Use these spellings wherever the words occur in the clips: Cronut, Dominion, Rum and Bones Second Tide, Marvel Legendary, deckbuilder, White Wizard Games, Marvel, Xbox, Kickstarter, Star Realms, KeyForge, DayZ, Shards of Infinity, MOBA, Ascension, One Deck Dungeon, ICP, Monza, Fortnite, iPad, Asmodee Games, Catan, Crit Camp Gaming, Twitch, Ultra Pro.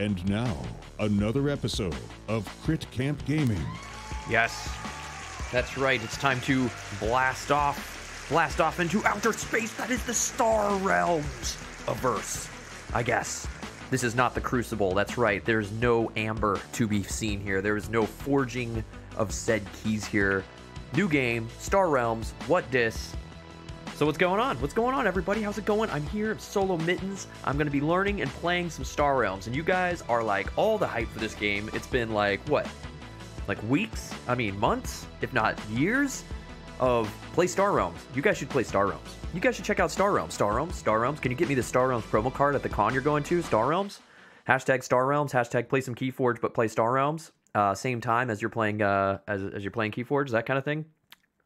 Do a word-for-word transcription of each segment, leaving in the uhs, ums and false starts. And now, another episode of Crit Camp Gaming. Yes, that's right. It's time to blast off, blast off into outer space. That is the Star Realms averse, I guess. This is not the Crucible. That's right. There's no amber to be seen here. There is no forging of said keys here. New game, Star Realms, what dis? So what's going on? What's going on, everybody? How's it going? I'm here, I'm Solo Mittens. I'm gonna be learning and playing some Star Realms, and you guys are like all the hype for this game. It's been like, what? Like weeks? I mean, months, if not years of play Star Realms. You guys should play Star Realms. You guys should check out Star Realms. Star Realms, Star Realms. Can you get me the Star Realms promo card at the con you're going to? Star Realms? Hashtag Star Realms, hashtag play some KeyForge, but play Star Realms. Uh, same time as you're playing, uh, as, as you're playing KeyForge, that kind of thing.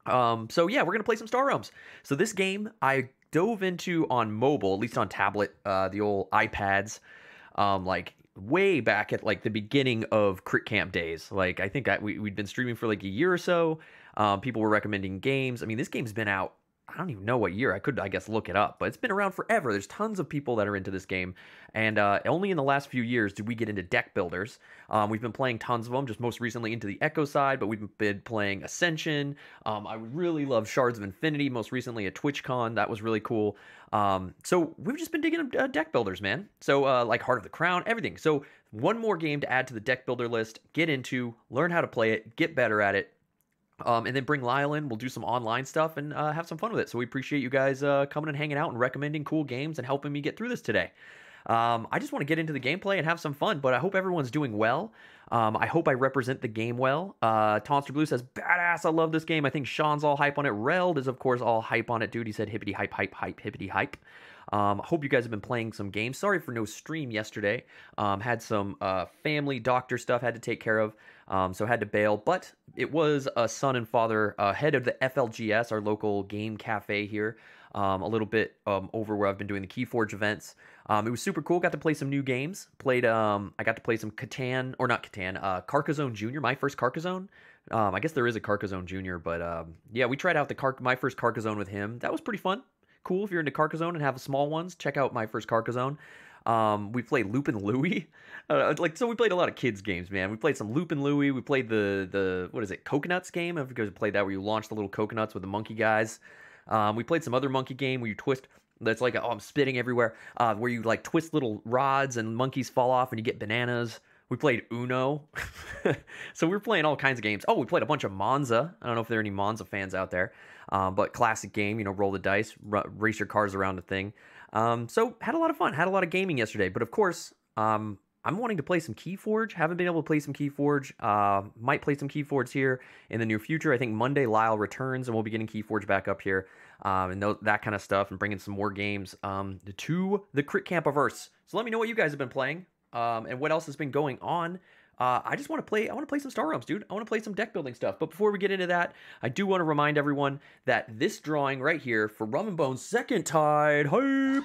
Um, so yeah, we're going to play some Star Realms. So this game I dove into on mobile, at least on tablet, uh, the old iPads, um, like way back at like the beginning of Crit Camp days. Like I think I, we, we'd been streaming for like a year or so. Um, people were recommending games. I mean, this game's been out, I don't even know what year. I could, I guess, look it up, but it's been around forever. There's tons of people that are into this game, and uh, only in the last few years did we get into deck builders. Um, we've been playing tons of them, just most recently into the Echo side, but we've been playing Ascension. Um, I really love Shards of Infinity, most recently at TwitchCon. That was really cool. Um, so we've just been digging up uh, deck builders, man. So uh, like Heart of the Crown, everything. So one more game to add to the deck builder list, get into, learn how to play it, get better at it. Um, and then bring Lyle in, we'll do some online stuff and uh, have some fun with it. So we appreciate you guys uh, coming and hanging out and recommending cool games and helping me get through this today. Um, I just want to get into the gameplay and have some fun, but I hope everyone's doing well. Um, I hope I represent the game well. Uh, Tonster Blue says, badass, I love this game. I think Sean's all hype on it. Reld is, of course, all hype on it, dude. He said, hippity hype, hype, hype, hippity hype. Um, I hope you guys have been playing some games. Sorry for no stream yesterday. Um, had some uh, family doctor stuff had to take care of, um, so had to bail. But it was a son and father, uh, head of the F L G S, our local game cafe here, um, a little bit um, over where I've been doing the KeyForge events. Um, it was super cool. Got to play some new games. Played. Um, I got to play some Catan, or not Catan, uh, Carcassonne Junior, my first Carcassonne. Um, I guess there is a Carcassonne Junior, but um, yeah, we tried out the Car- my first Carcassonne with him. That was pretty fun. Cool if you're into Carcassonne and have small ones, check out my first Carcassonne. Um, we played Loopin' Louie, uh, like so. We played a lot of kids games, man. We played some Loopin' Louie. We played the the what is it, coconuts game? Have you guys played that where you launch the little coconuts with the monkey guys? Um, we played some other monkey game where you twist. That's like a, oh, I'm spitting everywhere. Uh, where you like twist little rods and monkeys fall off and you get bananas. We played Uno. So we were playing all kinds of games. Oh, we played a bunch of Monza. I don't know if there are any Monza fans out there, um, but classic game, you know, roll the dice, r- race your cars around the thing. Um, so had a lot of fun, had a lot of gaming yesterday. But of course, um, I'm wanting to play some KeyForge. Haven't been able to play some KeyForge. Uh, might play some KeyForge here in the near future. I think Monday Lyle returns and we'll be getting KeyForge back up here um, and th- that kind of stuff and bringing some more games um, to the Crit Camp-averse. So let me know what you guys have been playing. Um, and what else has been going on? Uh, I just want to play, I want to play some Star Realms, dude. I want to play some deck building stuff. But before we get into that, I do want to remind everyone that this drawing right here for Rum and Bones Second Tide hype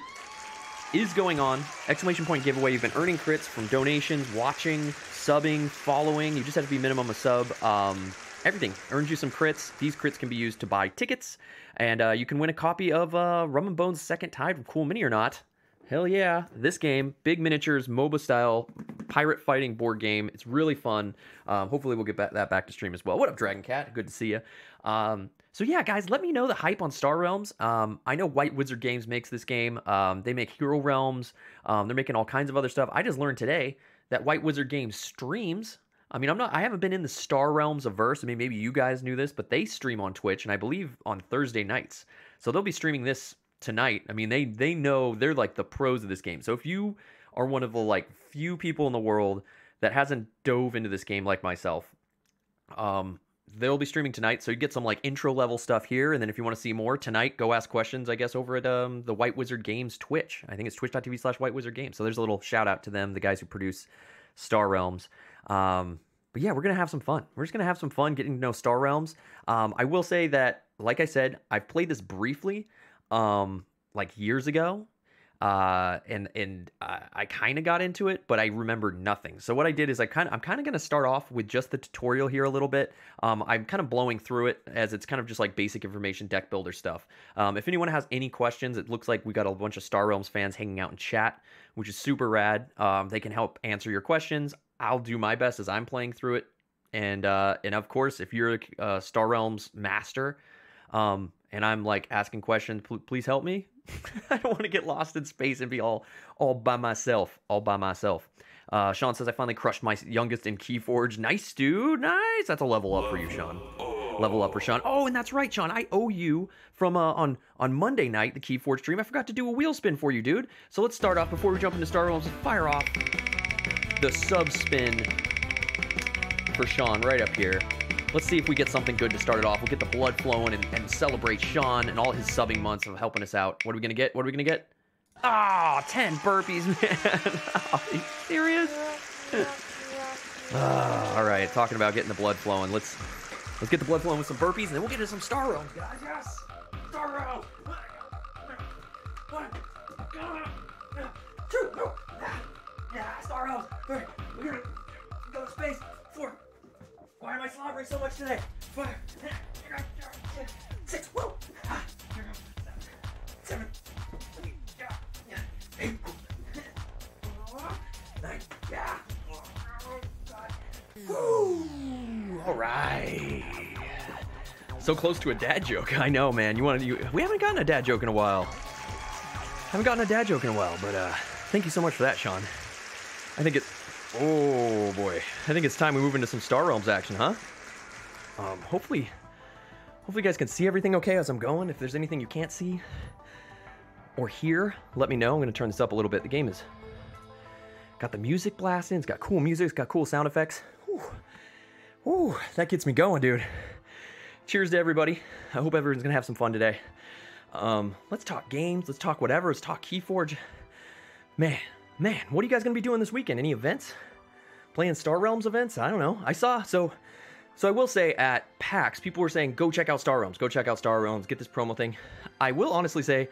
is going on. Exclamation point giveaway. You've been earning crits from donations, watching, subbing, following. You just have to be minimum a sub. Um, everything earns you some crits. These crits can be used to buy tickets. And uh, you can win a copy of uh, Rum and Bones Second Tide from Cool Mini or Not. Hell yeah, this game, big miniatures, MOBA style, pirate fighting board game. It's really fun. Um, hopefully we'll get back, that back to stream as well. What up, Dragon Cat? Good to see you. Um, so yeah, guys, let me know the hype on Star Realms. Um, I know White Wizard Games makes this game. Um, they make Hero Realms. Um, they're making all kinds of other stuff. I just learned today that White Wizard Games streams. I mean, I'm not, I haven't been in the Star Realms averse. I mean, maybe you guys knew this, but they stream on Twitch, and I believe on Thursday nights. So they'll be streaming this tonight. I mean, they they know, they're like the pros of this game. So if you are one of the like few people in the world that hasn't dove into this game like myself, um, they'll be streaming tonight. So you get some like intro level stuff here. And then if you want to see more tonight, go ask questions, I guess, over at um, the White Wizard Games Twitch. I think it's twitch.tv slash White Wizard Games. So there's a little shout out to them, the guys who produce Star Realms. Um, but yeah, we're going to have some fun. We're just going to have some fun getting to know Star Realms. Um, I will say that, like I said, I've played this briefly. Um, like years ago, uh, and and I, I kind of got into it, but I remembered nothing. So what I did is I kind of I'm kind of going to start off with just the tutorial here a little bit. Um, I'm kind of blowing through it as it's kind of just like basic information, deck builder stuff. Um, if anyone has any questions, it looks like we got a bunch of Star Realms fans hanging out in chat, which is super rad. Um, they can help answer your questions. I'll do my best as I'm playing through it. And uh, and of course, if you're a uh, Star Realms master, um, and I'm like asking questions, Pl please help me. I don't want to get lost in space and be all all by myself, all by myself. Uh, Sean says I finally crushed my youngest in KeyForge. Nice, dude. Nice. That's a level up for you, Sean. Level up for Sean. Oh, and that's right, Sean. I owe you from uh, on on Monday night, the KeyForge stream. I forgot to do a wheel spin for you, dude. So let's start off before we jump into Star Realms. Fire off the sub spin for Sean right up here. Let's see if we get something good to start it off. We'll get the blood flowing and, and celebrate Sean and all his subbing months of helping us out. What are we gonna get? What are we gonna get? Ah, oh, ten burpees, man. Are you serious? Oh, all right, talking about getting the blood flowing. Let's let's get the blood flowing with some burpees, and then we'll get into some Star Realms, guys. Yes, Star Realms. One, two, yeah, Star Realms. Three, we're gonna go to space. Four. Why am I slobbering so much today? Five, six, whoa! Seven, eight, nine, yeah! Woo! All right. So close to a dad joke. I know, man. You wanted you. We haven't gotten a dad joke in a while. Haven't gotten a dad joke in a while, but uh, thank you so much for that, Sean. I think it. Oh boy, I think it's time we move into some Star Realms action, huh? Um, hopefully, hopefully you guys can see everything okay as I'm going. If there's anything you can't see or hear, let me know. I'm gonna turn this up a little bit. The game is got the music blasting. It's got cool music. It's got cool sound effects. Ooh, ooh, that gets me going, dude. Cheers to everybody. I hope everyone's gonna have some fun today. Um, let's talk games. Let's talk whatever. Let's talk KeyForge. Man. Man, what are you guys going to be doing this weekend? Any events? Playing Star Realms events? I don't know. I saw, so so I will say at PAX, people were saying, go check out Star Realms. Go check out Star Realms. Get this promo thing. I will honestly say,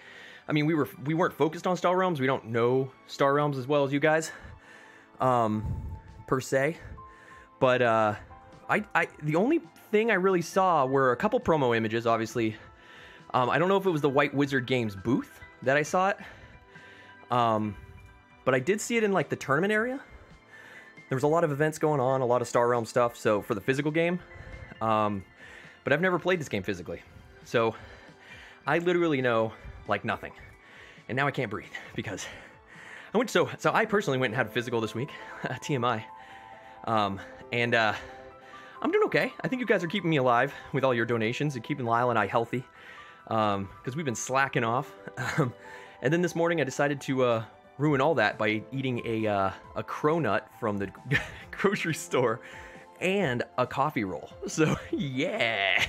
I mean, we, were, we weren't focused on Star Realms. We don't know Star Realms as well as you guys, um, per se. But uh, I, I, the only thing I really saw were a couple promo images, obviously. Um, I don't know if it was the White Wizard Games booth that I saw it. Um... But I did see it in like the tournament area. There was a lot of events going on, a lot of Star Realm stuff. So for the physical game, um, but I've never played this game physically, so I literally know like nothing. And now I can't breathe because I went so so I personally went and had a physical this week, T M I, um, and uh, I'm doing okay. I think you guys are keeping me alive with all your donations and keeping Lyle and I healthy because um, we've been slacking off. And then this morning I decided to. Uh, ruin all that by eating a, uh, a cronut from the grocery store and a coffee roll. So, yeah.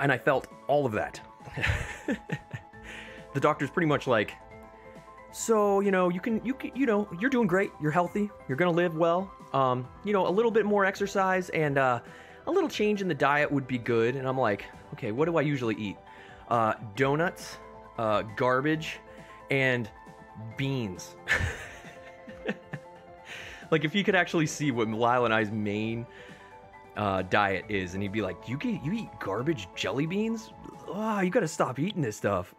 And I felt all of that. The doctor's pretty much like, so, you know, you can, you can, you know, you're doing great. You're healthy. You're going to live well. Um, you know, a little bit more exercise and uh, a little change in the diet would be good. And I'm like, okay, what do I usually eat? Uh, donuts. Uh, garbage and beans. Like if you could actually see what Lyle and I's main uh, diet is, and he'd be like, "You get, you eat garbage jelly beans? Oh, you gotta stop eating this stuff."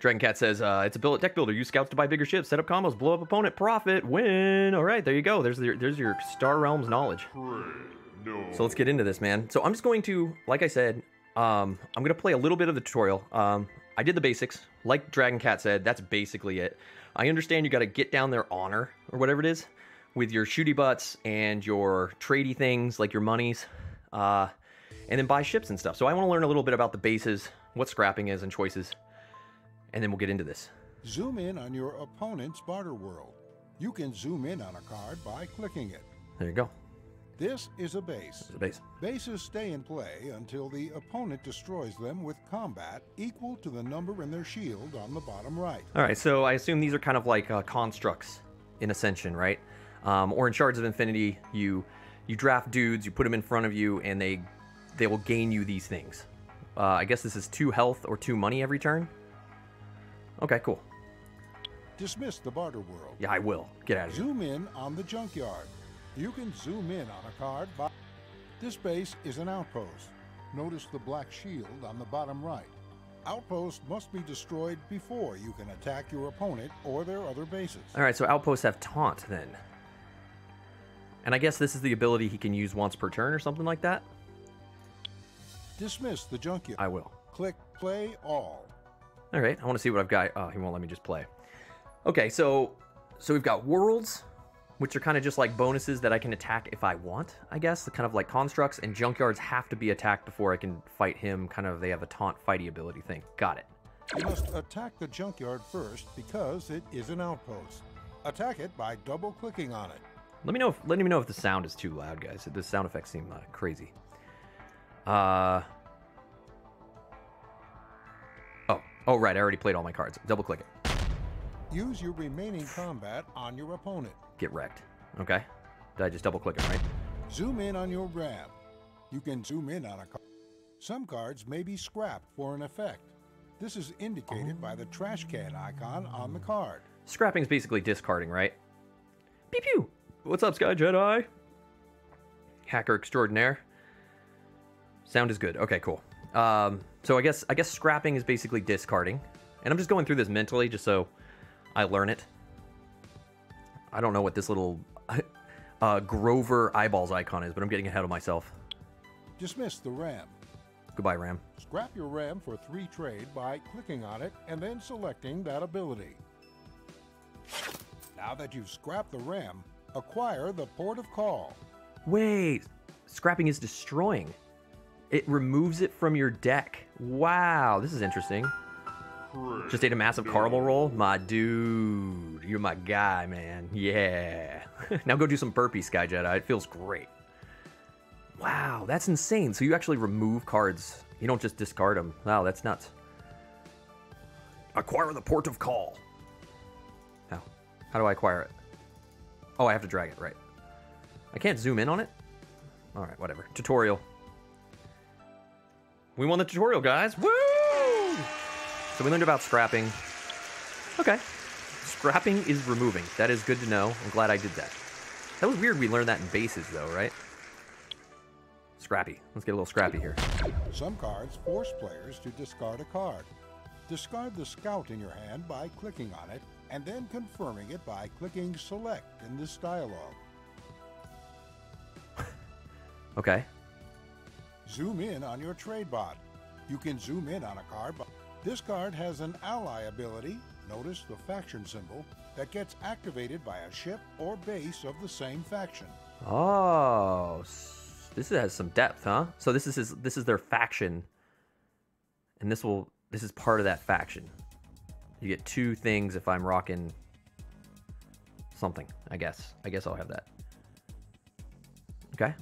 Dragon Cat says uh, it's a build deck builder. Use scouts to buy bigger ships, set up combos, blow up opponent, profit, win. All right, there you go. There's your, there's your Star Realms knowledge. No. So let's get into this, man. So I'm just going to, like I said. Um, I'm going to play a little bit of the tutorial. Um, I did the basics. Like Dragon Cat said, that's basically it. I understand you got to get down their honor, or whatever it is, with your shooty butts and your tradey things, like your monies, uh, and then buy ships and stuff. So I want to learn a little bit about the bases, what scrapping is and choices, and then we'll get into this. Zoom in on your opponent's barter world. You can zoom in on a card by clicking it. There you go. This is a base. A base. Bases stay in play until the opponent destroys them with combat equal to the number in their shield on the bottom right. All right, so I assume these are kind of like uh, constructs in Ascension, right? Um, or in Shards of Infinity, you you draft dudes, you put them in front of you, and they they will gain you these things. Uh, I guess this is two health or two money every turn. Okay, cool. Dismiss the barter world. Yeah, I will. Get out of here. Zoom in on the junkyard. You can zoom in on a card by... This base is an outpost. Notice the black shield on the bottom right. Outposts must be destroyed before you can attack your opponent or their other bases. All right, so outposts have taunt then. And I guess this is the ability he can use once per turn or something like that? Dismiss the junkyard. I will. Click play all. All right, I want to see what I've got. Oh, he won't let me just play. Okay, so so we've got worlds, which are kind of just like bonuses that I can attack if I want, I guess. They're kind of like constructs, and junkyards have to be attacked before I can fight him. Kind of, they have a taunt fighty ability thing. Got it. You must attack the junkyard first because it is an outpost. Attack it by double-clicking on it. Let me know. If, let me know if the sound is too loud, guys. The sound effects seem uh, crazy. Uh. Oh. Oh, right. I already played all my cards. Double-click it. Use your remaining combat on your opponent. Get wrecked. Okay. Did I just double click it, right? Zoom in on your ramp. You can zoom in on a card. Some cards may be scrapped for an effect. This is indicated oh. by the trash can icon on the card. Scrapping is basically discarding, right? Pew pew! What's up, Sky Jedi? Hacker extraordinaire. Sound is good. Okay, cool. Um, so I guess I guess scrapping is basically discarding. And I'm just going through this mentally just so I learn it. I don't know what this little uh, Grover eyeballs icon is, but I'm getting ahead of myself. Dismiss the RAM. Goodbye, RAM. Scrap your RAM for three trade by clicking on it and then selecting that ability. Now that you've scrapped the RAM, acquire the Port of Call. Wait, scrapping is destroying. It removes it from your deck. Wow, this is interesting. Just ate a massive caramel roll? My dude. You're my guy, man. Yeah. Now go do some burpees, Sky Jedi. It feels great. Wow, that's insane. So you actually remove cards. You don't just discard them. Wow, that's nuts. Acquire the Port of Call. How? How do I acquire it? Oh, I have to drag it, right. I can't zoom in on it? All right, whatever. Tutorial. We won the tutorial, guys. Woo! So we learned about scrapping. Okay. Scrapping is removing. That is good to know. I'm glad I did that. That was weird we learned that in bases, though, right? Scrappy. Let's get a little scrappy here. Some cards force players to discard a card. Discard the scout in your hand by clicking on it, and then confirming it by clicking select in this dialogue. Okay. Zoom in on your trade bot. You can zoom in on a card by... This card has an ally ability, notice the faction symbol, that gets activated by a ship or base of the same faction. Oh, this has some depth, huh? So this is his, this is their faction, and this will this is part of that faction. You get two things if I'm rocking something. I guess I guess I'll have that. Okay.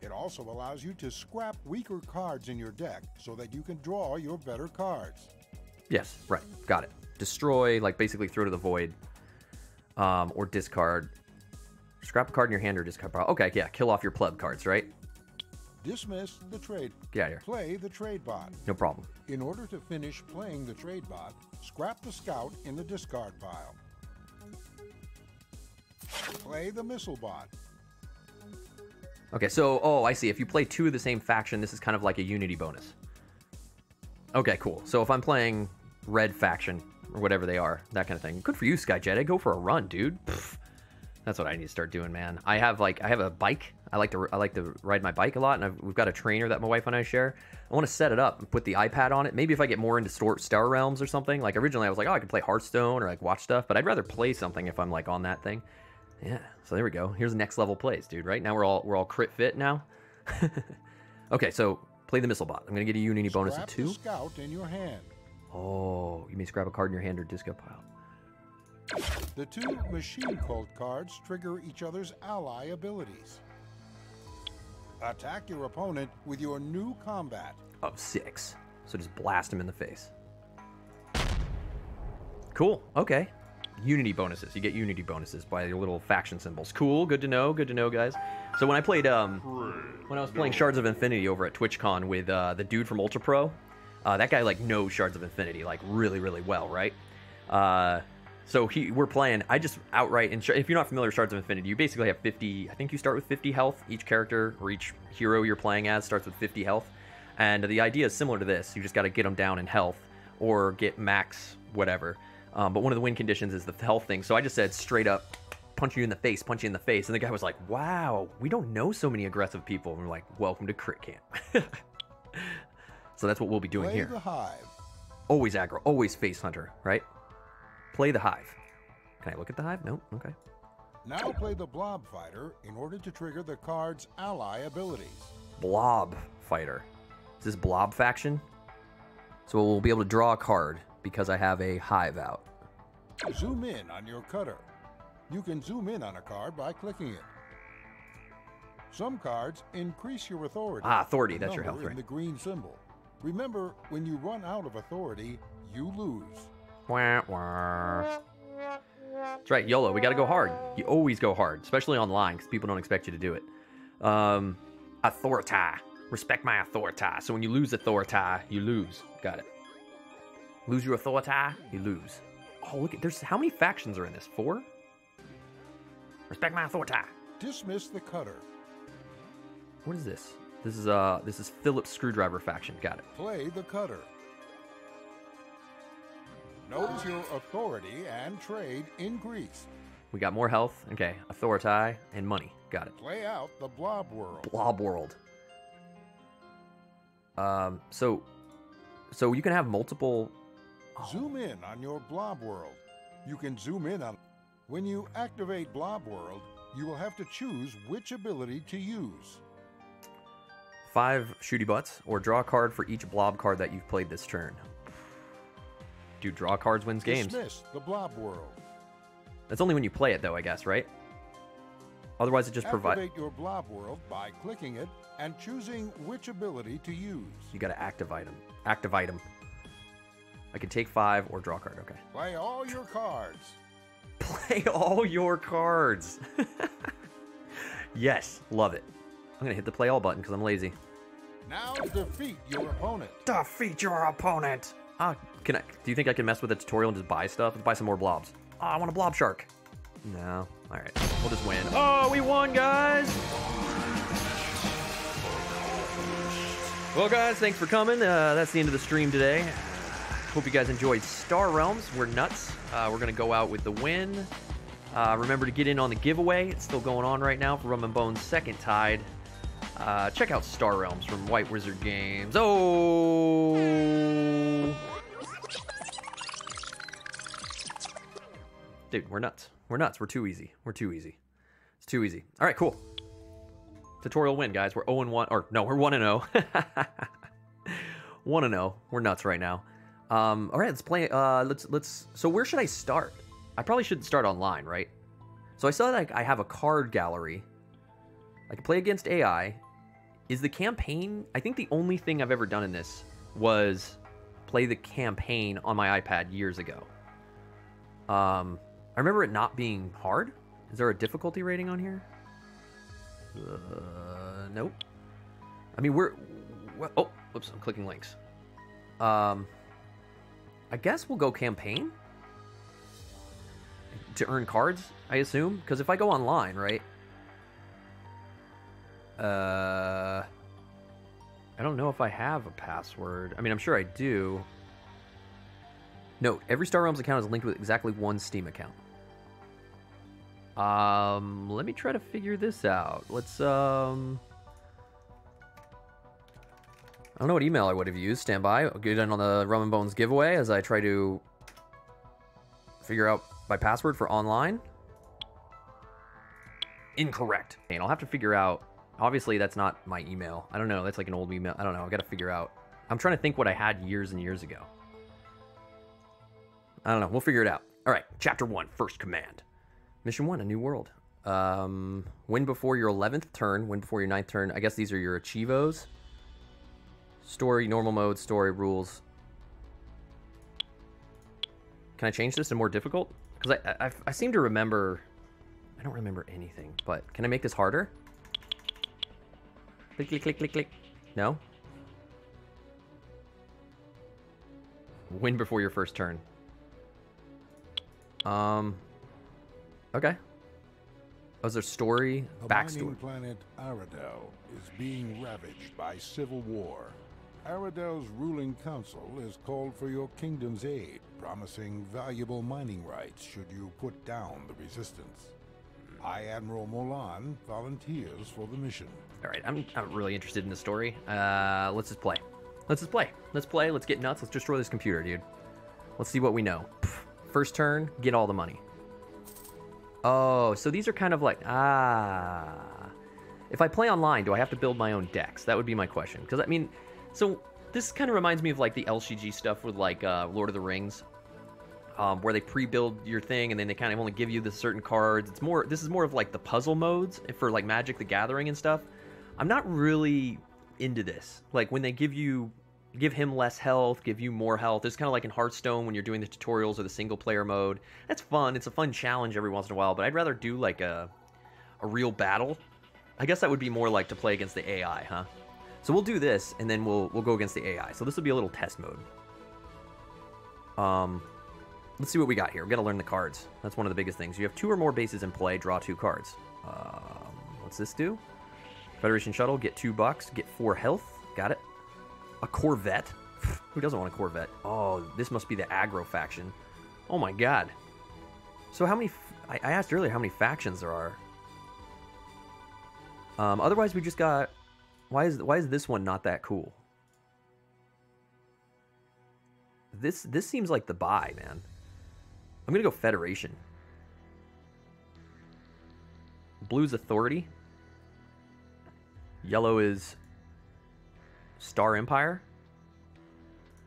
It also allows you to scrap weaker cards in your deck so that you can draw your better cards. Yes, right. Got it. Destroy, like basically throw to the void, um, or discard. Scrap a card in your hand or discard. Okay, yeah. Kill off your pleb cards, right? Dismiss the trade. Get out of here. Play the trade bot. No problem. In order to finish playing the trade bot, scrap the scout in the discard pile. Play the missile bot. Okay, so, oh, I see. If you play two of the same faction, this is kind of like a unity bonus. Okay, cool. So if I'm playing red faction, or whatever they are, that kind of thing. Good for you, Sky Jedi. Go for a run, dude. Pfft. That's what I need to start doing, man. I have, like, I have a bike. I like to I like to ride my bike a lot, and I've, we've got a trainer that my wife and I share. I want to set it up and put the iPad on it. Maybe if I get more into Star Realms or something. Like, originally I was like, oh, I can play Hearthstone or, like, watch stuff, but I'd rather play something if I'm, like, on that thing. Yeah, so there we go. Here's the next level plays, dude. Right now we're all we're all crit fit now. Okay, so play the missile bot. I'm gonna get a unity scrap bonus of two. The scout in your hand. Oh, you may scrap a card in your hand or discard pile. The two machine cult cards trigger each other's ally abilities. Attack your opponent with your new combat of six. So just blast him in the face. Cool. Okay. Unity bonuses. You get Unity bonuses by your little faction symbols. Cool. Good to know. Good to know, guys. So when I played, um, when I was playing Shards of Infinity over at TwitchCon with uh, the dude from Ultra Pro, uh, that guy like knows Shards of Infinity like really, really well, right? Uh, so he, we're playing. I just outright, and if you're not familiar with Shards of Infinity, you basically have fifty. I think you start with fifty health. Each character or each hero you're playing as starts with fifty health, and the idea is similar to this. You just got to get them down in health or get max whatever. Um, but one of the win conditions is the health thing. So I just said straight up, punch you in the face, punch you in the face. And the guy was like, wow, we don't know so many aggressive people. And we're like, welcome to Crit Camp. So that's what we'll be doing Play here. Play the Hive. Always aggro, always face hunter, right? Play the Hive. Can I look at the Hive? No, okay. Now play the Blob Fighter in order to trigger the card's ally abilities. Blob Fighter. Is this Blob faction? So we'll be able to draw a card because I have a Hive out. Zoom in on your cutter. You can zoom in on a card by clicking it. Some cards increase your authority. Ah, authority, that's your health, right? The green symbol. Remember, when you run out of authority, you lose. Wah, wah. That's right, YOLO, we gotta go hard. You always go hard, especially online, because people don't expect you to do it. Um, authority. Respect my authority. So when you lose authority, you lose. Got it. Lose your authority, you lose. Oh, look at, there's, how many factions are in this? Four? Respect my authority. Dismiss the cutter. What is this? This is, uh, this is Phillips Screwdriver faction. Got it. Play the cutter. Notice your authority and trade increase. We got more health. Okay. Authority and money. Got it. Play out the Blob World. Blob World. Um, so, so you can have multiple... Oh. Zoom in on your Blob World. You can zoom in on... When you activate Blob World, you will have to choose which ability to use. Five shooty butts, or draw a card for each blob card that you've played this turn. Dude, draw cards wins games. Dismiss the Blob World. That's only when you play it, though, I guess, right? Otherwise, it just provides... Activate your Blob World by clicking it and choosing which ability to use. You gotta activate them. Activate them. I can take five or draw a card, okay. Play all your cards. Play all your cards. Yes, love it. I'm gonna hit the play all button because I'm lazy. Now defeat your opponent. Defeat your opponent. Ah, can I, do you think I can mess with the tutorial and just buy stuff? Let's buy some more blobs. Ah, I want a blob shark. No, all right, we'll just win. Oh, we won, guys. Well, guys, thanks for coming. Uh, that's the end of the stream today. Hope you guys enjoyed Star Realms. We're nuts. Uh, we're going to go out with the win. Uh, remember to get in on the giveaway. It's still going on right now for Rum and Bones Second Tide. Uh, check out Star Realms from White Wizard Games. Oh! Dude, we're nuts. We're nuts. We're too easy. We're too easy. It's too easy. All right, cool. Tutorial win, guys. We're oh and one, or no, we're one and oh. one and oh. We're nuts right now. Um, all right, let's play. Uh, let's let's. So where should I start? I probably should start online, right? So I saw that I have a card gallery. I can play against A I. Is the campaign? I think the only thing I've ever done in this was play the campaign on my iPad years ago. Um, I remember it not being hard. Is there a difficulty rating on here? Uh, nope. I mean, we're, we're oh, whoops, I'm clicking links. Um, I guess we'll go campaign to earn cards, I assume, because if I go online, right? Uh, I don't know if I have a password. I mean, I'm sure I do. Note, every Star Realms account is linked with exactly one Steam account. Um, let me try to figure this out. Let's, um... I don't know what email I would have used. Stand by. I'll get in on the Rum and Bones giveaway as I try to figure out my password for online. Incorrect. And I'll have to figure out... Obviously, that's not my email. I don't know. That's like an old email. I don't know. I've got to figure out... I'm trying to think what I had years and years ago. I don't know. We'll figure it out. All right. Chapter one. First Command. Mission one, A New World. Um, win before your eleventh turn. Win before your ninth turn. I guess these are your achievos. Story, normal mode, story, rules. Can I change this to more difficult? Because I, I, I seem to remember... I don't remember anything, but... Can I make this harder? Click, click, click, click, click. No? Win before your first turn. Um... Okay. Oh, is there story? Backstory. The mining planet Aradel is being ravaged by civil war. Aradel's ruling council has called for your kingdom's aid, promising valuable mining rights should you put down the resistance. High Admiral Molan volunteers for the mission. All right, I'm, I'm really interested in the story. Uh, let's just play. Let's just play. Let's play. Let's get nuts. Let's destroy this computer, dude. Let's see what we know. First turn, get all the money. Oh, so these are kind of like, ah. If I play online, do I have to build my own decks? That would be my question. Because, I mean, so this kind of reminds me of, like, the L C G stuff with, like, uh, Lord of the Rings, um, where they pre-build your thing, and then they kind of only give you the certain cards. It's more, this is more of, like, the puzzle modes for, like, Magic the Gathering and stuff. I'm not really into this. Like, when they give you, give him less health, give you more health. It's kind of like in Hearthstone when you're doing the tutorials or the single-player mode. That's fun. It's a fun challenge every once in a while, but I'd rather do, like, a, a real battle. I guess that would be more like to play against the A I, huh? So we'll do this, and then we'll we'll go against the A I. So this will be a little test mode. Um, let's see what we got here. We've got to learn the cards. That's one of the biggest things. You have two or more bases in play. Draw two cards. Um, what's this do? Federation Shuttle. Get two bucks. Get four health. Got it. A Corvette. Who doesn't want a Corvette? Oh, this must be the aggro faction. Oh my god. So how many... F I, I asked earlier how many factions there are. Um, otherwise, we just got... Why is why is this one not that cool? This this seems like the buy, man. I'm gonna go Federation. Blue's Authority. Yellow is Star Empire.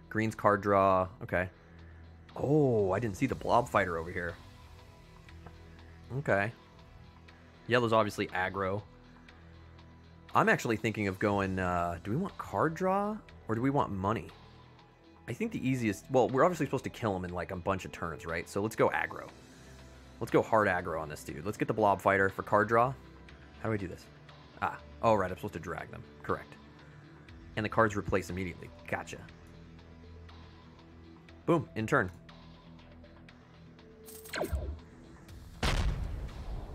Green's card draw. Okay. Oh, I didn't see the Blob Fighter over here. Okay. Yellow's obviously aggro. I'm actually thinking of going, uh, do we want card draw or do we want money? I think the easiest, well, we're obviously supposed to kill him in like a bunch of turns, right? So let's go aggro. Let's go hard aggro on this dude. Let's get the Blob Fighter for card draw. How do I do this? Ah, oh, right, I'm supposed to drag them. Correct. And the cards replace immediately. Gotcha. Boom, in turn.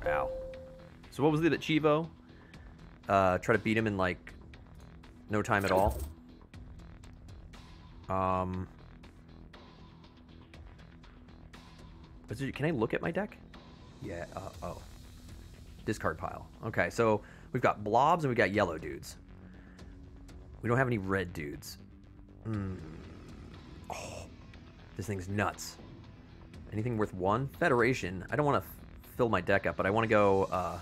Ow. So what was it, Chivo? Uh, try to beat him in, like, no time at all. Um, can I look at my deck? Yeah, uh, oh. Discard pile. Okay, so we've got blobs and we've got yellow dudes. We don't have any red dudes. Mm. Oh, this thing's nuts. Anything worth one? Federation. I don't want to fill my deck up, but I want to go... Uh,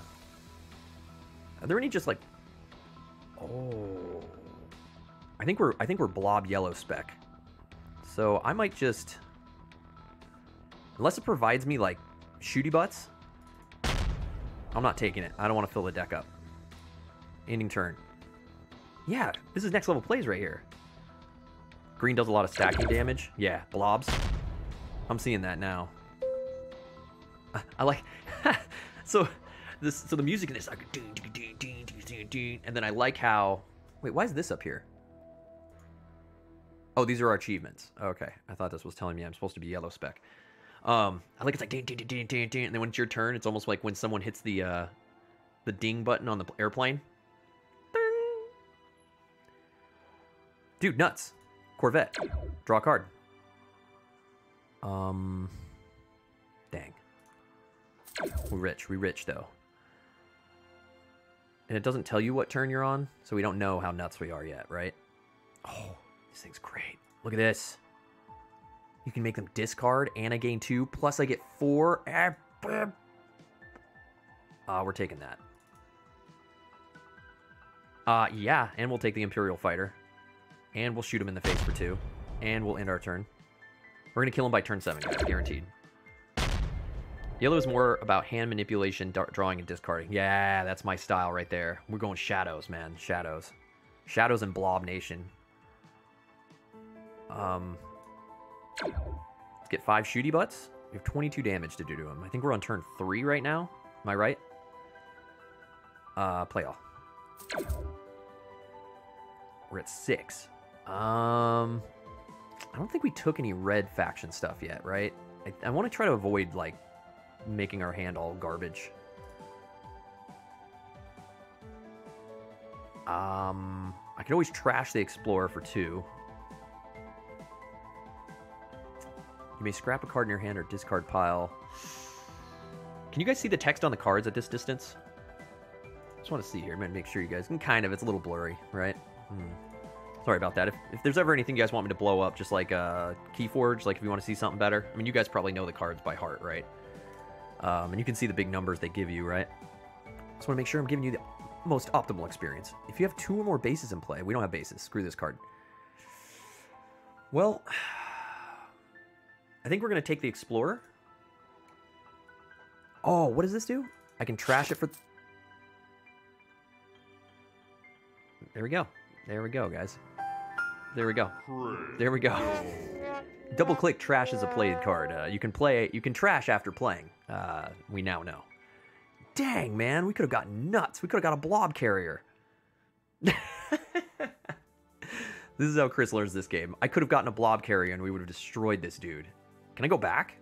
Are there any just like? Oh, I think we're I think we're blob yellow spec. So I might just, unless it provides me like shooty butts, I'm not taking it. I don't want to fill the deck up. Ending turn. Yeah, this is next level plays right here. Green does a lot of stacking damage. Yeah, blobs. I'm seeing that now. I, I like so. This, so the music in this, like, and then I like how, wait, why is this up here? Oh, these are our achievements. Okay, I thought this was telling me I'm supposed to be yellow spec. Um, I like it's like, and then when it's your turn, it's almost like when someone hits the uh, the ding button on the airplane. Dude, nuts. Corvette, draw a card. Um, dang. We rich, we rich though. And it doesn't tell you what turn you're on, so we don't know how nuts we are yet, right? Oh, this thing's great. Look at this. You can make them discard, and I gain two, plus I get four. Uh, we're taking that. Uh, yeah, and we'll take the Imperial Fighter. And we'll shoot him in the face for two. And we'll end our turn. We're going to kill him by turn seven, guys, guaranteed. Yellow is more about hand manipulation, drawing, and discarding. Yeah, that's my style right there. We're going shadows, man. Shadows. Shadows and Blob Nation. Um, let's get five shooty butts. We have twenty-two damage to do to him. I think we're on turn three right now. Am I right? Uh, play all. We're at six. Um, I don't think we took any red faction stuff yet, right? I, I want to try to avoid, like, making our hand all garbage. Um, I could always trash the Explorer for two. You may scrap a card in your hand or discard pile. Can you guys see the text on the cards at this distance? Just want to see here. I'm going to make sure you guys can kind of... It's a little blurry, right? Hmm. Sorry about that. If, if there's ever anything you guys want me to blow up, just like uh, KeyForge, like if you want to see something better. I mean, you guys probably know the cards by heart, right? Um, and you can see the big numbers they give you, right? Just want to make sure I'm giving you the most optimal experience. If you have two or more bases in play... We don't have bases. Screw this card. Well... I think we're going to take the Explorer. Oh, what does this do? I can trash it for... Th there we go. There we go, guys. There we go. There we go. Double-click trash is a played card. Uh, you can play... You can trash after playing. Uh, we now know. Dang, man. We could have gotten nuts. We could have got a blob carrier. This is how Chris learns this game. I could have gotten a blob carrier and we would have destroyed this dude. Can I go back?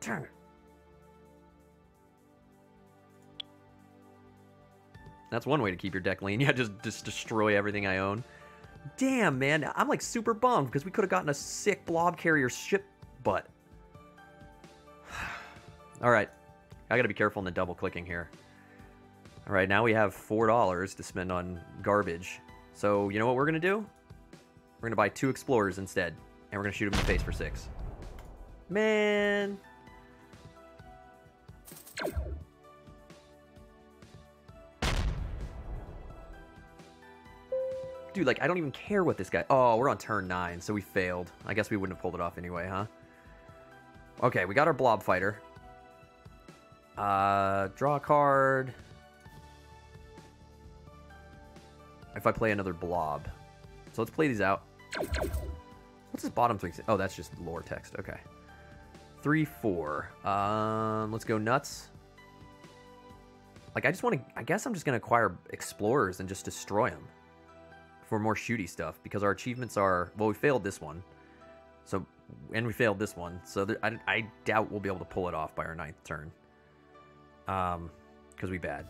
Turn. That's one way to keep your deck lean. Yeah, just, just destroy everything I own. Damn, man. I'm like super bummed because we could have gotten a sick blob carrier ship butt. All right. I got to be careful in the double clicking here. All right, now we have four dollars to spend on garbage. So you know what we're going to do? We're going to buy two Explorers instead, and we're going to shoot him in the face for six. Man. Dude, like, I don't even care what this guy... Oh, we're on turn nine, so we failed. I guess we wouldn't have pulled it off anyway, huh? Okay, we got our Blob Fighter. Uh, draw a card. If I play another blob... So let's play these out. What's this bottom thing? Oh, that's just lore text. Okay. Three, four. Um, let's go nuts. Like, I just want to... I guess I'm just going to acquire Explorers and just destroy them for more shooty stuff. Because our achievements are... Well, we failed this one. So... And we failed this one. So there, I, I doubt we'll be able to pull it off by our ninth turn. Um, because we bad.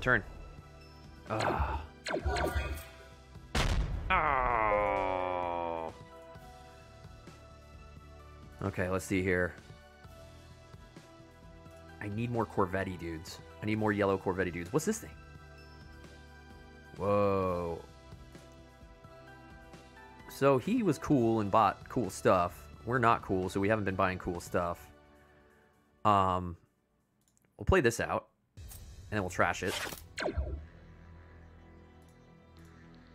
Turn. Ugh. Oh. Okay, let's see here. I need more Corvetti dudes. I need more yellow Corvetti dudes. What's this thing? Whoa. So he was cool and bought cool stuff. We're not cool, so we haven't been buying cool stuff. Um, we'll play this out. And then we'll trash it.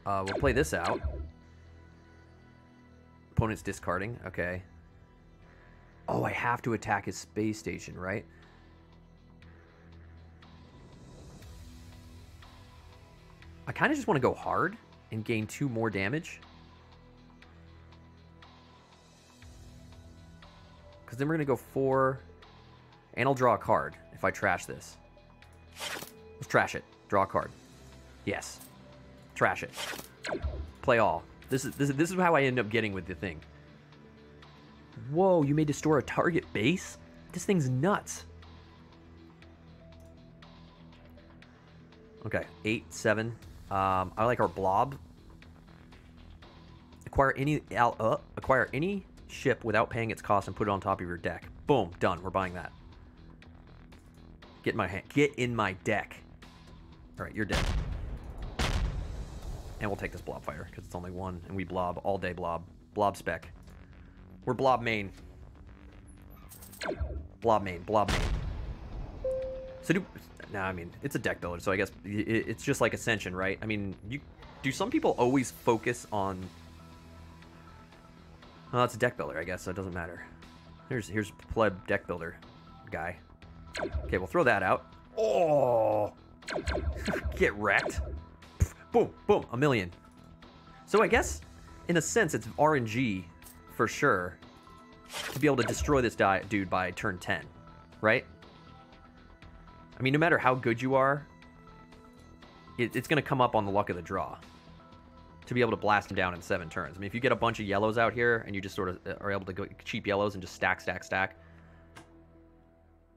Uh, we'll play this out. Opponent's discarding. Okay. Oh, I have to attack his space station, right? I kind of just want to go hard and gain two more damage. Because then we're going to go four. And I'll draw a card if I trash this. Let's trash it. Draw a card. Yes. Trash it. Play all. This is this is, this is how I end up getting with the thing. Whoa, you may destroy a target base? This thing's nuts. Okay, eight, seven. Um, I like our blob. Acquire any uh, acquire any ship without paying its cost and put it on top of your deck. Boom, done. We're buying that. Get in my hand. Get in my deck. All right, you're dead. And we'll take this blob fire because it's only one, and we blob all day. Blob, blob spec. We're blob main. Blob main. Blob main. So do. No, nah, I mean it's a deck builder, so I guess it's just like Ascension, right? I mean, you do. Some people always focus on. Well, it's a deck builder, I guess, so it doesn't matter. Here's here's pleb deck builder guy. Okay, we'll throw that out. Oh! Get wrecked. Boom, boom, a million. So I guess, in a sense, it's R N G for sure to be able to destroy this dude by turn ten, right? I mean, no matter how good you are, it, it's going to come up on the luck of the draw to be able to blast him down in seven turns. I mean, if you get a bunch of yellows out here and you just sort of are able to go cheap yellows and just stack, stack, stack,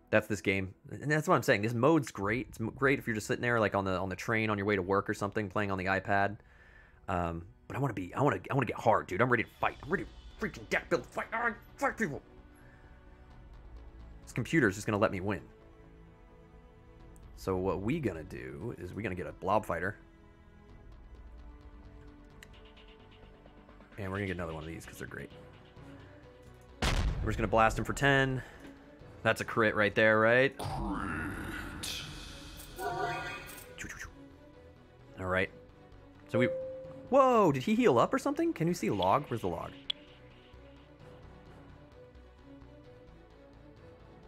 that's this game. And that's what I'm saying. This mode's great. It's great if you're just sitting there like on the on the train on your way to work or something, playing on the iPad. Um, but I want to be, I want to, I want to get hard, dude. I'm ready to fight. I'm ready to freaking deck build, fight, ah, fight people. This computer's just gonna let me win. So what we gonna do is we gonna get a blob fighter. And we're gonna get another one of these because they're great. We're just gonna blast him for ten. That's a crit right there, right? Crit. All right. So we... Whoa, did he heal up or something? Can you see log? Where's the log?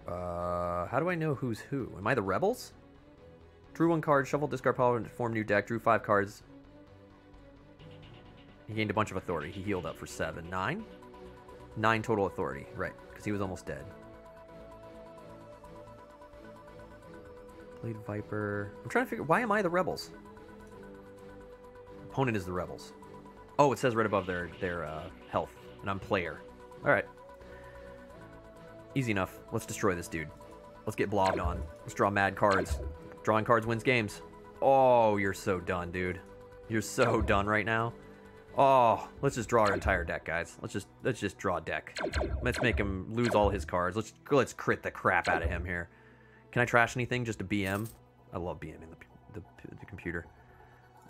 Uh, how do I know who's who? Am I the Rebels? Drew one card, shuffle discard pile, and form new deck. Drew five cards. He gained a bunch of authority. He healed up for seven. Nine? Nine total authority. Right, because he was almost dead. Blade Viper. I'm trying to figure... Why am I the Rebels? Opponent is the Rebels. Oh, it says right above their, their uh, health. And I'm player. Alright. Easy enough. Let's destroy this dude. Let's get blobbed on. Let's draw mad cards. Drawing cards wins games. Oh, you're so done, dude. You're so done right now. Oh, let's just draw our entire deck, guys. Let's just let's just draw a deck. Let's make him lose all his cards. Let's let's crit the crap out of him here. Can I trash anything? Just a B M? I love BMing the, the, the computer.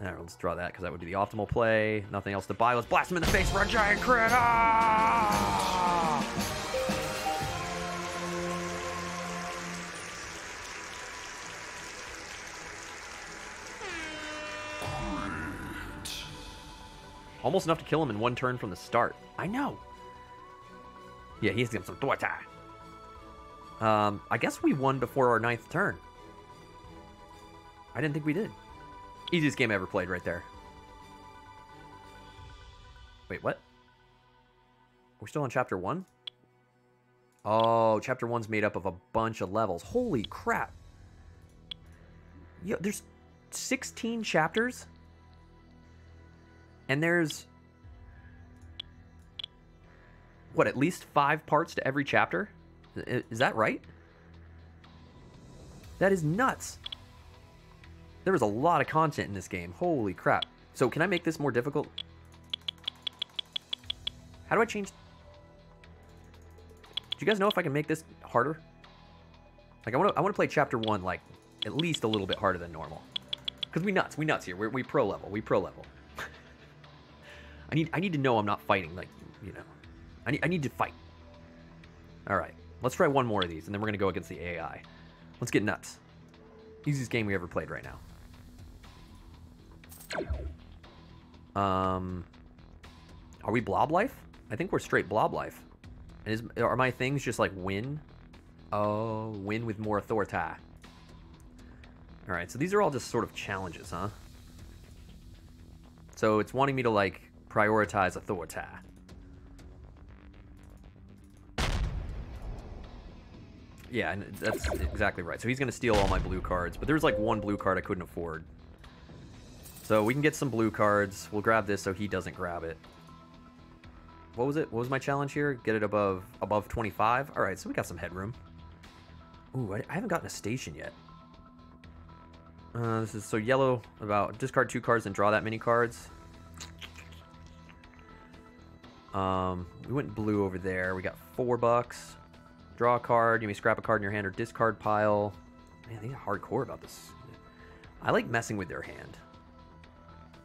Alright, let's draw that because that would be the optimal play. Nothing else to buy. Let's blast him in the face for a giant crit! Ah! Crit. Almost enough to kill him in one turn from the start. I know! Yeah, he's got some Twitter. Um, I guess we won before our ninth turn. I didn't think we did. Easiest game I ever played right there. Wait, what? We're still on chapter one? Oh, chapter one's made up of a bunch of levels. Holy crap. Yo, there's sixteen chapters? And there's... What, at least five parts to every chapter? Is that right? That is nuts. There was a lot of content in this game. Holy crap. So can I make this more difficult? How do I change? Do you guys know if I can make this harder? Like I want to I want to play chapter one like at least a little bit harder than normal. Cuz we nuts, we nuts here. We're, we pro level. We pro level. I need I need to know I'm not fighting like, you know. I need I need to fight. All right. Let's try one more of these, and then we're going to go against the A I. Let's get nuts. Easiest game we ever played right now. Um, are we blob life? I think we're straight blob life. And is, are my things just like win? Oh, win with more authority. All right, so these are all just sort of challenges, huh? So it's wanting me to, like, prioritize authority. Yeah, and that's exactly right. So he's going to steal all my blue cards. But there's like one blue card I couldn't afford. So we can get some blue cards. We'll grab this so he doesn't grab it. What was it? What was my challenge here? Get it above above twenty-five? All right, so we got some headroom. Ooh, I, I haven't gotten a station yet. Uh, this is so yellow. About discard two cards and draw that many cards. Um, we went blue over there. We got four bucks. Draw a card, you may scrap a card in your hand or discard pile. Man, they are hardcore about this. I like messing with their hand.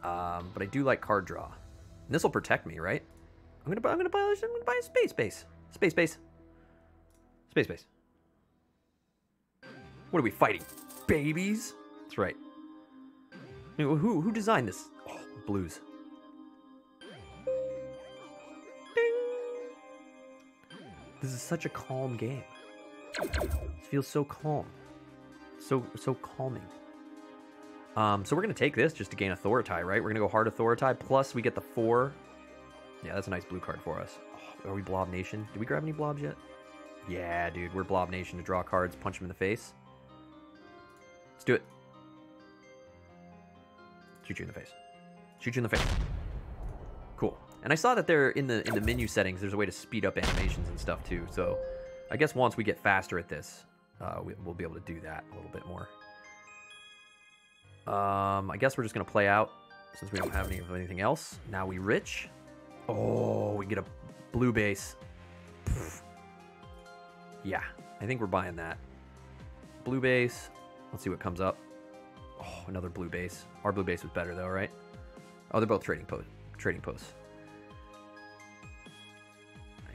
Um, but I do like card draw. And this will protect me, right? I'm gonna buy I'm gonna buy I'm gonna buy a space base. Space base. Space base. What are we fighting? Babies? That's right. Who who designed this? Oh, blues. This is such a calm game. It feels so calm. So so calming. Um, so we're going to take this just to gain Authority, right? We're going to go hard Authority, plus we get the four. Yeah, that's a nice blue card for us. Oh, are we Blob Nation? Did we grab any blobs yet? Yeah, dude, we're Blob Nation to draw cards, punch them in the face. Let's do it. Shoot you in the face. Shoot you in the face. Cool. And I saw that there in the in the menu settings, there's a way to speed up animations and stuff too. So I guess once we get faster at this, uh, we, we'll be able to do that a little bit more. Um, I guess we're just gonna play out since we don't have any of anything else. Now we rich. Oh, we get a blue base. Pfft. Yeah, I think we're buying that. Blue base. Let's see what comes up. Oh, another blue base. Our blue base was better though, right? Oh, they're both trading post. Trading posts.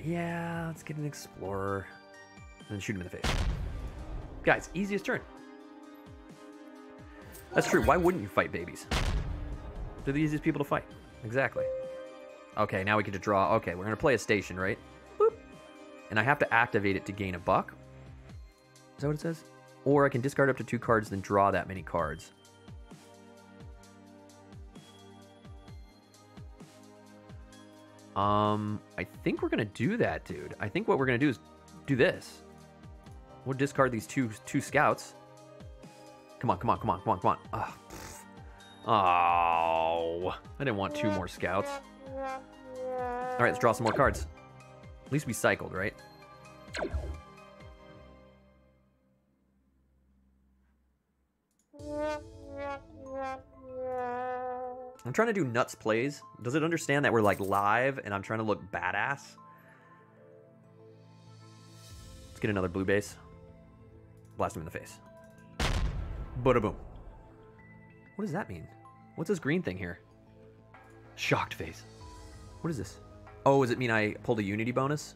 Yeah, let's get an explorer and then shoot him in the face. Guys, easiest turn. That's true. Why wouldn't you fight babies? They're the easiest people to fight. Exactly. Okay, now we get to draw. Okay, we're going to play a station, right? Boop. And I have to activate it to gain a buck. Is that what it says? Or I can discard up to two cards, then draw that many cards. Um, I think we're going to do that, dude. I think what we're going to do is do this. We'll discard these two two scouts. Come on, come on, come on, come on, come on. Oh, oh, I didn't want two more scouts. All right, let's draw some more cards. At least we cycled, right? I'm trying to do nuts plays. Does it understand that we're like live and I'm trying to look badass? Let's get another blue base. Blast him in the face. Bada boom. What does that mean? What's this green thing here? Shocked face. What is this? Oh, does it mean I pulled a Unity bonus?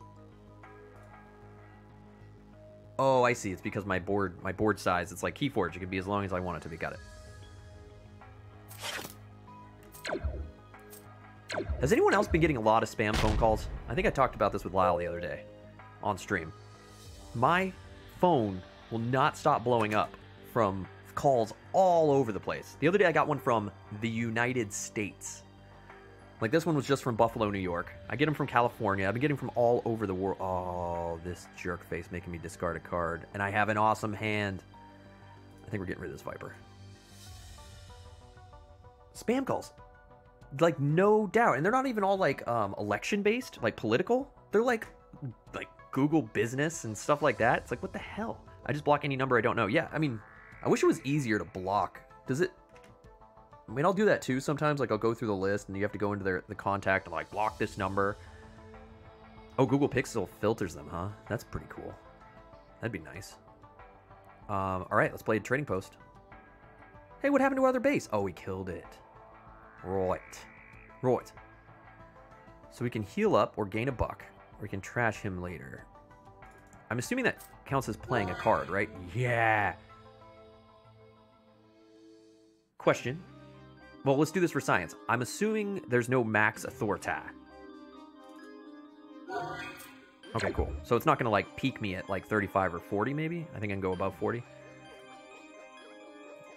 Oh, I see. It's because my board, my board size. It's like KeyForge. It can be as long as I want it to be. Got it. Has anyone else been getting a lot of spam phone calls? I think I talked about this with Lyle the other day on stream. My phone will not stop blowing up from calls all over the place. The other day I got one from the United States. Like this one was just from Buffalo, New York. I get them from California. I've been getting from all over the world. Oh, this jerk face making me discard a card. And I have an awesome hand. I think we're getting rid of this Viper. Spam calls. Like, no doubt. And they're not even all, like, um, election-based, like, political. They're, like, like Google business and stuff like that. It's like, what the hell? I just block any number I don't know. Yeah, I mean, I wish it was easier to block. Does it... I mean, I'll do that, too, sometimes. Like, I'll go through the list, and you have to go into their, the contact and, like, block this number. Oh, Google Pixel filters them, huh? That's pretty cool. That'd be nice. Um, all right, let's play a trading post. Hey, what happened to our other base? Oh, we killed it. Right. Right. So we can heal up or gain a buck. Or we can trash him later. I'm assuming that counts as playing a card, right? Yeah. Question. Well, let's do this for science. I'm assuming there's no max authority. Okay, cool. So it's not going to, like, peak me at, like, thirty-five or forty, maybe? I think I can go above forty.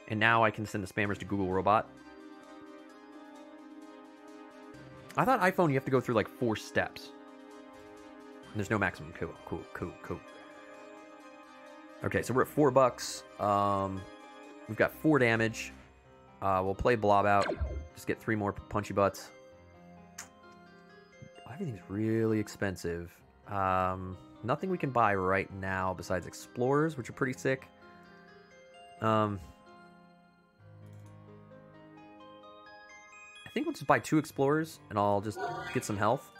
And now I can send the spammers to Google Robot. I thought iPhone, you have to go through like four steps. And there's no maximum. Cool, cool, cool, cool. Okay, so we're at four bucks. Um, we've got four damage. Uh, we'll play Blob out. Just get three more punchy butts. Everything's really expensive. Um, nothing we can buy right now besides Explorers, which are pretty sick. Um... I think we'll just buy two explorers and I'll just get some health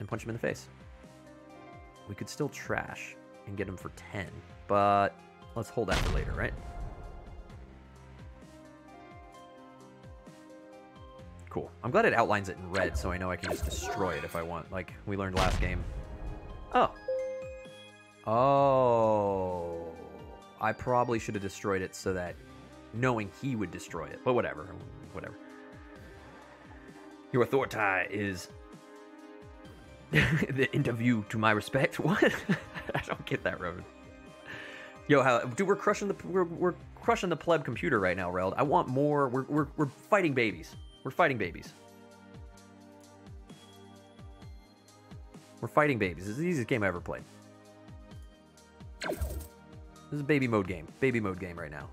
and punch him in the face. We could still trash and get him for ten, but let's hold that for later, right? Cool. I'm glad it outlines it in red so I know I can just destroy it if I want, like we learned last game. Oh. Oh. I probably should have destroyed it so that knowing he would destroy it, but whatever. Whatever. Your authority is the interview to my respect. What? I don't get that, Roman. Yo, how, dude, we're crushing the we're, we're crushing the pleb computer right now, Reld. I want more. We're, we're, we're fighting babies. We're fighting babies. We're fighting babies. This is the easiest game I ever played. This is a baby mode game. Baby mode game right now.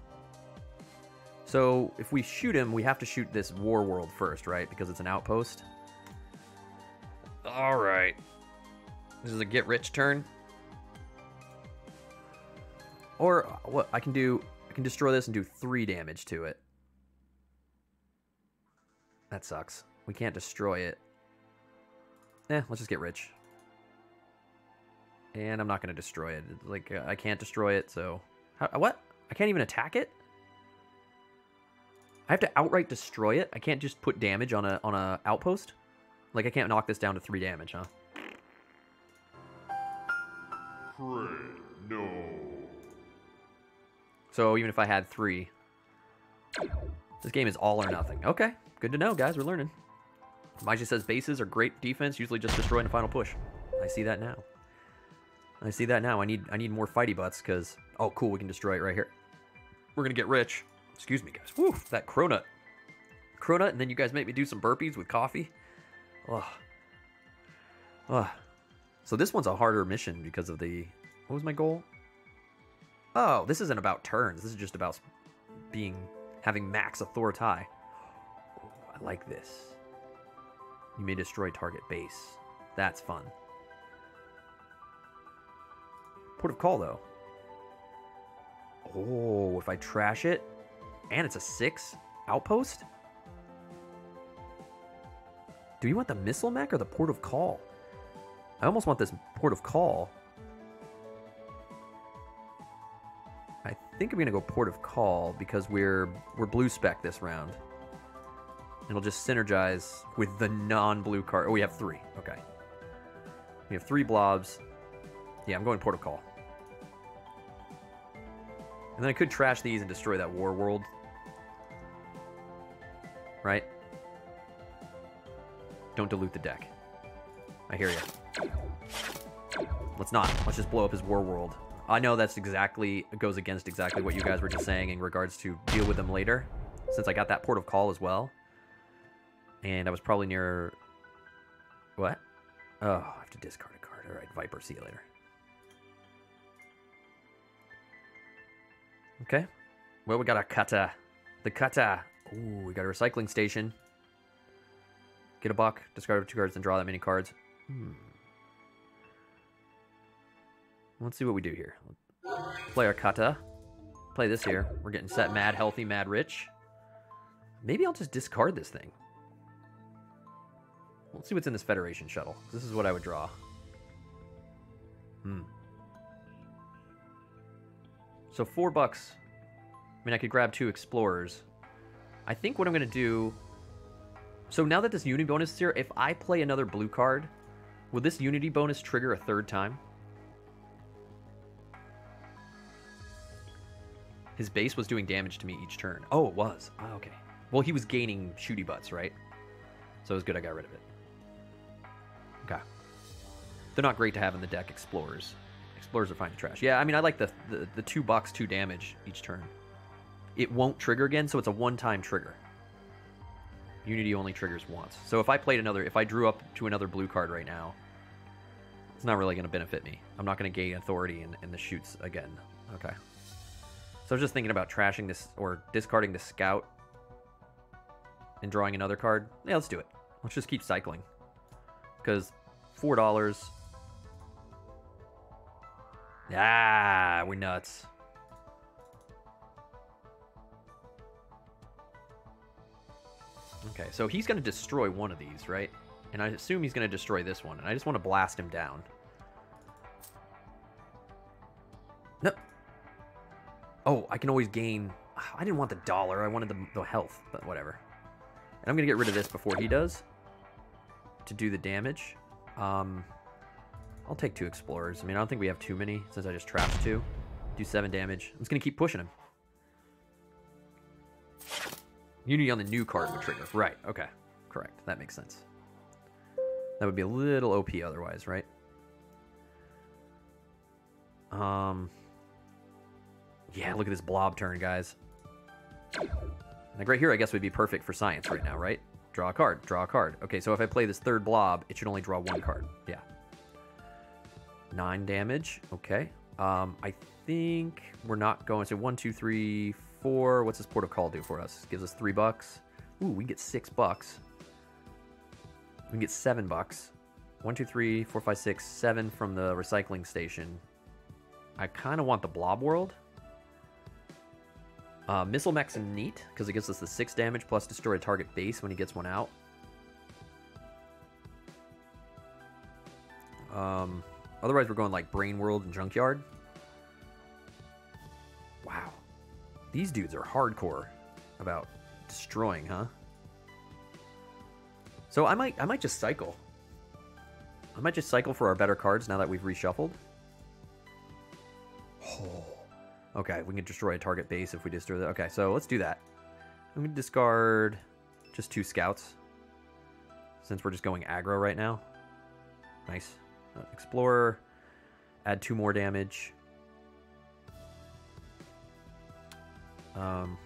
So if we shoot him, we have to shoot this war world first, right? Because it's an outpost. All right. This is a get rich turn. Or what I can do, I can destroy this and do three damage to it. That sucks. We can't destroy it. Eh, let's just get rich. And I'm not going to destroy it. Like, uh, I can't destroy it, so... How, what? I can't even attack it? I have to outright destroy it? I can't just put damage on a on a outpost? Like, I can't knock this down to three damage, huh? Pray no. So, even if I had three... This game is all or nothing. Okay, good to know, guys. We're learning. Maji says bases are great defense, usually just destroying the final push. I see that now. I see that now. I need I need more fighty butts because... Oh, cool. We can destroy it right here. We're going to get rich. Excuse me, guys. Woo, that cronut. Cronut, and then you guys make me do some burpees with coffee. Ugh. Ugh. So this one's a harder mission because of the... What was my goal? Oh, this isn't about turns. This is just about being having max authority. Oh, I like this. You may destroy target base. That's fun. Port of call, though. Oh, if I trash it, and it's a six outpost? Do you want the missile mech or the port of call? I almost want this port of call. I think I'm gonna go port of call because we're we're blue spec this round. It'll just synergize with the non-blue card. Oh, we have three. Okay. We have three blobs. Yeah, I'm going port of call. And then I could trash these and destroy that war world. Right? Don't dilute the deck. I hear you. Let's not. Let's just blow up his war world. I know that's exactly... It goes against exactly what you guys were just saying in regards to deal with them later. Since I got that port of call as well. And I was probably near... What? Oh, I have to discard a card. Alright, Viper. See you later. Okay. Well, we got a Kata. The Kata. Ooh, we got a recycling station. Get a buck, discard two cards, and draw that many cards. Hmm. Let's see what we do here. Play our Kata. Play this here. We're getting set mad, healthy, mad, rich. Maybe I'll just discard this thing. Let's see what's in this Federation shuttle. This is what I would draw. Hmm. So four bucks. I mean, I could grab two explorers. I think what I'm going to do... So now that this unity bonus is here, if I play another blue card, will this unity bonus trigger a third time? His base was doing damage to me each turn. Oh, it was. Oh, okay. Well, he was gaining shooty butts, right? So it was good I got rid of it. Okay. They're not great to have in the deck, explorers. Explorers are fine to trash. Yeah, I mean, I like the, the, the two bucks, two damage each turn. It won't trigger again, so it's a one-time trigger. Unity only triggers once. So if I played another, if I drew up to another blue card right now, it's not really going to benefit me. I'm not going to gain authority in, in the shoots again. Okay. So I was just thinking about trashing this, or discarding the scout and drawing another card. Yeah, let's do it. Let's just keep cycling. Because four dollars... Ah, we're nuts. Okay, so he's going to destroy one of these, right? And I assume he's going to destroy this one. And I just want to blast him down. No. Oh, I can always gain... I didn't want the dollar. I wanted the, the health, but whatever. And I'm going to get rid of this before he does to do the damage. Um... I'll take two explorers. I mean, I don't think we have too many since I just trapped two. Do seven damage. I'm just going to keep pushing him. Unity on the new card would trigger. Right. Okay. Correct. That makes sense. That would be a little O P otherwise, right? Um. Yeah, look at this blob turn, guys. Like right here, I guess would be perfect for science right now, right? Draw a card, draw a card. Okay, so if I play this third blob, it should only draw one card. Yeah. Nine damage. Okay. Um, I think we're not going to so one, two, three, four. What's this Port of Call do for us? Gives us three bucks. Ooh, we can get six bucks. We can get seven bucks. One, two, three, four, five, six, seven from the recycling station. I kind of want the Blob World. Uh, Missile Mech's neat, because it gives us the six damage plus destroy a target base when he gets one out. Um, otherwise, we're going like Brain World and Junkyard. Wow. These dudes are hardcore about destroying, huh? So I might, I might just cycle. I might just cycle for our better cards now that we've reshuffled. Oh. Okay, we can destroy a target base if we destroy that. Okay, so let's do that. I'm going to discard just two scouts since we're just going aggro right now. Nice. Explorer. Add two more damage. Um,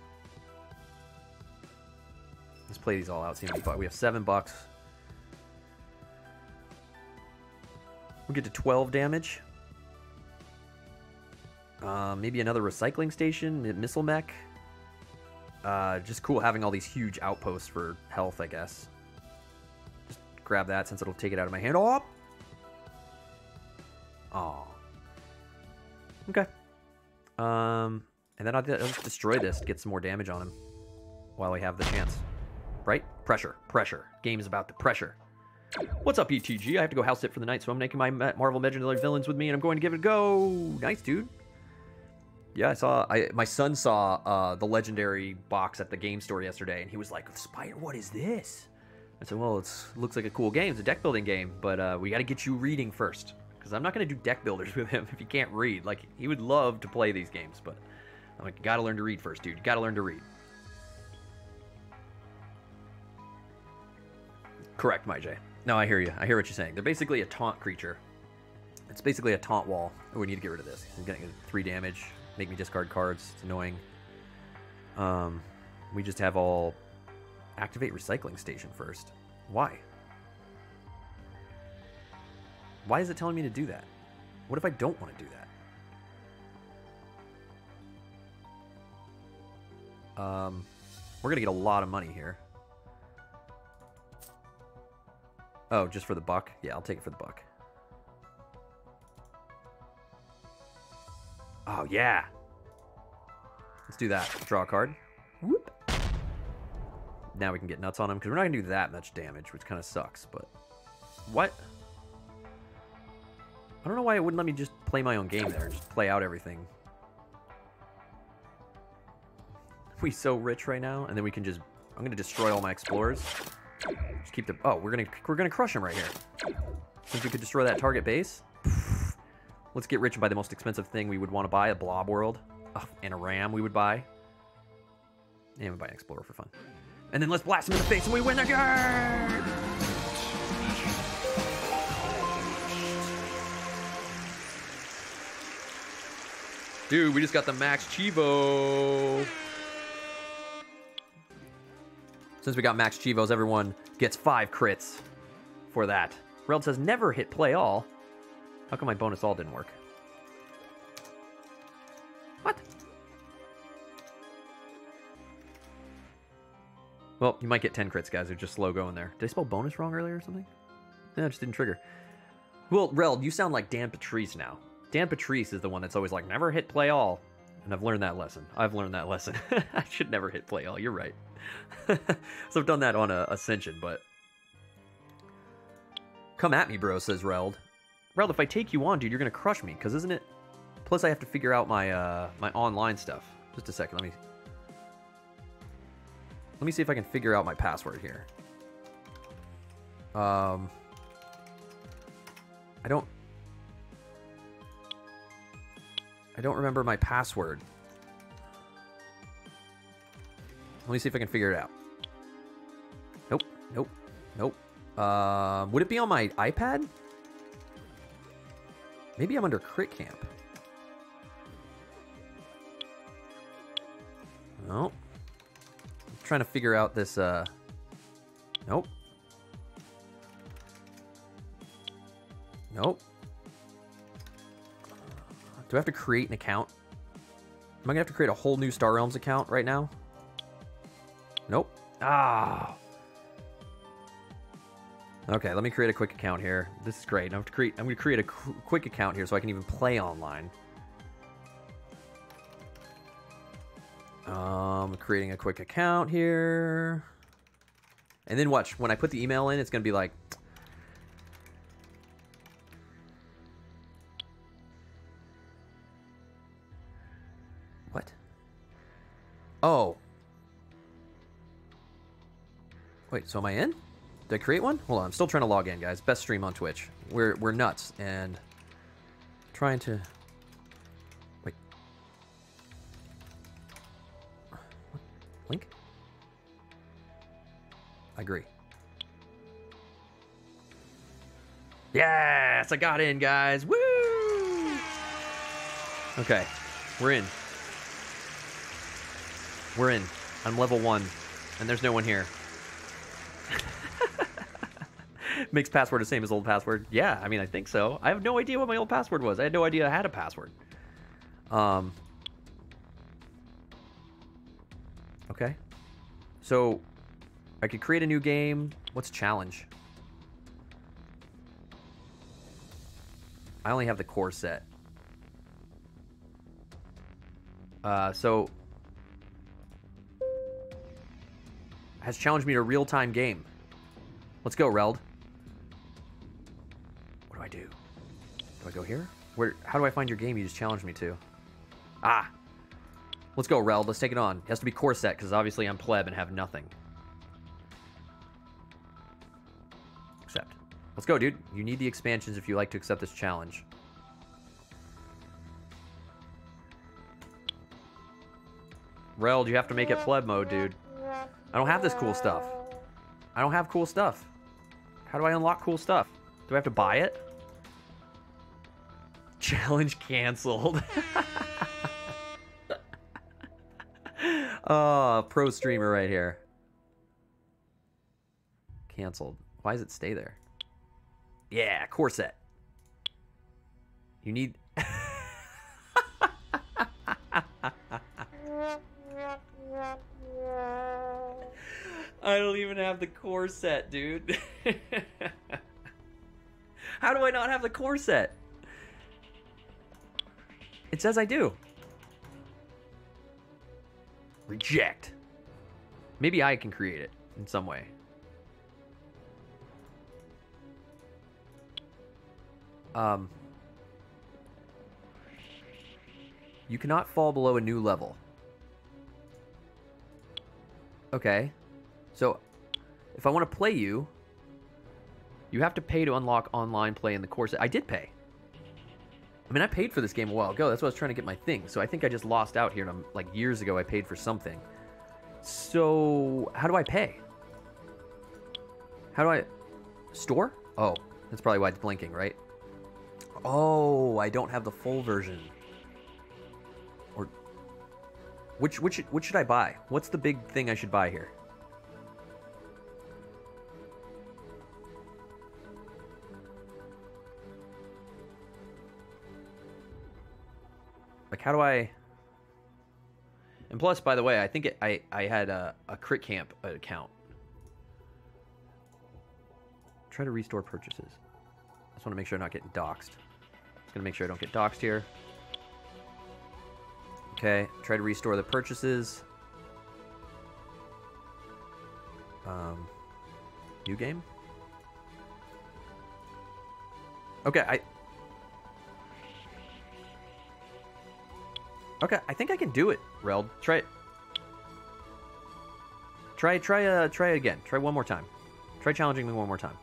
let's play these all out. See how many bucks. We have seven bucks. We'll get to twelve damage. Uh, maybe another recycling station, missile mech. Uh, just cool having all these huge outposts for health, I guess. Just grab that since it'll take it out of my hand. Oh! Aw. Okay. Um, and then I'll, I'll just destroy this to get some more damage on him while I have the chance. Right? Pressure. Pressure. Game is about the pressure. What's up, E T G? I have to go house sit for the night, so I'm taking my Marvel Legendary villains with me, and I'm going to give it a go. Nice, dude. Yeah, I saw. I my son saw uh, the Legendary box at the game store yesterday, and he was like, "Spider, what is this?" I said, "Well, it looks like a cool game. It's a deck building game, but uh, we got to get you reading first, because I'm not going to do deck builders with him if he can't read. Like, he would love to play these games, but I'm like, you got to learn to read first, dude. You got to learn to read." Correct, my J. No, I hear you. I hear what you're saying. They're basically a taunt creature. It's basically a taunt wall. Oh, we need to get rid of this. I'm getting three damage. Make me discard cards. It's annoying. Um, we just have all... Activate recycling station first. Why? Why is it telling me to do that? What if I don't want to do that? Um, we're going to get a lot of money here. Oh, just for the buck? Yeah, I'll take it for the buck. Oh, yeah. Let's do that. Draw a card. Whoop. Now we can get nuts on him, because we're not going to do that much damage, which kind of sucks, but... What? I don't know why it wouldn't let me just play my own game there. Just play out everything. We're so rich right now, and then we can just... I'm going to destroy all my explorers. Just keep the... Oh, we're gonna we're gonna crush him right here. Since we could destroy that target base, pff, let's get rich and buy the most expensive thing we would want to buy, a Blob World. Oh, and a Ram we would buy. And we buy an Explorer for fun. And then let's blast him in the face and we win again! Dude, we just got the Max Chivo! Since we got Max Chivos, everyone gets five crits for that. Reld says, never hit play all. How come my bonus all didn't work? What? Well, you might get ten crits, guys. They're just slow going there. Did I spell bonus wrong earlier or something? No, it just didn't trigger. Well, Reld, you sound like Dan Patrice now. Dan Patrice is the one that's always like, never hit play all. And I've learned that lesson. I've learned that lesson. I should never hit play all. You're right. So I've done that on uh, Ascension, but... Come at me, bro, says Reld. Reld, if I take you on, dude, you're going to crush me, because isn't it... Plus, I have to figure out my uh, my online stuff. Just a second, let me... Let me see if I can figure out my password here. Um... I don't... I don't remember my password. Let me see if I can figure it out. Nope. Nope. Nope. Uh, would it be on my iPad? Maybe I'm under Crit Camp. No. trying to figure out this. Uh... Nope. Nope. Do I have to create an account? Am I going to have to create a whole new Star Realms account right now? Nope. Ah. Okay, let me create a quick account here. This is great. I have to create, I'm going to create a qu quick account here so I can even play online. Um, creating a quick account here. And then watch, when I put the email in, it's going to be like... What? Oh. Wait, so am I in? Did I create one? Hold on, I'm still trying to log in, guys. Best stream on Twitch. We're we're nuts and trying to... Wait. What? Link? I agree. Yes, I got in, guys. Woo! Okay, we're in. We're in. I'm level one, and there's no one here. Makes password the same as old password. Yeah, I mean, I think so. I have no idea what my old password was. I had no idea I had a password. Um. Okay. So, I could create a new game. What's challenge? I only have the core set. Uh, so... Has challenged me to a real-time game. Let's go, Reld. What do I do? Do I go here? Where? How do I find your game you just challenged me to? Ah! Let's go, Reld. Let's take it on. It has to be core set, because obviously I'm pleb and have nothing. Accept. Let's go, dude. You need the expansions if you like to accept this challenge. Reld, you have to make it pleb mode, dude. I don't have this cool stuff. I don't have cool stuff. How do I unlock cool stuff? Do I have to buy it? Challenge canceled. Oh, pro streamer right here. Canceled. Why does it stay there? Yeah, corset. You need... I don't even have the core set, dude. How do I not have the core set? It says I do. Reject. Maybe I can create it in some way. Um. You cannot fall below a new level. Okay. So, if I want to play you, you have to pay to unlock online play in the core set. I did pay. I mean, I paid for this game a while ago. That's why I was trying to get my thing. So I think I just lost out here. And I'm, like, years ago, I paid for something. So, how do I pay? How do I... Store? Oh, that's probably why it's blinking, right? Oh, I don't have the full version. Or... Which, which, which should I buy? What's the big thing I should buy here? Like, how do I... And plus, by the way, I think it, I, I had a, a Crit Camp account. Try to restore purchases. I just want to make sure I'm not getting doxxed. Just going to make sure I don't get doxxed here. Okay, try to restore the purchases. Um, new game? Okay, I... Okay, I think I can do it, Reld. Try it. Try, try, uh, try it again. Try one more time. Try challenging me one more time.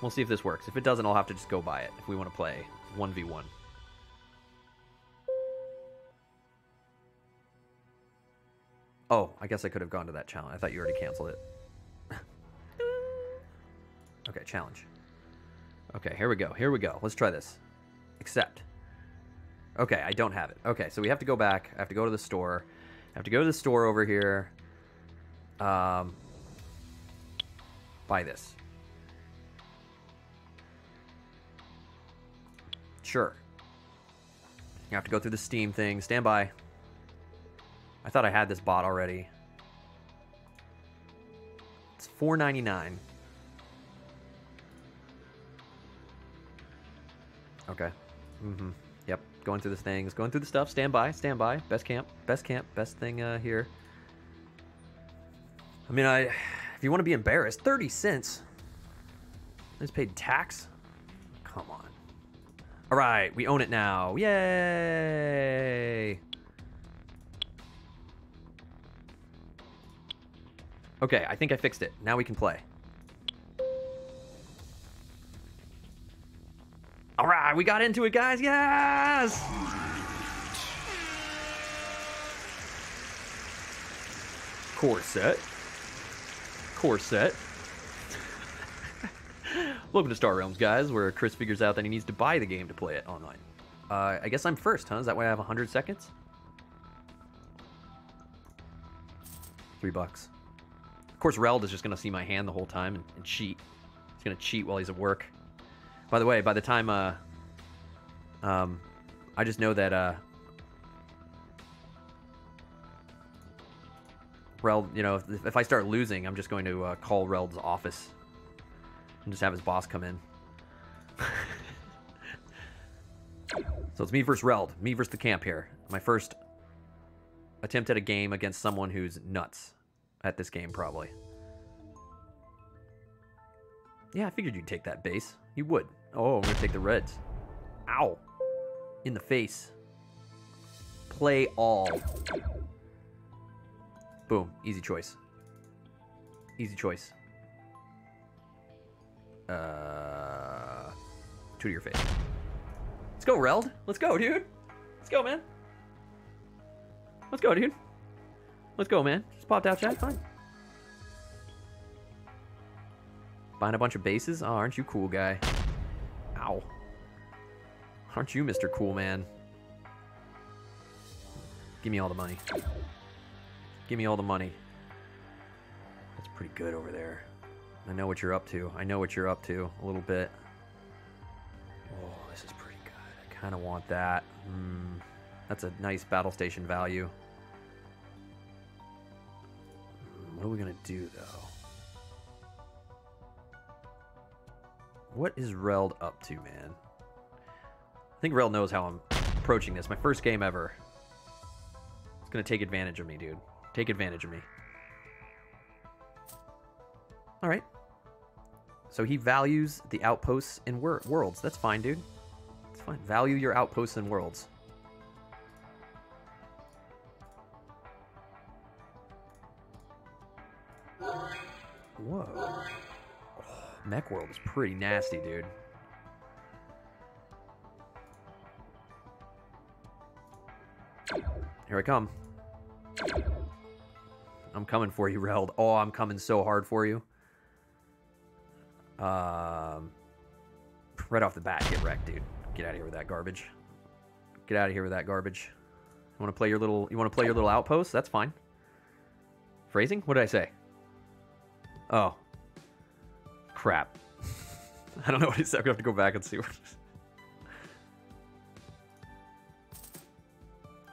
We'll see if this works. If it doesn't, I'll have to just go buy it if we want to play one v one. Oh, I guess I could have gone to that challenge. I thought you already canceled it. Okay, challenge. Okay, here we go. Here we go. Let's try this. Accept. Okay, I don't have it. Okay, so we have to go back. I have to go to the store. I have to go to the store over here. um, buy this. Sure. You have to go through the Steam thing. Stand by. I thought I had this bot already. It's four ninety-nine. Okay. Mm-hmm. Yep. Going through this thing. It's going through the stuff. Stand by. Stand by. Best camp. Best camp. Best thing uh, here. I mean, I. If you want to be embarrassed, thirty cents. I just paid tax. Come on. All right. We own it now. Yay. Okay. I think I fixed it. Now we can play. All right, we got into it, guys. Yes! Corset. Corset. Welcome to Star Realms, guys, where Chris figures out that he needs to buy the game to play it online. Uh, I guess I'm first, huh? Is that why I have one hundred seconds? Three bucks. Of course, Reld is just going to see my hand the whole time and, and cheat. He's going to cheat while he's at work. By the way, by the time, uh, um, I just know that, uh, Reld, you know, if, if I start losing, I'm just going to, uh, call Reld's office and just have his boss come in. So it's me versus Reld, me versus the camp here. My first attempt at a game against someone who's nuts at this game, probably. Yeah, I figured you'd take that base. You would. Oh, I'm going to take the reds. Ow. In the face. Play all. Boom. Easy choice. Easy choice. Uh, two to your face. Let's go, Reld. Let's go, dude. Let's go, man. Let's go, dude. Let's go, man. Just popped out chat. Fine. Buying a bunch of bases? Oh, aren't you cool, guy? Ow. Aren't you Mister Cool Man? Give me all the money. Give me all the money. That's pretty good over there. I know what you're up to. I know what you're up to a little bit. Oh, this is pretty good. I kind of want that. Mm, that's a nice battle station value. What are we going to do, though? What is Reld up to, man? I think Reld knows how I'm approaching this. My first game ever. It's going to take advantage of me, dude. Take advantage of me. All right. So he values the outposts and wor worlds. That's fine, dude. That's fine. Value your outposts and worlds. Whoa. Mech World is pretty nasty, dude. Here I come. I'm coming for you, Reld. Oh, I'm coming so hard for you. Um, right off the bat, get wrecked, dude. Get out of here with that garbage. Get out of here with that garbage. You want to play your little? You want to play your little outpost? That's fine. Phrasing? What did I say? Oh. Crap. I don't know what he said. We have to go back and see what it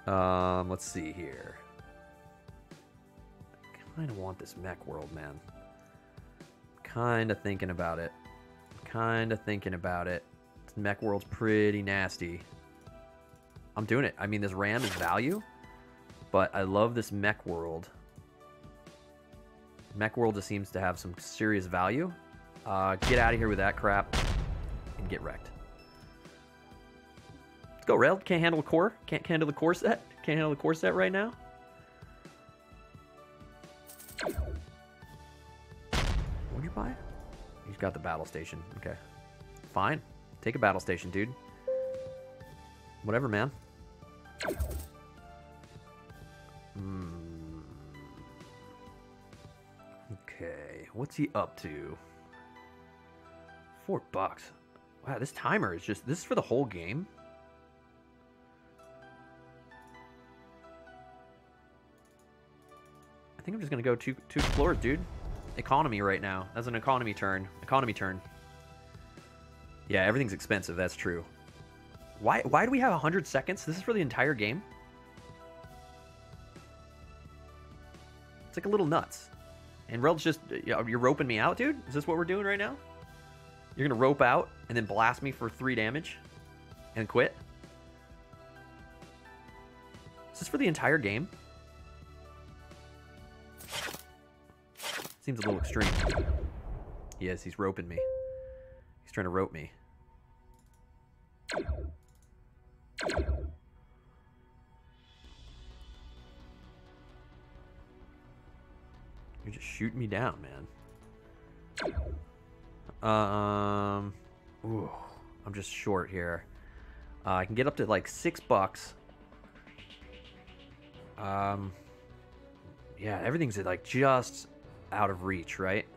is. Um, let's see here. I kind of want this mech world, man. Kind of thinking about it. Kind of thinking about it. This mech world's pretty nasty. I'm doing it. I mean, this RAM is value, but I love this mech world. Mech world just seems to have some serious value. Uh, get out of here with that crap and get wrecked. Let's go, Reld. Can't handle the core. Can't handle the core set. Can't handle the core set right now. What'd you buy? He's got the battle station. Okay. Fine. Take a battle station, dude. Whatever, man. Hmm. Okay. What's he up to? Four bucks. Wow, this timer is just... This is for the whole game? I I think I'm just gonna go two two explorers, dude. Economy right now. That's an economy turn. Economy turn. Yeah, everything's expensive. That's true. Why why do we have one hundred seconds? This is for the entire game. It's like a little nuts. And Rel's just, you're roping me out, dude? Is this what we're doing right now? You're gonna rope out and then blast me for three damage and quit? Is this for the entire game? Seems a little extreme. He is, he's roping me. He's trying to rope me. You're just shooting me down, man. Um, ooh, I'm just short here. Uh, I can get up to like six bucks. Um, yeah, everything's like just out of reach, right?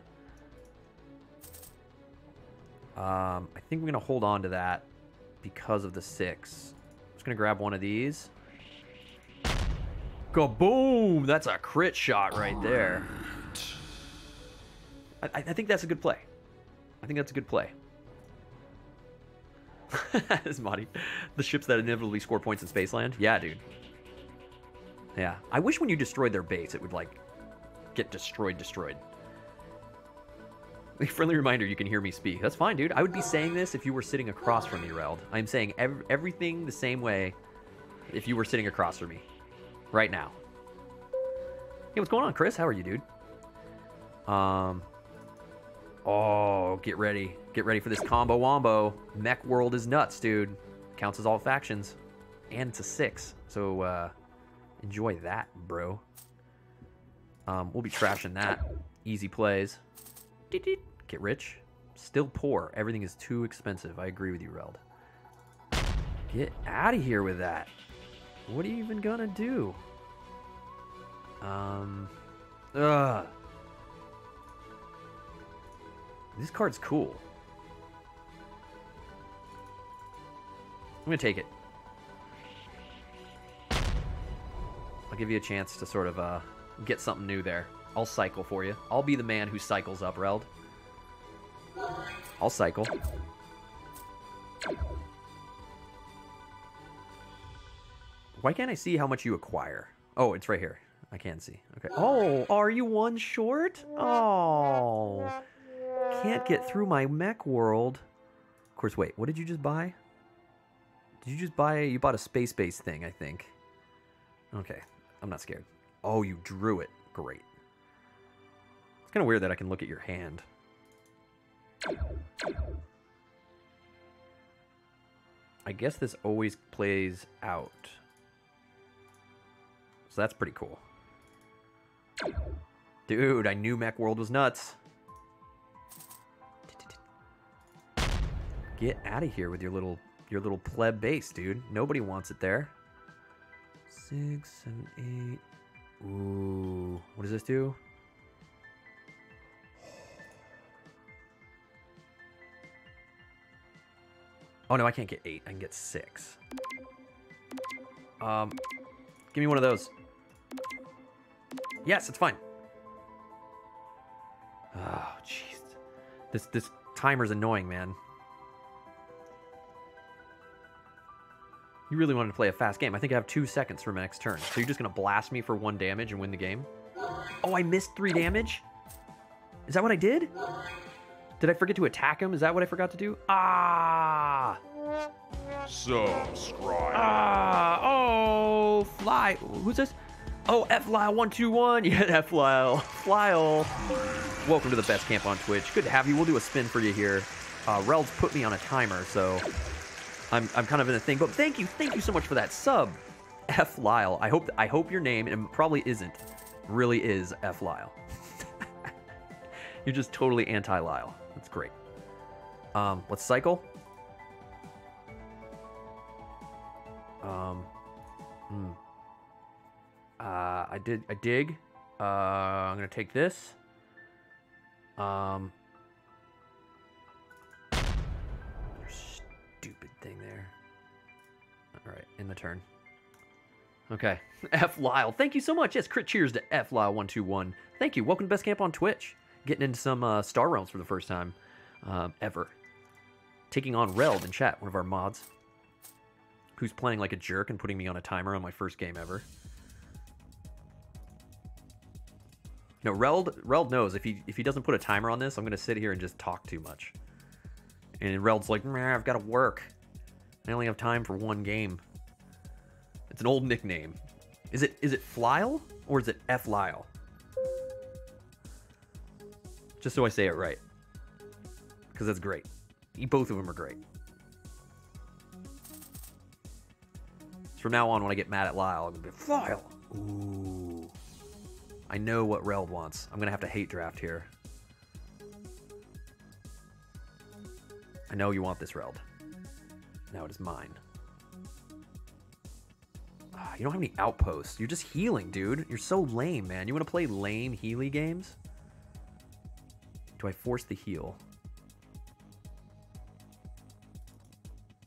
Um, I think I'm gonna hold on to that because of the six. I'm just gonna grab one of these. Kaboom! That's a crit shot right there. I, I think that's a good play. I think that's a good play. Asmodee, the ships that inevitably score points in Spaceland. Yeah, dude. Yeah. I wish when you destroyed their base, it would, like, get destroyed, destroyed. A friendly reminder, you can hear me speak. That's fine, dude. I would be saying this if you were sitting across from me, Reld. I'm saying ev everything the same way if you were sitting across from me right now. Hey, what's going on, Chris? How are you, dude? Um... Oh, get ready. Get ready for this combo wombo. Mech World is nuts, dude. Counts as all factions. And it's a six. So, uh, enjoy that, bro. Um, we'll be trashing that. Easy plays. Get rich. Still poor. Everything is too expensive. I agree with you, Reld. Get out of here with that. What are you even gonna do? Um, ugh. This card's cool. I'm gonna take it. I'll give you a chance to sort of uh, get something new there. I'll cycle for you. I'll be the man who cycles up, Reld. I'll cycle. Why can't I see how much you acquire? Oh, it's right here. I can see. Okay. Oh, are you one short? Oh. Can't get through my mech world. Of course, wait, what did you just buy? Did you just buy, you bought a space base thing, I think. Okay, I'm not scared. Oh, you drew it. Great. It's kind of weird that I can look at your hand. I guess this always plays out. So that's pretty cool. Dude, I knew mech world was nuts. Get out of here with your little your little pleb base, dude. Nobody wants it there. Six, seven, eight. Ooh. What does this do? Oh, no, I can't get eight. I can get six. Um, give me one of those. Yes, it's fine. Oh, jeez. This, this timer's annoying, man. You really wanted to play a fast game. I think I have two seconds for my next turn. So you're just going to blast me for one damage and win the game? Oh, I missed three damage? Is that what I did? Did I forget to attack him? Is that what I forgot to do? Ah! Subscribe. Ah! Oh, fly. Who's this? Oh, F Lyle one two one. Yeah, F Lyle. Flyle. Welcome to the best camp on Twitch. Good to have you. We'll do a spin for you here. Uh, Reld's put me on a timer, so... I'm, I'm kind of in a thing, but thank you, thank you so much for that sub, F. Lyle. I hope I hope your name, and it probably isn't, really is F. Lyle. You're just totally anti-Lyle. That's great. Um, let's cycle. Um, mm. uh, I did I dig. Uh, I'm gonna take this. Um. There. All right, in the turn. Okay. F. Lyle. Thank you so much. Yes, crit cheers to F. Lyle one two one. Thank you. Welcome to Best Camp on Twitch. Getting into some uh, Star Realms for the first time um, ever. Taking on Reld in chat, one of our mods. Who's playing like a jerk and putting me on a timer on my first game ever. No, Reld, Reld knows. If he, if he doesn't put a timer on this, I'm going to sit here and just talk too much. And Reld's like, meh, I've got to work. I only have time for one game. It's an old nickname. Is it is it Flyle or is it F. Lyle? Just so I say it right. Because that's great. Both of them are great. So from now on, when I get mad at Lyle, I'm going to be Flyle. Ooh. I know what Reld wants. I'm going to have to hate draft here. I know you want this, Reld. Now it is mine. Uh, you don't have any outposts. You're just healing, dude. You're so lame, man. You want to play lame Healy games? Do I force the heal?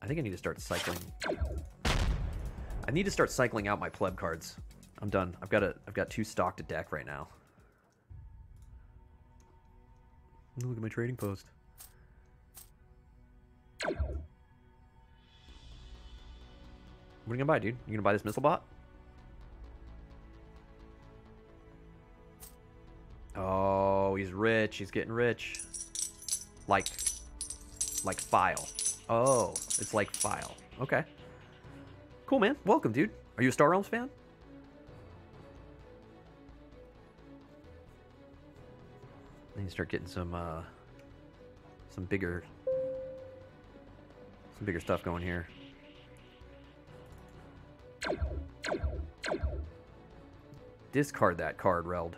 I think I need to start cycling. I need to start cycling out my pleb cards. I'm done. I've got a. I've got two stocked to deck right now. Look at my trading post. What are you gonna buy, dude? You gonna buy this missile bot? Oh, he's rich. He's getting rich. Like, like File. Oh, it's like File. Okay. Cool, man. Welcome, dude. Are you a Star Realms fan? I need to start getting some, uh, some bigger, some bigger stuff going here. Discard that card, Reld.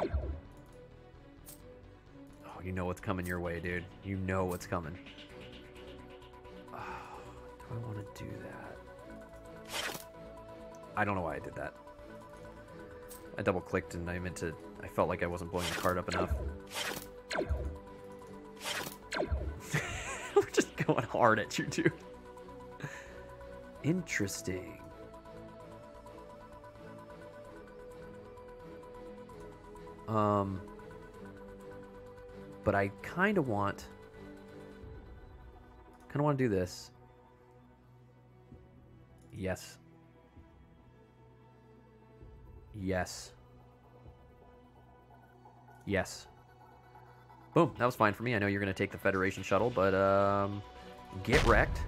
Oh, you know what's coming your way, dude. You know what's coming. Oh, do I want to do that? I don't know why I did that. I double clicked and I meant to. I felt like I wasn't blowing the card up enough. We're just going hard at you, dude. Interesting. Um, but I kind of want, kind of want to do this. Yes. Yes. Yes. Boom. That was fine for me. I know you're going to take the Federation shuttle, but, um, get wrecked.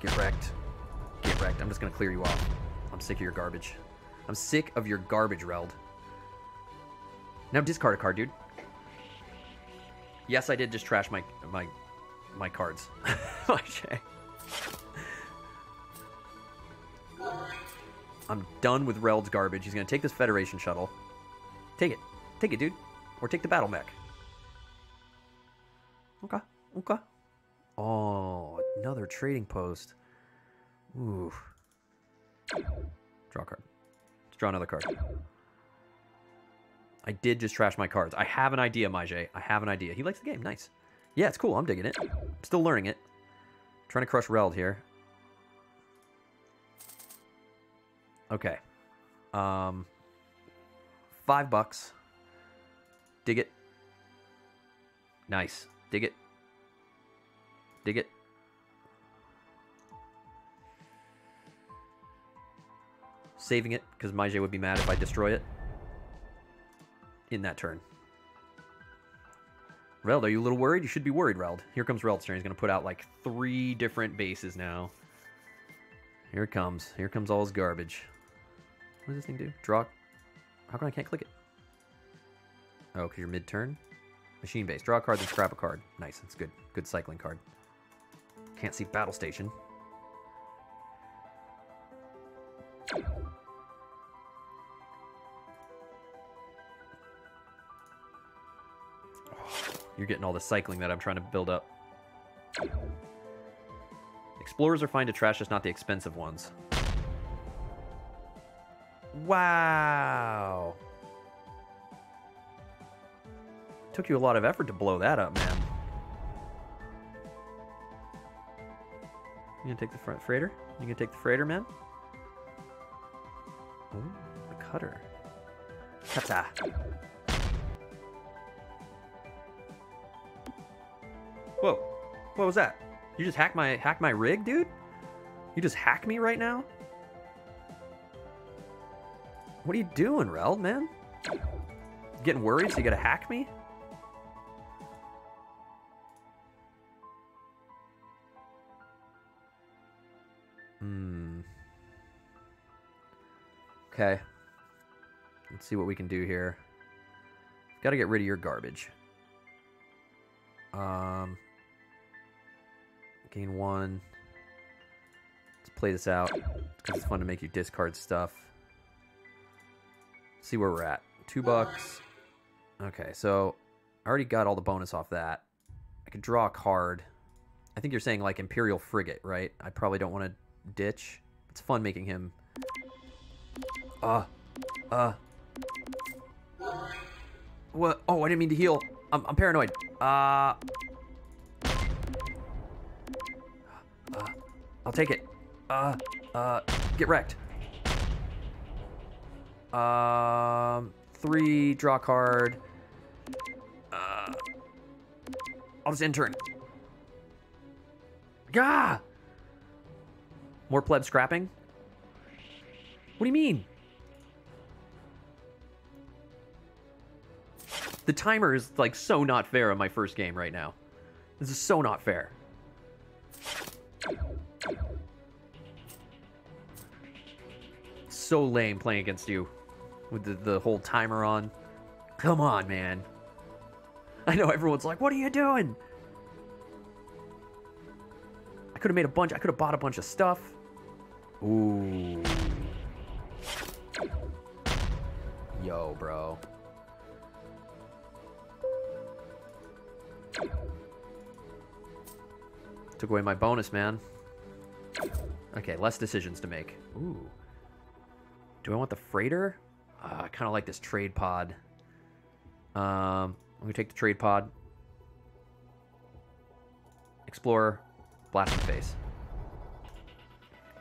Get wrecked. Get wrecked. I'm just going to clear you off. I'm sick of your garbage. I'm sick of your garbage, Reld. Now discard a card, dude. Yes, I did just trash my my my cards. My shit. I'm done with Reld's garbage. He's gonna take this Federation shuttle. Take it, take it, dude, or take the battle mech. Okay, okay. Oh, another trading post. Ooh. Draw a card. Draw another card. I did just trash my cards. I have an idea, Majay. I have an idea. He likes the game. Nice. Yeah, it's cool. I'm digging it. I'm still learning it. I'm trying to crush Reld here. Okay. Um. Five bucks. Dig it. Nice. Dig it. Dig it. Saving it, because Majay would be mad if I destroy it. In that turn. Reld, are you a little worried? You should be worried, Reld. Here comes Reld's turn. He's going to put out like three different bases now. Here it comes. Here comes all his garbage. What does this thing do? Draw. How come I can't click it? Oh, because you're mid-turn? Machine base. Draw a card, then scrap a card. Nice. That's good. Good cycling card. Can't see Battle Station. You're getting all the cycling that I'm trying to build up. Explorers are fine to trash, just not the expensive ones. Wow. Took you a lot of effort to blow that up, man. You gonna take the front freighter? You gonna take the freighter, man? Ooh, a cutter. Cutter. Whoa, what was that? You just hacked my hack my rig, dude? You just hack me right now? What are you doing, Rel, man? You getting worried so you gotta hack me? Hmm. Okay. Let's see what we can do here. Gotta get rid of your garbage. Um. Gain one. Let's play this out. Because it's fun to make you discard stuff. See where we're at. Two bucks. Okay, so I already got all the bonus off that. I could draw a card. I think you're saying like Imperial Frigate, right? I probably don't want to ditch. It's fun making him. Uh, uh. What? Oh, I didn't mean to heal. I'm, I'm paranoid. Uh, uh. I'll take it. Uh, uh. Get wrecked. Um, three, draw card. Uh, I'll just end turn. Gah! More pleb scrapping? What do you mean? The timer is like so not fair on my first game right now. This is so not fair. So lame playing against you. With the, the whole timer on. Come on, man. I know everyone's like, what are you doing? I could have made a bunch. I could have bought a bunch of stuff. Ooh. Yo, bro. Took away my bonus, man. Okay, less decisions to make. Ooh. Do I want the freighter? Uh, I kind of like this trade pod. Um, I'm going to take the trade pod. Explorer. Blast in the face.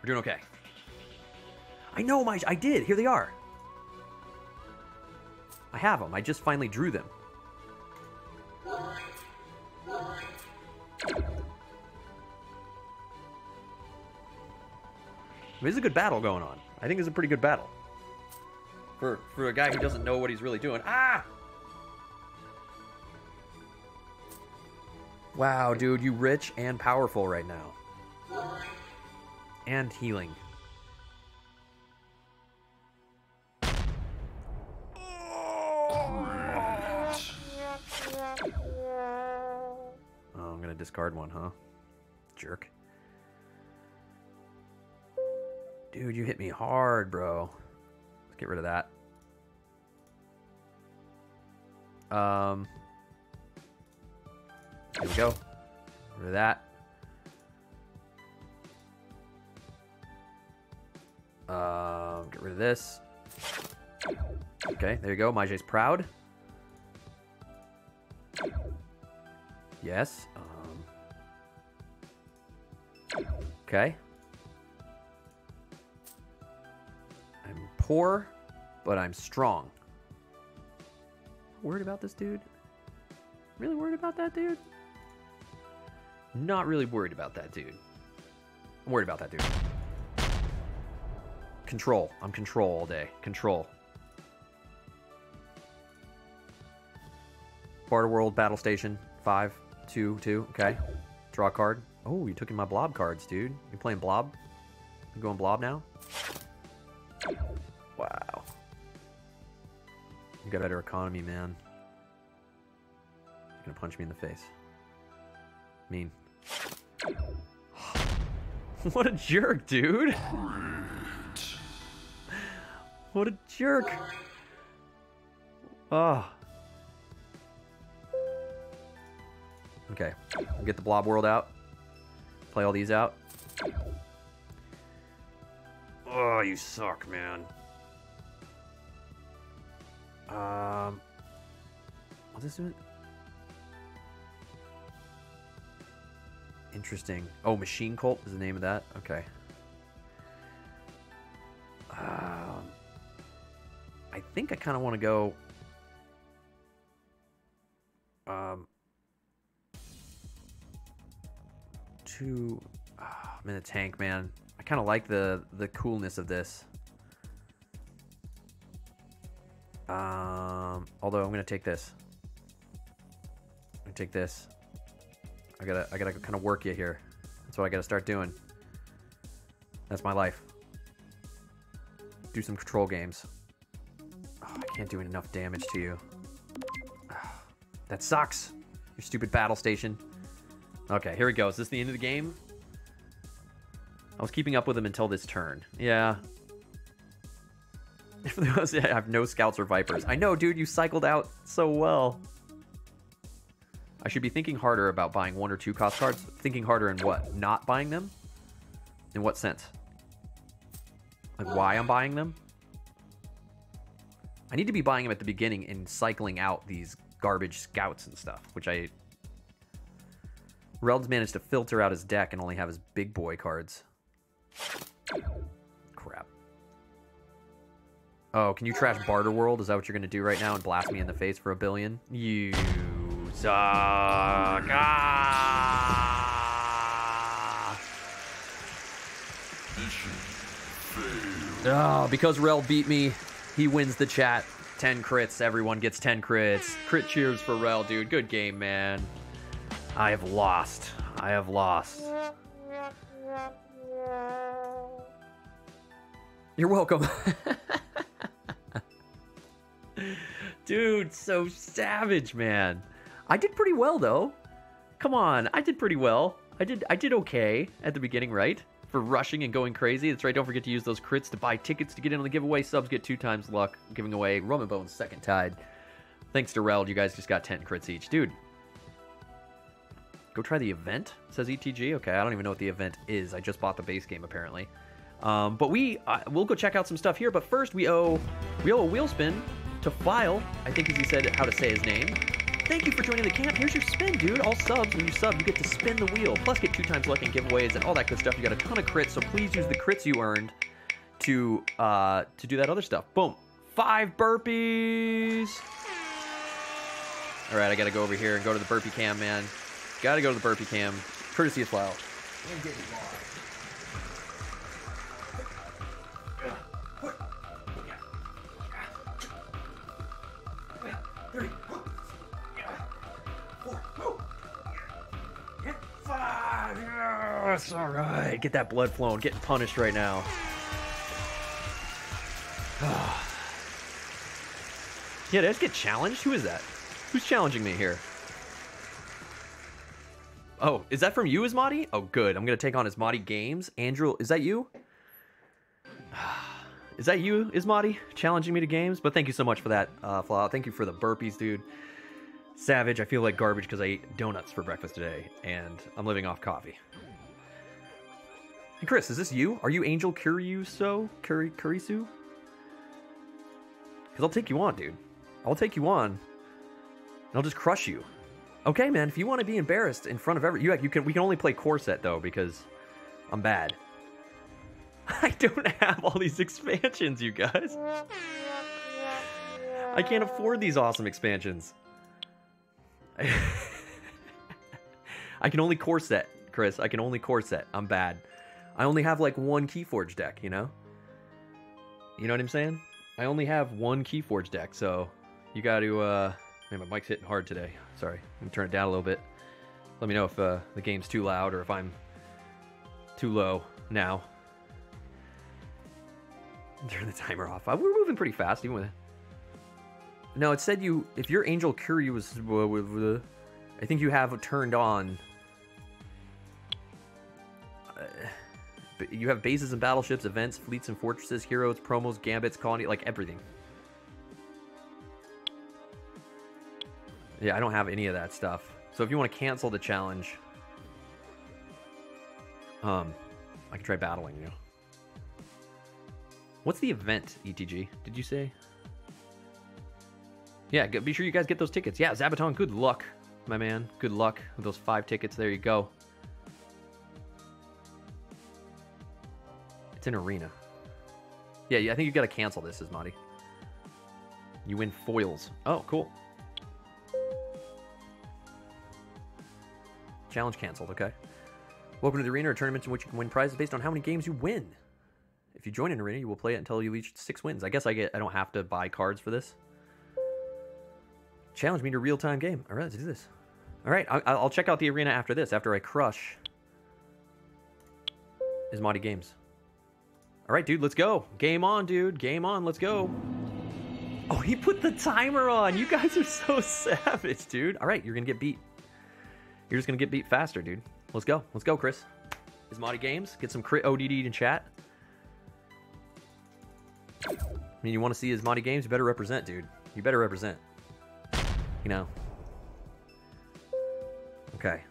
We're doing okay. I know my... I did. Here they are. I have them. I just finally drew them. There's a good battle going on. I think it's a pretty good battle. For, for a guy who doesn't know what he's really doing. Ah! Wow, dude, you rich and powerful right now. And healing. Oh, I'm gonna discard one, huh? Jerk. Dude, you hit me hard, bro. Let's get rid of that. Um... Here we go. Rid of that. Um, get rid of this. Okay, there you go. Majay's proud. Yes. Um, okay. I'm poor, but I'm strong. Worried about this dude? Really worried about that dude? Not really worried about that dude. I'm worried about that dude. Control. I'm control all day. Control. Barter World Battle Station. Five, two, two. Okay. Draw a card. Oh, you took in my blob cards, dude. You're playing blob? You going blob now? Wow. You got a better economy, man. You're gonna punch me in the face. Mean. What a jerk, dude. What a jerk. Oh. Okay. We'll get the blob world out. Play all these out. Oh, you suck, man. Um. What's this doing? Interesting. Oh, Machine Cult is the name of that? Okay. Um, I think I kind of want to go... Um, to... Oh, I'm in a tank, man. I kind of like the, the coolness of this. Um, although I'm going to take this. I'm going to take this. I gotta, I gotta kind of work you here. That's what I gotta start doing. That's my life. Do some control games. Oh, I can't do enough damage to you. Oh, that sucks. Your stupid battle station. Okay, here we go. Is this the end of the game? I was keeping up with him until this turn. Yeah. I have no scouts or vipers. I know, dude. You cycled out so well. I should be thinking harder about buying one or two cost cards. Thinking harder in what? Not buying them? In what sense? Like why I'm buying them? I need to be buying them at the beginning and cycling out these garbage scouts and stuff, which I... Reld's managed to filter out his deck and only have his big boy cards. Crap. Oh, can you trash Barter World? Is that what you're going to do right now and blast me in the face for a billion? You... Suck. Ah. Oh, because Rel beat me, he wins the chat. ten crits, everyone gets ten crits. Crit cheers for Rel, dude. Good game, man. I have lost. I have lost. You're welcome. Dude, so savage, man. I did pretty well, though. Come on, I did pretty well. I did I did okay at the beginning, right? For rushing and going crazy. That's right, don't forget to use those crits to buy tickets to get in on the giveaway. Subs get two times luck, giving away Rum and Bones Second Tide. Thanks to Reld, you guys just got ten crits each. Dude, go try the event, says E T G. Okay, I don't even know what the event is. I just bought the base game, apparently. Um, but we, uh, we'll go check out some stuff here. But first, we owe, we owe a wheel spin to File. I think as he said how to say his name. Thank you for joining the camp. Here's your spin, dude. All subs, when you sub, you get to spin the wheel. Plus, get two times luck in giveaways and all that good stuff. You got a ton of crits, so please use the crits you earned to uh, to do that other stuff. Boom. Five burpees. All right, I got to go over here and go to the burpee cam, man. Got to go to the burpee cam. Courtesy of Flow. That's all right. Get that blood flowing. Getting punished right now. Yeah, did I just get challenged? Who is that? Who's challenging me here? Oh, is that from you, Asmodee? Oh, good. I'm going to take on Asmodee Games. Andrew, is that you? Is that you, Asmodee? Challenging me to games? But thank you so much for that, uh, Flaw. Thank you for the burpees, dude. Savage, I feel like garbage because I ate donuts for breakfast today, and I'm living off coffee. Hey Chris, is this you? Are you Angel Curioso? Curi Curisu? Because I'll take you on, dude. I'll take you on, and I'll just crush you. Okay, man, if you want to be embarrassed in front of every... You, you can, we can only play Corset, though, because I'm bad. I don't have all these expansions, you guys. I can't afford these awesome expansions. I can only Corset, Chris. I can only Corset. I'm bad. I only have like one KeyForge deck, you know? You know what I'm saying? I only have one KeyForge deck, so you got to... Uh... Man, my mic's hitting hard today. Sorry. I'm going to turn it down a little bit. Let me know if uh, the game's too loud or if I'm too low now. Turn the timer off. We're moving pretty fast, even with... No, it said you, if your Angel Curious, I think you have turned on, uh, you have bases and battleships, events, fleets and fortresses, heroes, promos, gambits, colony, like everything. Yeah, I don't have any of that stuff. So if you want to cancel the challenge, um, I can try battling you. What's the event, E T G? Did you say? Yeah, be sure you guys get those tickets. Yeah, Zabaton, good luck, my man. Good luck with those five tickets. There you go. It's an arena. Yeah, I think you've got to cancel this, Asmodee. You win foils. Oh, cool. Challenge canceled, okay. Welcome to the arena, a tournament in which you can win prizes based on how many games you win. If you join an arena, you will play it until you reach six wins. I guess I get I don't have to buy cards for this. Challenge me to a real-time game. All right, let's do this. All right, I, I'll check out the arena after this, after I crush Asmodee Games. All right, dude, let's go. Game on, dude. Game on, let's go. Oh, he put the timer on. You guys are so savage, dude. All right, you're going to get beat. You're just going to get beat faster, dude. Let's go. Let's go, Chris. Asmodee Games. Get some crit O D D in chat. I mean, you want to see Asmodee Games? You better represent, dude. You better represent. You know. Okay.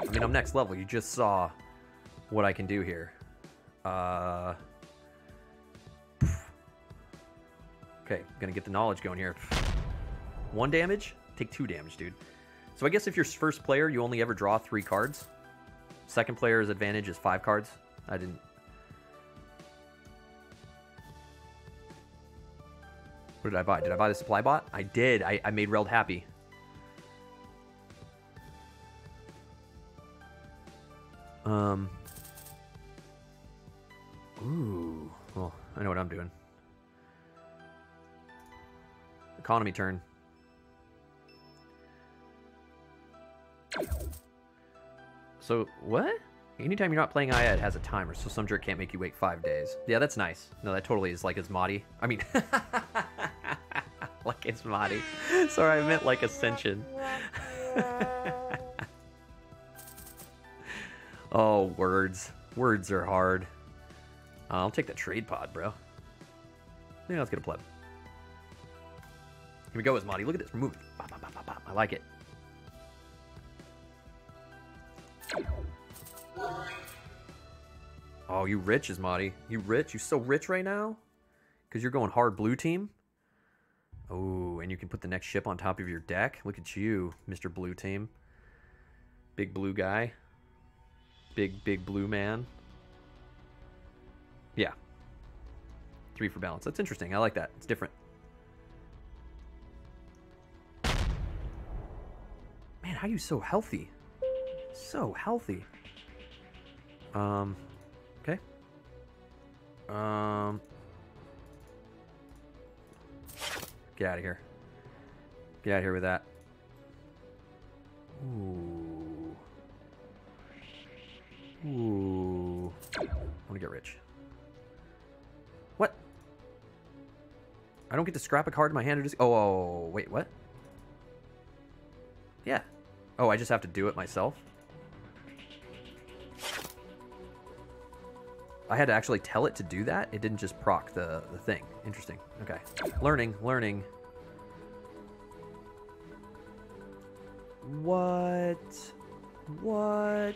I mean, I'm next level. You just saw what I can do here. Uh... Okay, gonna get the knowledge going here. One damage, take two damage, dude. So I guess if you're first player, you only ever draw three cards. Second player's advantage is five cards. I didn't. What did I buy? Did I buy the supply bot? I did. I, I made Reld happy. Um. Ooh. Well, I know what I'm doing. Economy turn. So, what? Anytime you're not playing I A, it has a timer, so some jerk can't make you wait five days. Yeah, that's nice. No, that totally is like Asmodee. I mean, like Asmodee. Sorry, I meant like Ascension. Oh, words. Words are hard. Uh, I'll take the trade pod, bro. Yeah, let's get a pleb. Here we go, Asmodee. Look at this. We're moving. Bop, bop, bop, bop, bop. I like it. Oh, you rich, Asmodee. You rich. You so rich right now. Because you're going hard blue team. Oh, and you can put the next ship on top of your deck. Look at you, Mister Blue Team. Big blue guy. Big, big blue man. Yeah. Three for balance. That's interesting. I like that. It's different. Man, how are you so healthy? So healthy. Um, okay. Um, get out of here. Get out of here with that. Ooh. Ooh. I want to get rich. What? I don't get to scrap a card in my hand or just... Oh, oh wait, what? Yeah. Oh, I just have to do it myself? I had to actually tell it to do that? It didn't just proc the, the thing. Interesting. Okay. Learning, learning. What? What?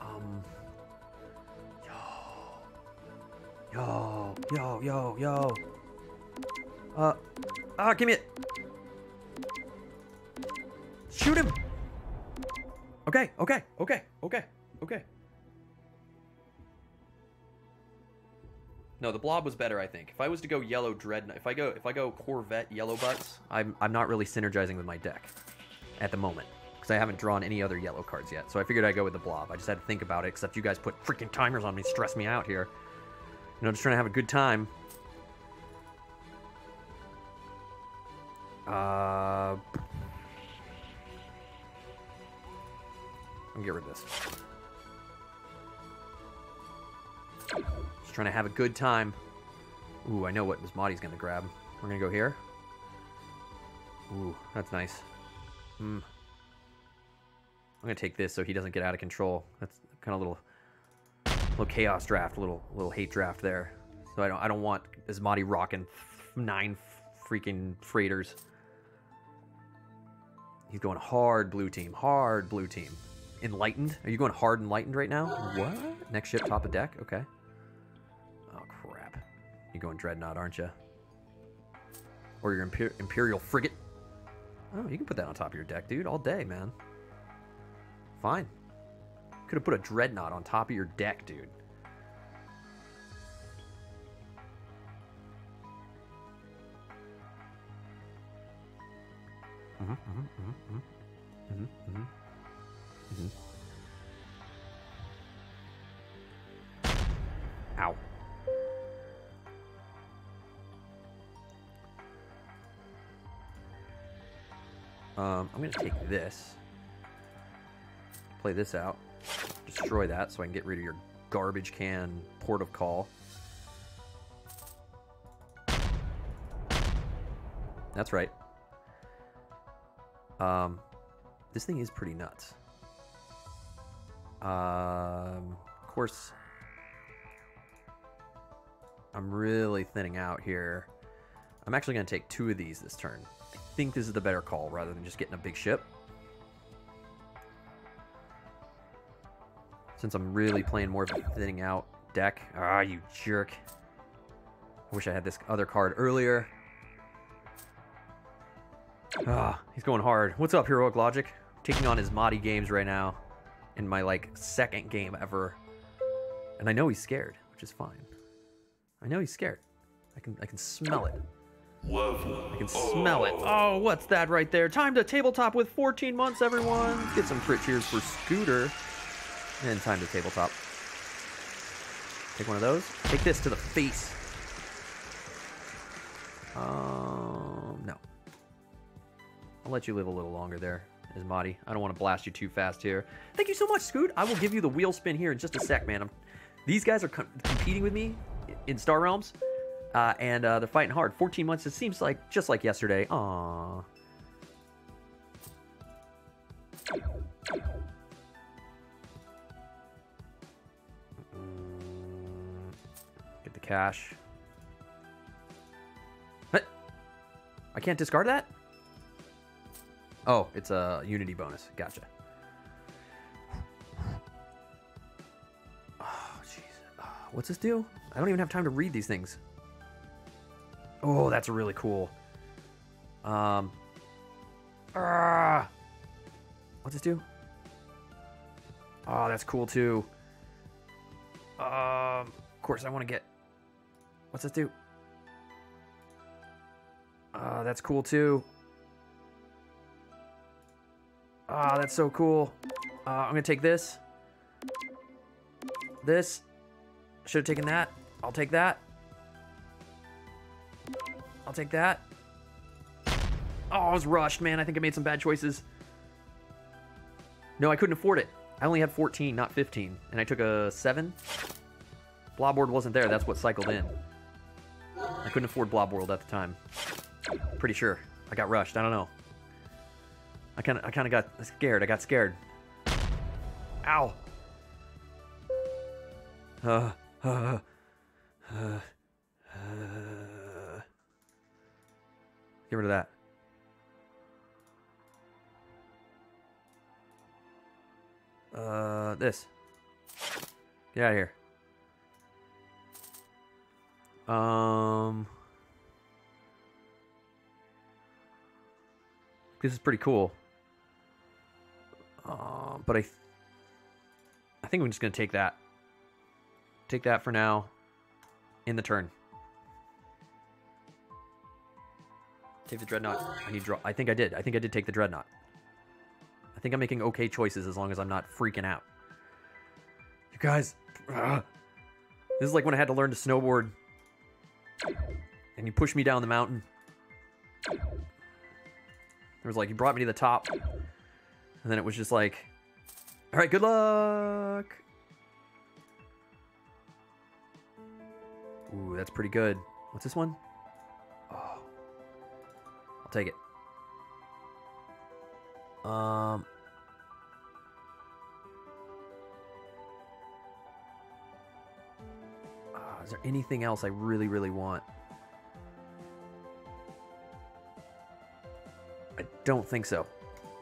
Um. Yo. Yo, yo, yo, yo. Uh. Ah, give me it. Shoot him. Okay, okay, okay, okay, okay. No, the blob was better, I think. If I was to go yellow dreadnought, if I go, if I go Corvette yellow butts, I'm, I'm not really synergizing with my deck at the moment because I haven't drawn any other yellow cards yet. So I figured I'd go with the blob. I just had to think about it. Except you guys put freaking timers on me, stress me out here. You know, I'm just trying to have a good time. Uh, I'm gonna get rid of this. Just trying to have a good time. Ooh, I know what Asmodee's gonna grab. We're gonna go here. Ooh, that's nice. Hmm. I'm gonna take this so he doesn't get out of control. That's kind of a little, little chaos draft, little little hate draft there. So I don't I don't want Asmodee rocking nine freaking freighters. He's going hard blue team, hard blue team. Enlightened? Are you going hard enlightened right now? What? Next ship, top of deck? Okay. Oh, crap. You're going dreadnought, aren't you? Or your Imper imperial frigate? Oh, you can put that on top of your deck, dude. All day, man. Fine. Could have put a Dreadnought on top of your deck, dude. Mm-hmm, mm-hmm, mm-hmm, mm-hmm, mm-hmm, mm-hmm. Ow. Um, I'm going to take this. Play this out. Destroy that so I can get rid of your garbage can port of call. That's right. Um, this thing is pretty nuts. Um, of course, I'm really thinning out here. I'm actually going to take two of these this turn. I think this is the better call rather than just getting a big ship. Since I'm really playing more of a thinning out deck. Ah, you jerk. I wish I had this other card earlier. Ah, he's going hard. What's up, Heroic Logic? I'm taking on Asmodee Games right now in my, like, second game ever. And I know he's scared, which is fine. I know he's scared. I can I can smell it. Level. I can smell it. Oh, what's that right there? Time to tabletop with fourteen months, everyone. Get some crit cheers for Scooter. And time to tabletop. Take one of those. Take this to the face. Um, no. I'll let you live a little longer there, Asmodee. I don't want to blast you too fast here. Thank you so much, Scoot. I will give you the wheel spin here in just a sec, man. I'm, these guys are com competing with me in Star Realms, uh, and uh, they're fighting hard. fourteen months, it seems like, just like yesterday. Aww. Get the cash. What? I can't discard that? Oh, it's a Unity bonus. Gotcha. Oh, jeez. What's this do? I don't even have time to read these things. Oh, that's really cool. Um. Uh, what's this do? Oh, that's cool, too. Um, of course, I want to get... What's this do? Uh, that's cool, too. Ah, oh, that's so cool. Uh, I'm going to take this. This. Should have taken that. I'll take that. I'll take that. Oh, I was rushed, man. I think I made some bad choices. No, I couldn't afford it. I only had fourteen, not fifteen. And I took a seven. Blobworld wasn't there. That's what cycled in. I couldn't afford Blobworld at the time. Pretty sure. I got rushed. I don't know. I kind of I kind of got scared. I got scared. Ow. Uh, uh, uh, uh, get rid of that. Uh, this. Get out of here. Um... This is pretty cool. Uh, but I, th I think I'm just going to take that. Take that for now. In the turn. Take the Dreadnought. I need draw. I think I did. I think I did take the Dreadnought. I think I'm making okay choices as long as I'm not freaking out. You guys. Uh, this is like when I had to learn to snowboard. And you pushed me down the mountain. It was like, you brought me to the top. And then it was just like, all right, good luck. Ooh, that's pretty good. What's this one? Oh, I'll take it. Um, uh, is there anything else I really, really want? I don't think so.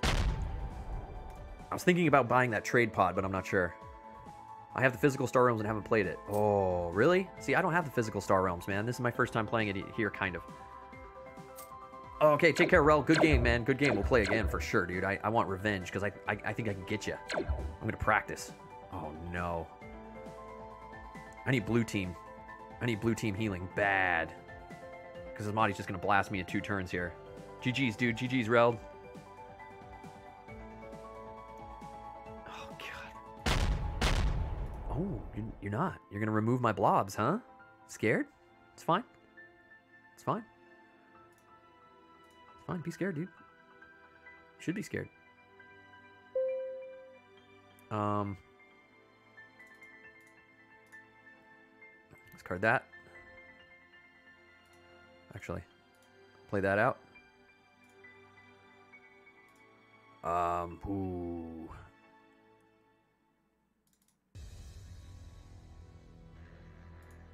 I was thinking about buying that trade pod, but I'm not sure. I have the physical Star Realms and haven't played it. Oh, really? See, I don't have the physical Star Realms, man. This is my first time playing it here, kind of. Oh, okay, take care, Rel. Good game, man. Good game. We'll play again for sure, dude. I, I want revenge because I, I I think I can get you. I'm going to practice. Oh, no. I need blue team. I need blue team healing bad. Because Asmodee's just going to blast me in two turns here. G G's, dude. G G's, Reld. Oh, God. Oh, you're not. You're going to remove my blobs, huh? Scared? It's fine. It's fine. It's fine. Be scared, dude. Should be scared. Um... Discard that. Actually, play that out. Um, ooh.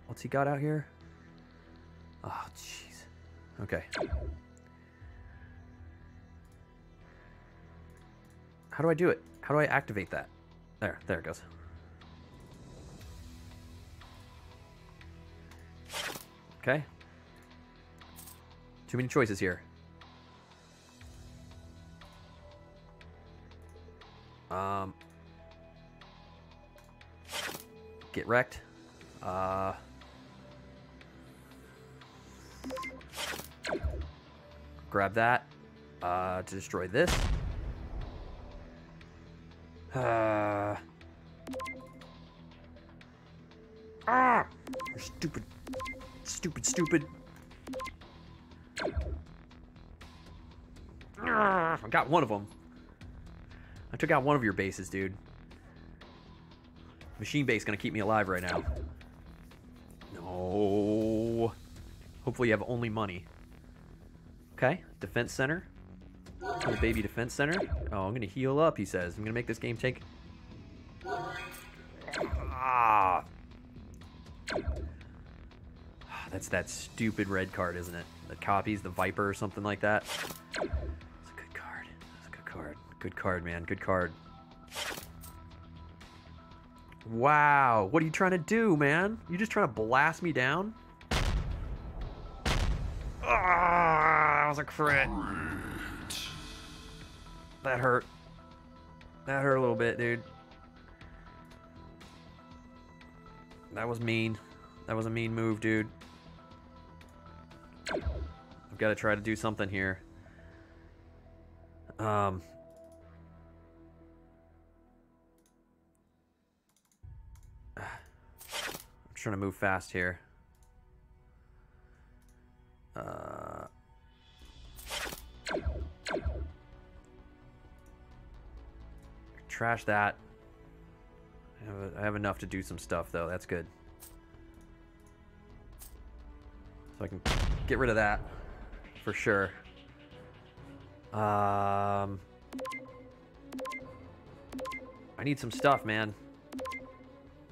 What's he got out here? Oh, jeez. Okay. How do I do it? How do I activate that? There, there it goes. Okay. Too many choices here. Um, get wrecked. Uh, grab that uh, to destroy this. Uh, ah! You're stupid. Stupid, stupid. I got one of them. I took out one of your bases, dude. Machine base gonna keep me alive right now. No. Hopefully you have only money. Okay, defense center. Little baby defense center. Oh, I'm gonna heal up, he says. I'm gonna make this game take... Ah. That's that stupid red card, isn't it? That copies the Viper or something like that. It's a good card. It's a good card. Good card, man. Good card. Wow. What are you trying to do, man? You just trying to blast me down? Ah, that was a crit. That hurt. That hurt a little bit, dude. That was mean. That was a mean move, dude. I've got to try to do something here. Um, I'm trying to move fast here. Uh, trash that. I have, I have enough to do some stuff, though. That's good. So I can get rid of that, for sure. Um, I need some stuff, man.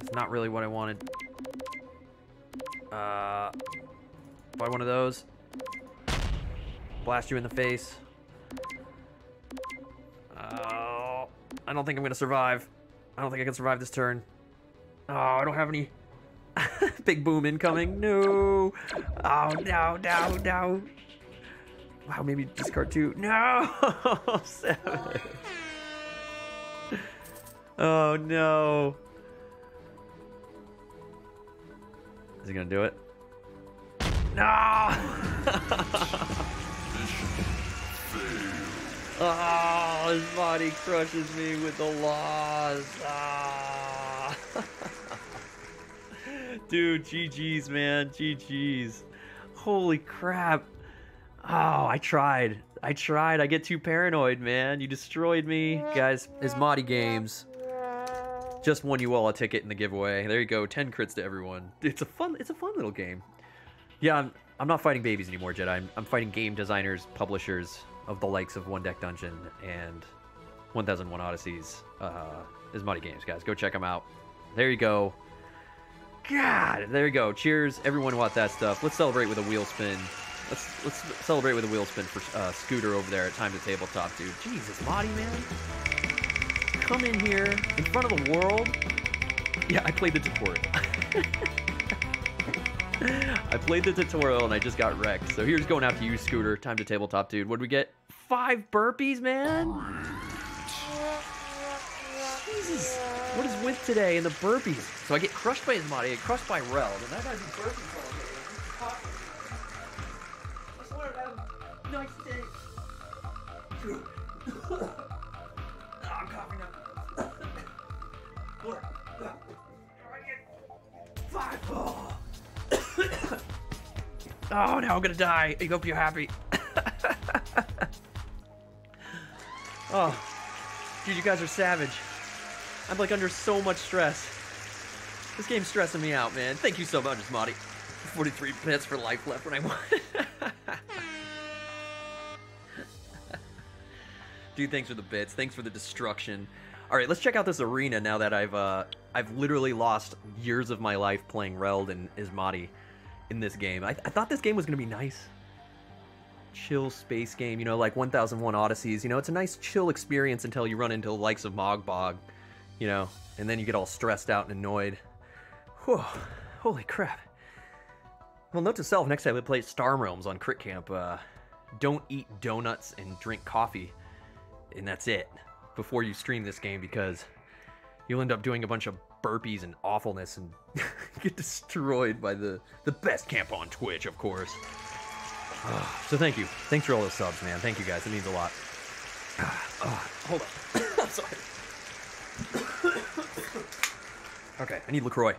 It's not really what I wanted. Uh, buy one of those. Blast you in the face. Oh, I don't think I'm gonna survive. I don't think I can survive this turn. Oh, I don't have any... Big boom incoming. No. Oh, no, no, no. Wow, maybe discard two. No. Seven. Oh, no. Is he going to do it? No. Oh, his body crushes me with the loss. Ah. Dude, G G's, man. G G's. Holy crap. Oh, I tried. I tried. I get too paranoid, man. You destroyed me. Guys, Asmodee Games just won you all a ticket in the giveaway. There you go. ten crits to everyone. It's a fun it's a fun little game. Yeah, I'm, I'm not fighting babies anymore, Jedi. I'm, I'm fighting game designers, publishers of the likes of One Deck Dungeon and ten oh one Odysseys. Uh, Asmodee Games, guys. Go check them out. There you go. God, there you go. Cheers, everyone who bought that stuff. Let's celebrate with a wheel spin. Let's let's celebrate with a wheel spin for uh, Scooter over there at Time to Tabletop, dude. Jesus, Asmodee, man. Come in here in front of the world. Yeah, I played the tutorial. I played the tutorial and I just got wrecked. So here's going out to you, Scooter. Time to Tabletop, dude. What'd we get? Five burpees, man. Jesus, what is with today in the burpees. So I get crushed by Asmodee, I get crushed by Reld, and I've got to do burpees all day. I swear to God, nice day. I'm coughing up. Fuck. Oh. Oh, now I'm gonna die. I hope you're happy. Oh. Dude, you guys are savage. I'm like under so much stress. This game's stressing me out, man. Thank you so much, Asmodee. forty-three minutes for life left when I won. Dude, thanks for the bits. Thanks for the destruction. All right, let's check out this arena now that I've uh, I've literally lost years of my life playing Reld and Asmodee in this game. I, th I thought this game was gonna be nice. Chill space game, you know, like one thousand one Odysseys. You know, it's a nice chill experience until you run into the likes of Mogbog, you know, and then you get all stressed out and annoyed. Whoa, holy crap. Well, note to self, next time we play Star Realms on Crit Camp, uh, don't eat donuts and drink coffee, and that's it, before you stream this game, because you'll end up doing a bunch of burpees and awfulness and get destroyed by the, the best camp on Twitch, of course. Uh, so thank you. Thanks for all those subs, man. Thank you, guys. It means a lot. Uh, uh, hold on. I'm sorry. Okay, I need LaCroix.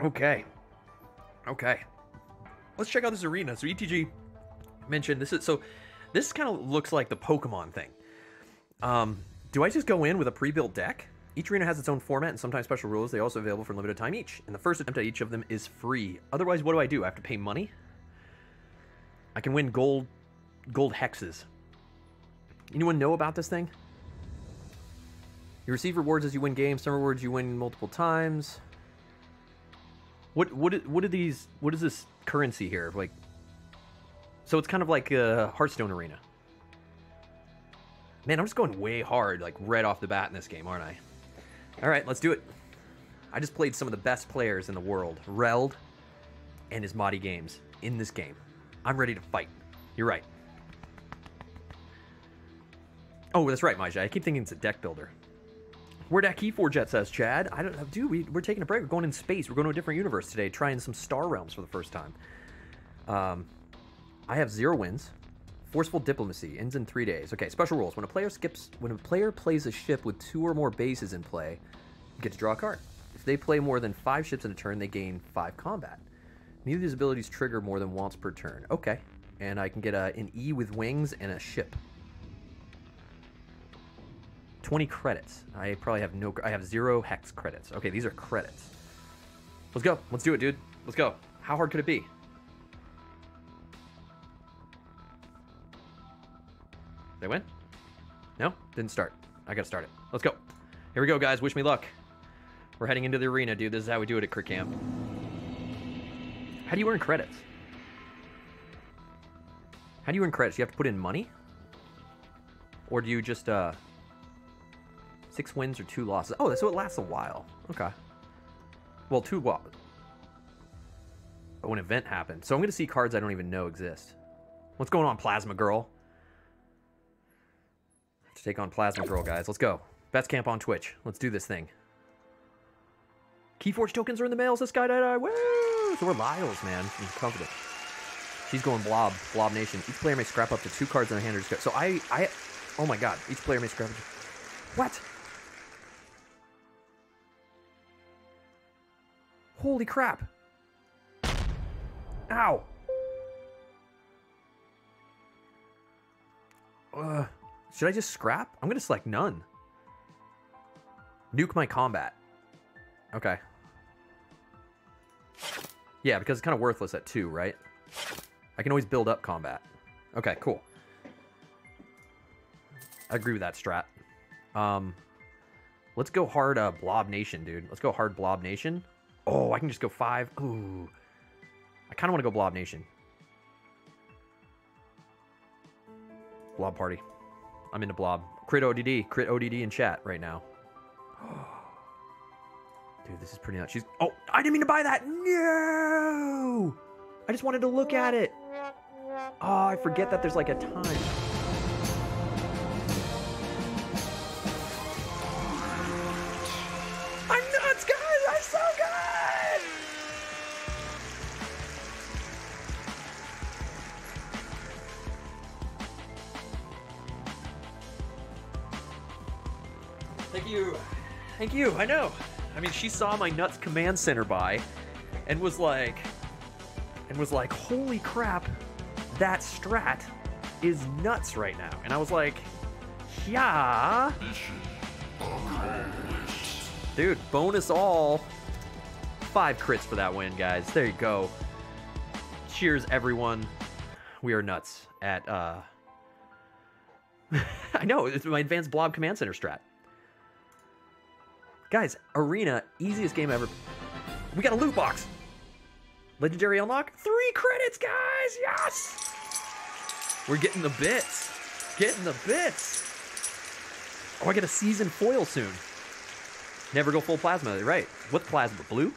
Okay. Okay. Let's check out this arena. So E T G mentioned this is so this kind of looks like the Pokemon thing. Um, do I just go in with a pre-built deck? Each arena has its own format and sometimes special rules. They are also available for a limited time each. And the first attempt at each of them is free. Otherwise, what do I do? I have to pay money? I can win gold gold hexes. Anyone know about this thing? You receive rewards as you win games, some rewards you win multiple times. What what what are these? What is this currency here? Like, so it's kind of like a Hearthstone arena. Man, I'm just going way hard, like right off the bat in this game, aren't I? All right, let's do it. I just played some of the best players in the world, Reld and Asmodee Games, in this game. I'm ready to fight. You're right. Oh, that's right, Maja. I keep thinking it's a deck builder. Where that KeyForge says, Chad. I don't know, dude. We, we're taking a break. We're going in space. We're going to a different universe today, trying some Star Realms for the first time. Um, I have zero wins. Forceful diplomacy ends in three days. Okay, special rules. When a player skips, when a player plays a ship with two or more bases in play, you get to draw a card. If they play more than five ships in a turn, they gain five combat. Neither of these abilities trigger more than once per turn. Okay, and I can get a, an E with wings and a ship. twenty credits. I probably have no... I have zero hex credits. Okay, these are credits. Let's go. Let's do it, dude. Let's go. How hard could it be? Did I win? No? Didn't start. I gotta start it. Let's go. Here we go, guys. Wish me luck. We're heading into the arena, dude. This is how we do it at Crit Camp. How do you earn credits? How do you earn credits? You have to put in money? Or do you just... uh? Six wins or two losses. Oh, so it lasts a while. Okay. Well, two... Well, oh, an event happened. So I'm going to see cards I don't even know exist. What's going on, Plasma Girl? I have to take on Plasma Girl, guys. Let's go. Best camp on Twitch. Let's do this thing. KeyForge tokens are in the mail. So Sky Die Die. Woo! So we're Lyles, man. I'm confident. She's going blob. Blob Nation. Each player may scrap up to two cards in their hand. Or just so I... I... Oh, my God. Each player may scrap up to... What? Holy crap. Ow. Uh, should I just scrap? I'm going to select none. Nuke my combat. Okay. Yeah, because it's kind of worthless at two, right? I can always build up combat. Okay, cool. I agree with that strat. Um, let's go hard uh, Blob Nation, dude. Let's go hard Blob Nation. Oh, I can just go five. Ooh. I kind of want to go Blob Nation. Blob Party. I'm into Blob. Crit O D D. Crit O D D in chat right now. Dude, this is pretty nuts. She's... Oh, I didn't mean to buy that. No! I just wanted to look at it. Oh, I forget that there's like a time. I'm nuts, guys! I'm so good! Thank you. Thank you, I know. I mean, she saw my nuts command center by and was like, and was like, holy crap, that strat is nuts right now. And I was like, yeah. Dude, bonus all. Five crits for that win, guys. There you go. Cheers, everyone. We are nuts at, uh... I know, it's my advanced blob command center strat. Guys, Arena, easiest game ever. We got a loot box. Legendary unlock, three credits, guys, yes! We're getting the bits, getting the bits. Oh, I get a season foil soon. Never go full plasma, right? What plasma, blue?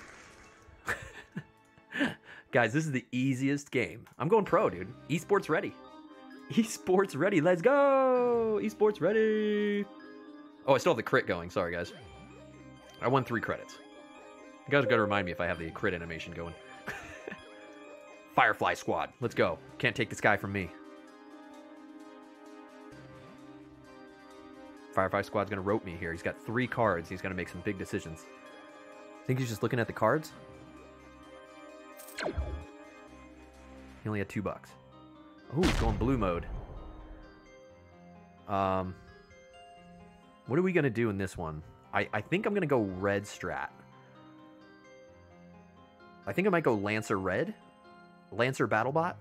Guys, this is the easiest game. I'm going pro, dude. Esports ready. Esports ready, let's go! Esports ready. Oh, I still have the crit going, sorry guys. I won three credits. You guys gotta remind me if I have the crit animation going. Firefly squad, let's go. Can't take this guy from me. Firefly squad's gonna rope me here. He's got three cards. He's gonna make some big decisions. I think he's just looking at the cards. He only had two bucks. Oh, he's going blue mode. Um, what are we gonna do in this one? I, I think I'm gonna go red strat. I think I might go Lancer red. Lancer Battlebot.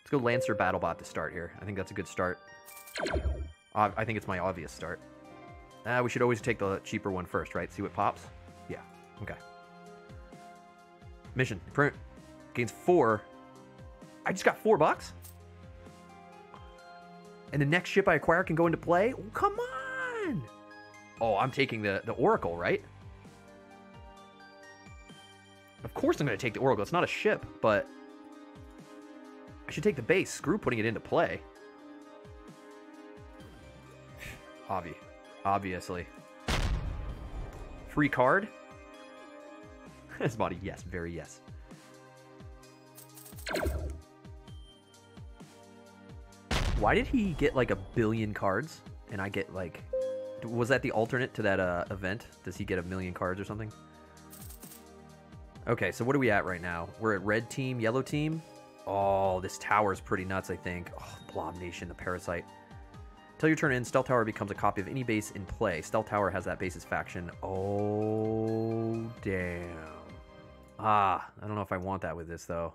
Let's go Lancer Battlebot to start here. I think that's a good start. Uh, I think it's my obvious start. Ah, we should always take the cheaper one first, right? See what pops? Yeah, okay. Mission, print, gains four. I just got four bucks? And the next ship I acquire can go into play? Oh, come on! Oh, I'm taking the, the Oracle, right? Of course I'm going to take the Oracle. It's not a ship, but I should take the base. Screw putting it into play. Obvi. Obviously. Free card? His body, yes. Very yes. Why did he get like a billion cards and I get like... Was that the alternate to that uh, event? Does he get a million cards or something? Okay, so what are we at right now? We're at red team, yellow team. Oh, this tower's pretty nuts, I think. Oh, Blob Nation, the parasite. Till your turn in, Stealth Tower becomes a copy of any base in play. Stealth Tower has that base's faction. Oh, damn. Ah, I don't know if I want that with this, though.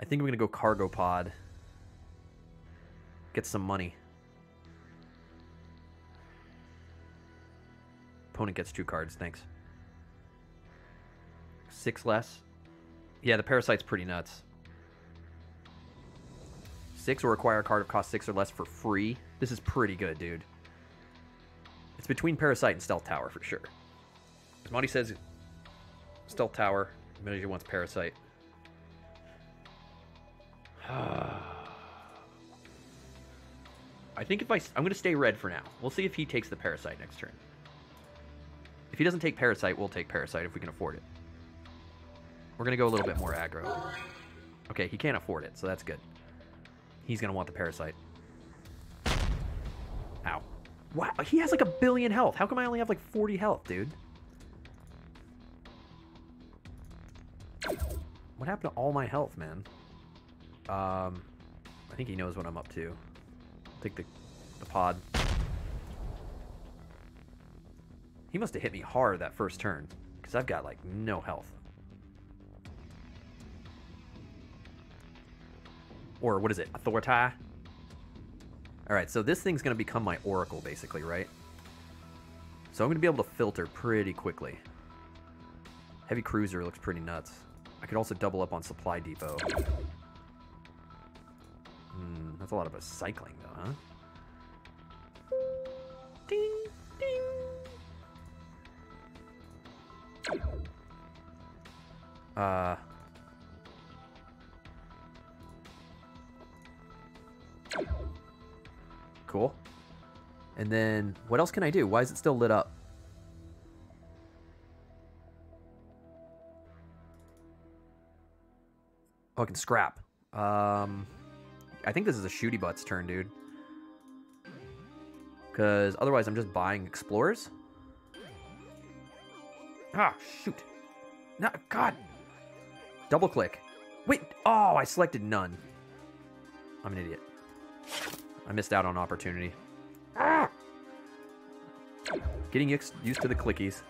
I think I'm going to go Cargo Pod. Get some money. Opponent gets two cards, thanks. Six less. Yeah, the parasite's pretty nuts. Six or acquire a card of cost six or less for free. This is pretty good, dude. It's between parasite and stealth tower for sure. Monty says stealth tower. Manager wants parasite. I think if I... I'm going to stay red for now. We'll see if he takes the parasite next turn. If he doesn't take parasite, we'll take parasite if we can afford it. We're going to go a little bit more aggro. Okay, he can't afford it, so that's good. He's going to want the Parasite. Ow. Wow, he has like a billion health. How come I only have like forty health, dude? What happened to all my health, man? Um, I think he knows what I'm up to. I'll take the, the pod. He must have hit me hard that first turn, because I've got like no health. Or what is it? Authority? Alright, so this thing's going to become my oracle, basically, right? So I'm going to be able to filter pretty quickly. Heavy Cruiser looks pretty nuts. I could also double up on Supply Depot. Hmm, that's a lot of us cycling, though, huh? Ding, ding! Uh... Cool. And then what else can I do? Why is it still lit up? Oh, I can scrap. Um, I think this is a shooty butt's turn, dude. Because otherwise I'm just buying explorers. Ah, shoot. No, God. Double click. Wait. Oh, I selected none. I'm an idiot. I missed out on opportunity. Ah! Getting used to the clickies.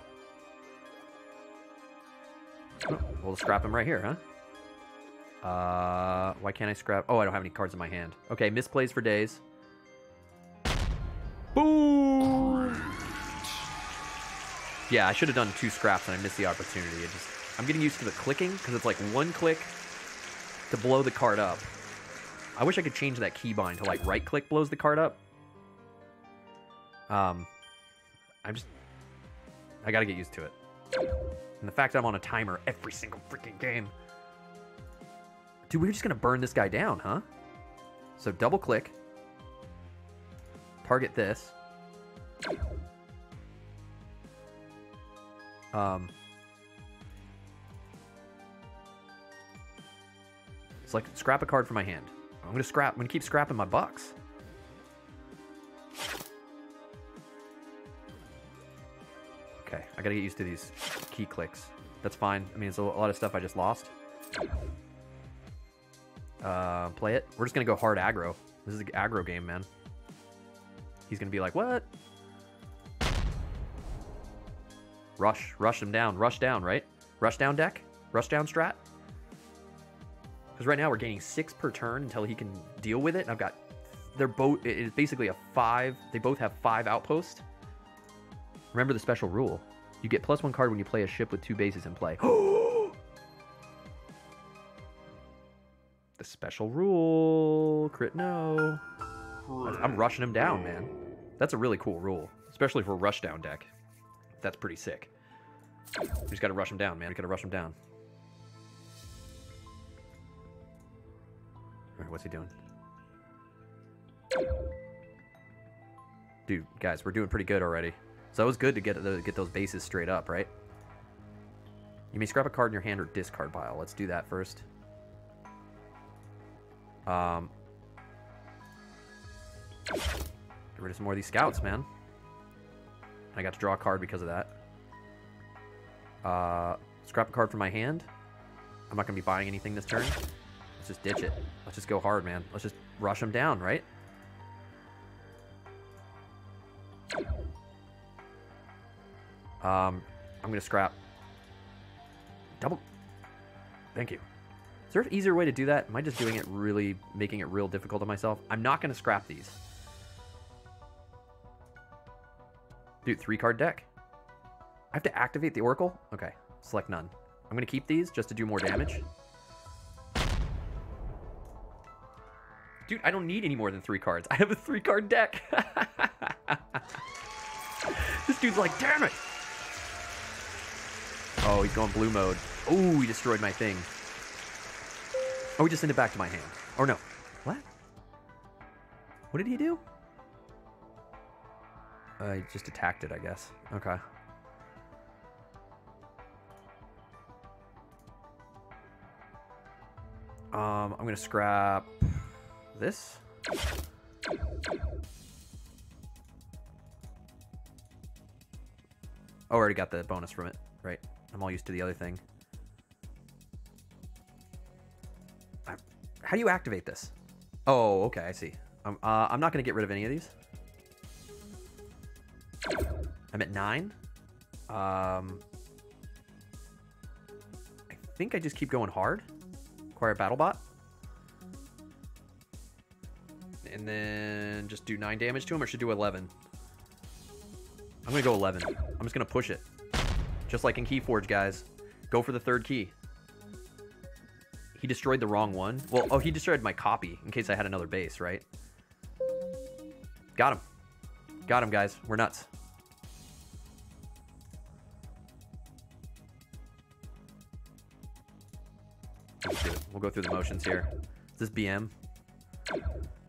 Oh, we'll scrap him right here, huh? Uh, why can't I scrap? Oh, I don't have any cards in my hand. Okay, misplays for days. Boom! Yeah, I should have done two scraps and I missed the opportunity. It just, I'm getting used to the clicking because it's like one click to blow the card up. I wish I could change that keybind to like right click blows the card up. Um, I'm just, I gotta get used to it. And the fact that I'm on a timer every single freaking game. Dude, we're just gonna burn this guy down, huh? So double click. Target this. Um. It's like scrap a card from my hand. I'm gonna scrap, I'm gonna keep scrapping my bucks. Okay, I gotta get used to these key clicks. That's fine. I mean, it's a lot of stuff I just lost. Uh, play it. We're just gonna go hard aggro. This is an aggro game, man. He's gonna be like, what? Rush, rush him down, rush down, right? Rush down deck, rush down strat. Because right now we're gaining six per turn until he can deal with it. And I've got, they're both, it's basically a five, they both have five outposts. Remember the special rule. You get plus one card when you play a ship with two bases in play. The special rule. Crit no. I'm rushing him down, man. That's a really cool rule, especially for a rush down deck. That's pretty sick. We just gotta rush him down, man. We gotta rush him down. All right, what's he doing? Dude, guys, we're doing pretty good already. So it was good to get the, get those bases straight up, right? You may scrap a card in your hand or discard pile. Let's do that first. Um, get rid of some more of these scouts, man. I got to draw a card because of that. Uh, scrap a card from my hand. I'm not going to be buying anything this turn. Let's just ditch it. Let's just go hard, man. Let's just rush them down, right? Um, I'm going to scrap. Double. Thank you. Is there an easier way to do that? Am I just doing it really, making it real difficult on myself? I'm not going to scrap these. Dude, three card deck. I have to activate the Oracle? Okay, select none. I'm going to keep these just to do more damage. Dude, I don't need any more than three cards. I have a three card deck. This dude's like, damn it. Oh, he's going blue mode. Oh, he destroyed my thing. Oh, we just send it back to my hand. Or no. What? What did he do? I just attacked it, I guess. Okay. Um, I'm gonna scrap this. Oh, I already got the bonus from it, right? I'm all used to the other thing. How do you activate this? Oh, okay, I see. Um, uh, I'm not going to get rid of any of these. I'm at nine. Um, I think I just keep going hard. Acquire a battle bot. And then just do nine damage to him, or should do eleven. I'm going to go eleven. I'm just going to push it. Just like in KeyForge, guys. Go for the third key. He destroyed the wrong one. Well, oh, he destroyed my copy in case I had another base, right? Got him. Got him, guys. We're nuts. We'll go through the motions here. Is this B M?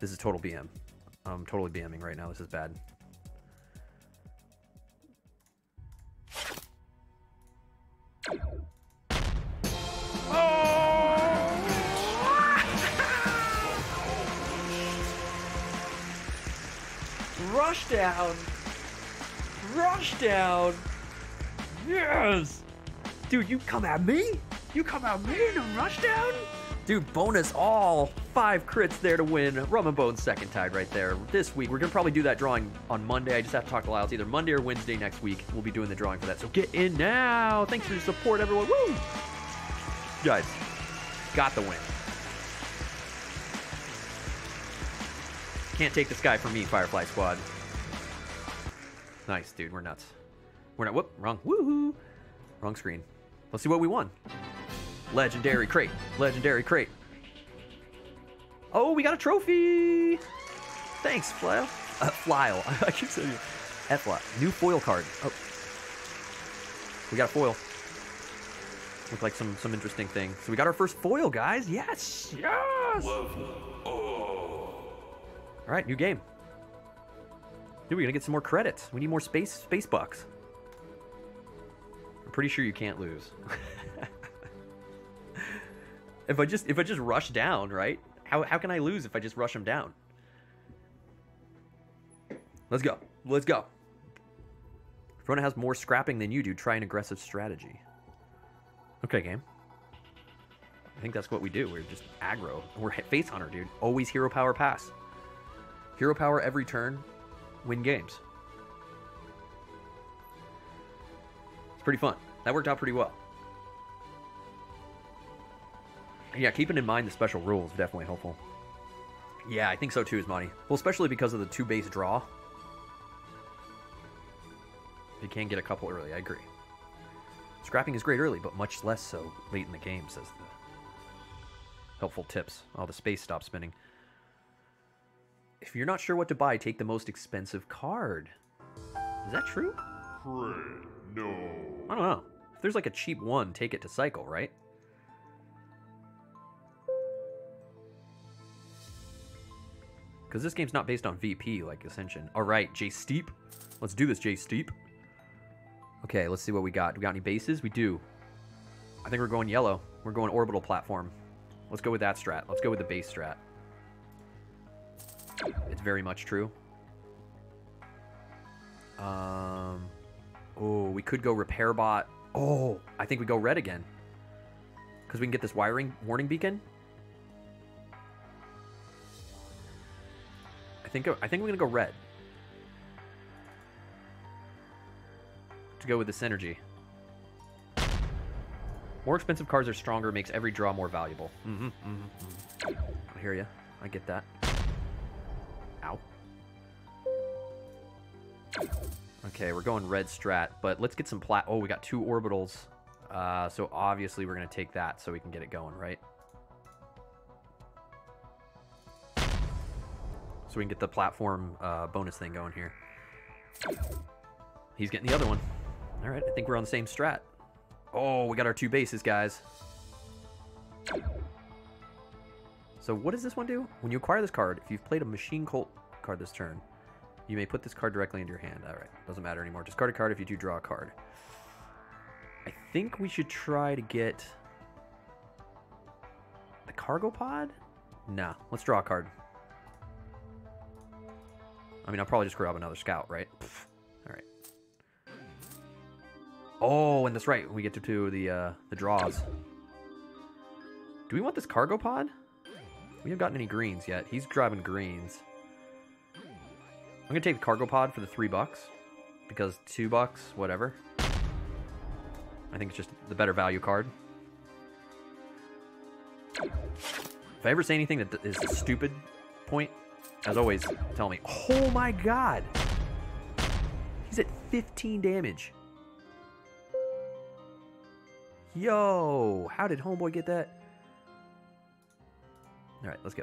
This is total B M. I'm totally BMing right now. This is bad. down. Rush down. Yes. Dude, you come at me? You come at me in a rush down? Dude, bonus all. Five crits there to win. Rum and Bones Second Tide right there. This week, we're going to probably do that drawing on Monday. I just have to talk to Lyle. It's either Monday or Wednesday next week. We'll be doing the drawing for that. So get in now. Thanks for your support, everyone. Woo! Guys, got the win. Can't take this guy from me, Firefly Squad. Nice, dude. We're nuts. We're not. Whoop. Wrong. Woohoo. Wrong screen. Let's see what we won. Legendary crate. Legendary crate. Oh, we got a trophy. Thanks, Flyle. Uh, Flyle. I keep saying it. F-Lyle. New foil card. Oh. We got a foil. Looked like some, some interesting thing. So we got our first foil, guys. Yes. Yes. Lovely. All right, new game. Dude, we're gonna get some more credits. We need more space space bucks. I'm pretty sure you can't lose. if I just if I just rush down, right? How how can I lose if I just rush him down? Let's go. Let's go. Frona has more scrapping than you do. Try an aggressive strategy. Okay, game. I think that's what we do. We're just aggro. We're face hunter, dude. Always hero power pass. Hero power every turn, win games. It's pretty fun. That worked out pretty well. Yeah, keeping in mind the special rules is definitely helpful. Yeah, I think so too, Asmodee. Well, especially because of the two base draw. You can get a couple early, I agree. Scrapping is great early, but much less so late in the game, says the helpful tips. Oh, the space stops spinning. If you're not sure what to buy, take the most expensive card. Is that true? Pray, no. I don't know. If there's like a cheap one, take it to cycle, right? Because this game's not based on V P like Ascension. All right, J Steep. Let's do this, J Steep. Okay, let's see what we got. Do we got any bases? We do. I think we're going yellow. We're going orbital platform. Let's go with that strat. Let's go with the base strat. It's very much true. Um, oh, we could go repair bot. Oh, I think we go red again. Because we can get this wiring warning beacon. I think I think we're gonna go red to go with the synergy. More expensive cards are stronger, makes every draw more valuable. Mm-hmm, mm-hmm, mm-hmm. I hear ya. I get that. Ow. Okay, we're going red strat, but let's get some plat. Oh, we got two orbitals, uh, so obviously we're gonna take that so we can get it going, right? So we can get the platform uh, bonus thing going here. He's getting the other one. All right, I think we're on the same strat. Oh, we got our two bases, guys. So what does this one do? When you acquire this card, if you've played a Machine Colt card this turn, you may put this card directly into your hand. All right, doesn't matter anymore. Discard a card if you do draw a card. I think we should try to get the cargo pod? Nah, let's draw a card. I mean, I'll probably just grab another scout, right? Pfft. All right. Oh, and that's right. We get to do the uh, the draws. Do we want this cargo pod? We haven't gotten any greens yet. He's driving greens. I'm gonna take the cargo pod for the three bucks because two bucks, whatever. I think it's just the better value card. If I ever say anything that is a stupid point, as always, tell me. Oh my god! He's at fifteen damage. Yo! How did homeboy get that? Alright, let's go.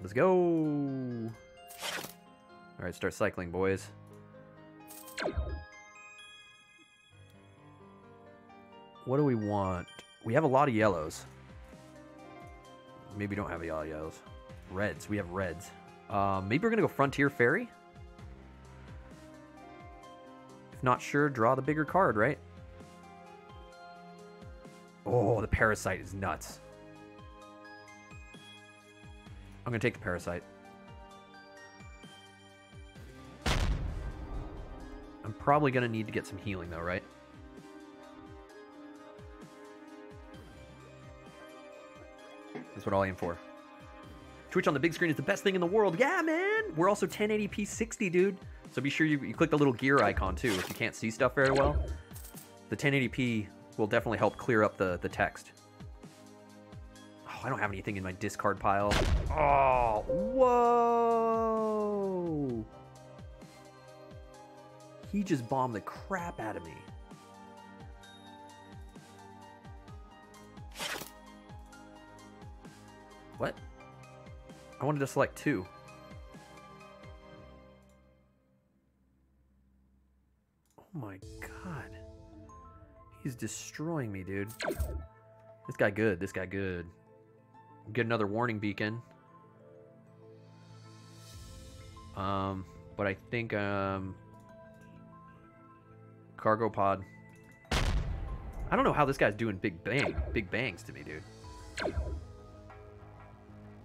Let's go! Alright, start cycling, boys. What do we want? We have a lot of yellows. Maybe we don't have the audios. Reds. We have reds. Um, maybe we're going to go Frontier Ferry? If not sure, draw the bigger card, right? Oh, the Parasite is nuts. I'm going to take the Parasite. probably going to need to get some healing though, right? That's what I'll aim for. Twitch on the big screen is the best thing in the world. Yeah, man. We're also ten eighty p sixty, dude. So be sure you, you click the little gear icon too if you can't see stuff very well. The ten eighty p will definitely help clear up the, the text. Oh, I don't have anything in my discard pile. Oh, whoa. He just bombed the crap out of me. What? I wanted to select two. Oh my god. He's destroying me, dude. This guy good. This guy good. Get another warning beacon. Um, but I think um cargo pod. I don't know how this guy's doing big bang big bangs to me, dude.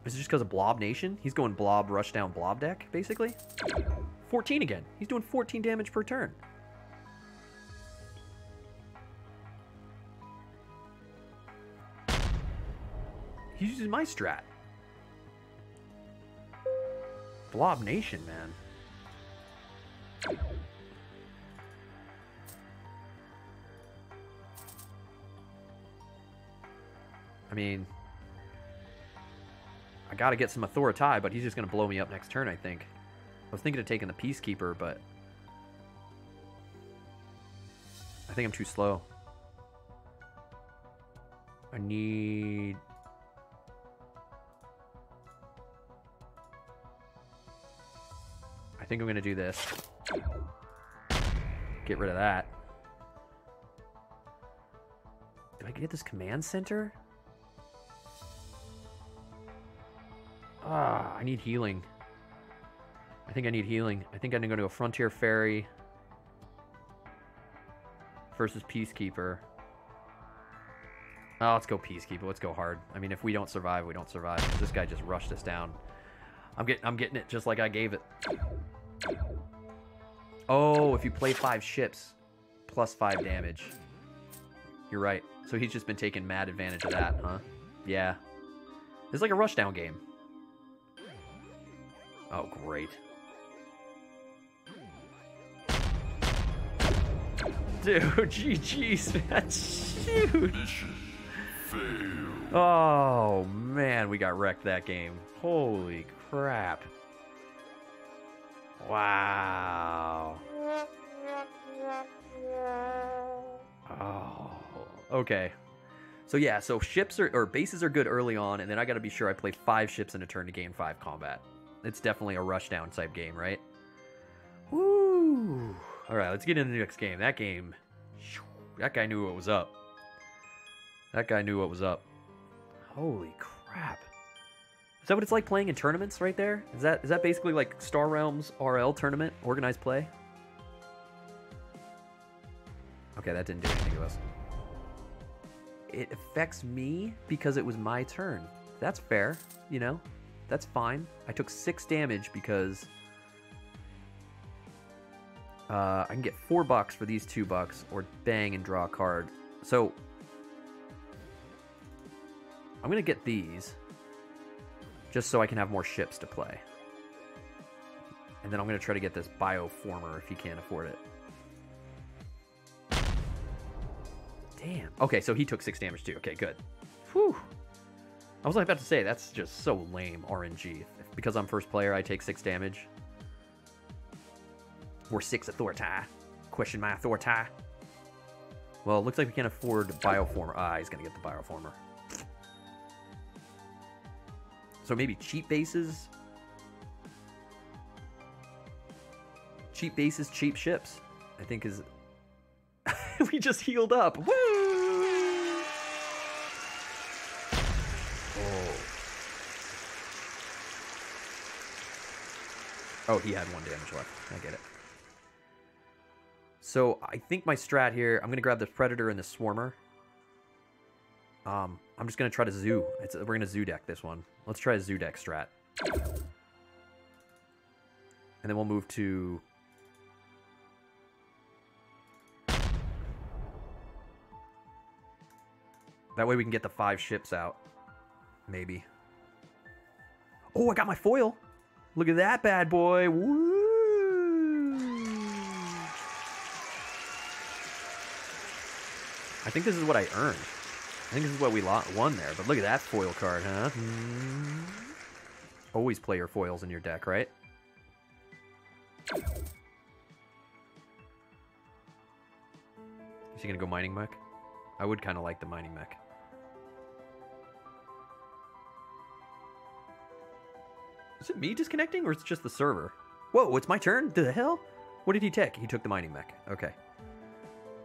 Is it just because of Blob Nation? He's going Blob, Rush Down, Blob Deck, basically. fourteen again. He's doing fourteen damage per turn. He's using my strat. Blob Nation, man. I mean... I gotta get some Authority, but he's just gonna blow me up next turn, I think. I was thinking of taking the Peacekeeper, but... I think I'm too slow. I need... I think I'm gonna do this. Get rid of that. Do I get this Command Center? Ah, I need healing. I think I need healing. I think I'm going to go Frontier Ferry versus Peacekeeper. Oh, let's go Peacekeeper. Let's go hard. I mean, if we don't survive, we don't survive. This guy just rushed us down. I'm getting, I'm getting it just like I gave it. Oh, if you play five ships, plus five damage. You're right. So he's just been taking mad advantage of that, huh? Yeah. It's like a rushdown game. Oh, great. Dude, G G's, man. Dude. Oh, man, we got wrecked that game. Holy crap. Wow. Oh, okay. So, yeah, so ships are, or bases are good early on, and then I got to be sure I play five ships in a turn to gain five combat. It's definitely a rushdown type game, right? Woo! Alright, let's get into the next game. That game... That guy knew what was up. That guy knew what was up. Holy crap. Is that what it's like playing in tournaments right there? Is that is that basically like Star Realms R L tournament? Organized play? Okay, that didn't do anything to us. It affects me because it was my turn. That's fair, you know? That's fine. I took six damage because uh, I can get four bucks for these two bucks or bang and draw a card. So I'm going to get these just so I can have more ships to play. And then I'm going to try to get this Bioformer if he can't afford it. Damn. Okay, so he took six damage too. Okay, good. Whew. I was about to say, that's just so lame R N G. If, because I'm first player, I take six damage. Or six authority. Question my authority. Well, it looks like we can't afford Bioformer. Ah, he's going to get the Bioformer. So maybe cheap bases? Cheap bases, cheap ships. I think is... We just healed up. Woo! Oh, he had one damage left. I get it. So I think my strat here, I'm going to grab the Predator and the Swarmer. Um, I'm just going to try to zoo. It's, we're going to zoo deck this one. Let's try a zoo deck strat. And then we'll move to That way we can get the five ships out. Maybe. Oh, I got my foil. Look at that bad boy. Woo! I think this is what I earned. I think this is what we won there. But look at that foil card, huh? Mm-hmm. Always play your foils in your deck, right? Is he gonna go mining mech? I would kind of like the mining mech. Is it me disconnecting or it's just the server? Whoa, it's my turn? The hell? What did he take? He took the mining mech. Okay.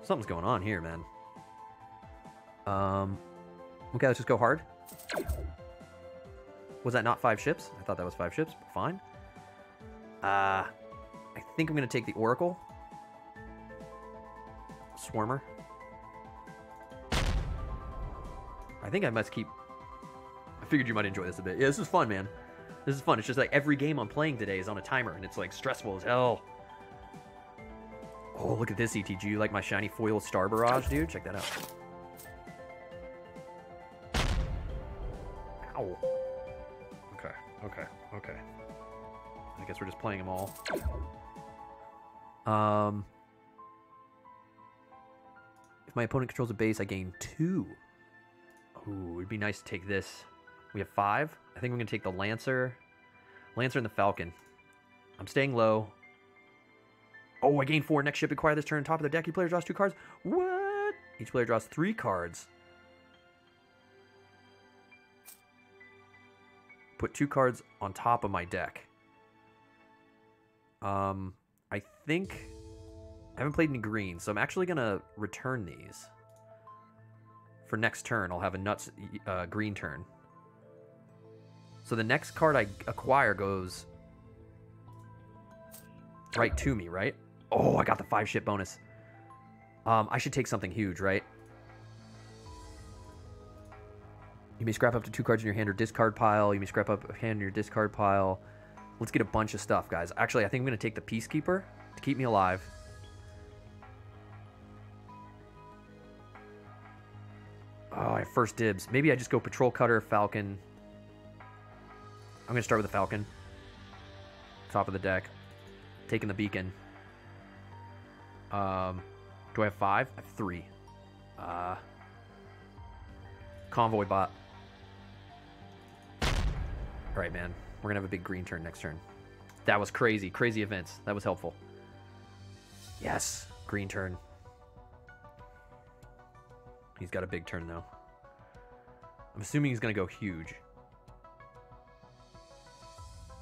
Something's going on here, man. Um, okay, let's just go hard. Was that not five ships? I thought that was five ships, but fine. Uh, I think I'm going to take the Oracle. Swarmer. I think I must keep... I figured you might enjoy this a bit. Yeah, this is fun, man. This is fun. It's just like every game I'm playing today is on a timer, and it's like stressful as hell. Oh, look at this, E T G. You like my shiny foil Star Barrage, dude? Check that out. Ow. Okay, okay, okay. I guess we're just playing them all. Um, if my opponent controls a base, I gain two. Ooh, it'd be nice to take this. We have five. I think I'm going to take the Lancer. Lancer and the Falcon. I'm staying low. Oh, I gain four. Next ship acquired this turn. Top of their deck. Each player draws two cards. What? Each player draws three cards. Put two cards on top of my deck. Um, I think... I haven't played any green, so I'm actually going to return these. For next turn, I'll have a nuts uh, green turn. So the next card I acquire goes right to me, right? Oh, I got the five ship bonus. Um, I should take something huge, right? You may scrap up to two cards in your hand or discard pile. You may scrap up a hand in your discard pile. Let's get a bunch of stuff, guys. Actually, I think I'm going to take the Peacekeeper to keep me alive. Oh, I have first dibs. Maybe I just go Patrol Cutter, Falcon... I'm going to start with the Falcon. Top of the deck. Taking the Beacon. Um, do I have five? I have three. Uh, Convoy Bot. Alright, man. We're going to have a big green turn next turn. That was crazy. Crazy events. That was helpful. Yes. Green turn. He's got a big turn, though. I'm assuming he's going to go huge.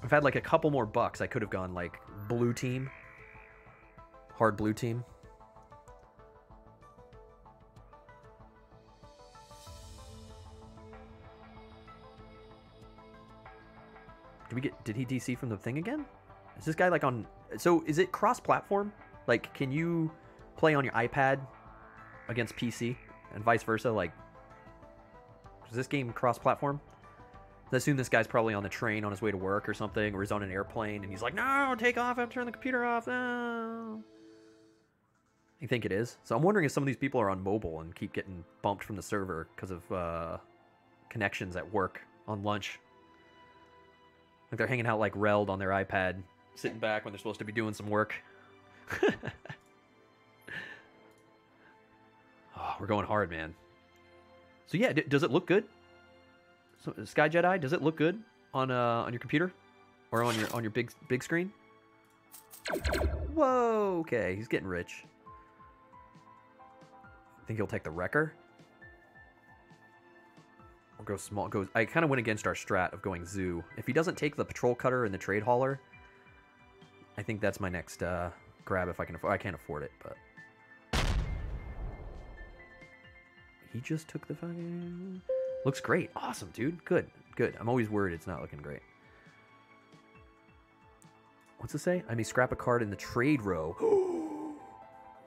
I've had like a couple more bucks. I could have gone like blue team, hard blue team. Did we get? Did he D C from the thing again? Is this guy like on? So is it cross-platform? Like, can you play on your iPad against P C and vice versa? Like, is this game cross-platform? I assume this guy's probably on the train on his way to work or something, or he's on an airplane, and he's like, no, take off, I have to turn the computer off, no. I think it is. So I'm wondering if some of these people are on mobile and keep getting bumped from the server because of uh, connections at work on lunch. Like they're hanging out like Reld on their iPad, sitting back when they're supposed to be doing some work. Oh, we're going hard, man. So yeah, d does it look good? So, Sky Jedi, does it look good on uh on your computer or on your on your big big screen? Whoa, okay, he's getting rich. I think he'll take the Wrecker. Or go small. Go. I kind of went against our strat of going zoo. If he doesn't take the Patrol Cutter and the Trade Hauler, I think that's my next uh, grab if I can. I can't afford it, but. He just took the fucking. Looks great. Awesome, dude. Good. Good. I'm always worried it's not looking great. What's it say? I may scrap a card in the trade row.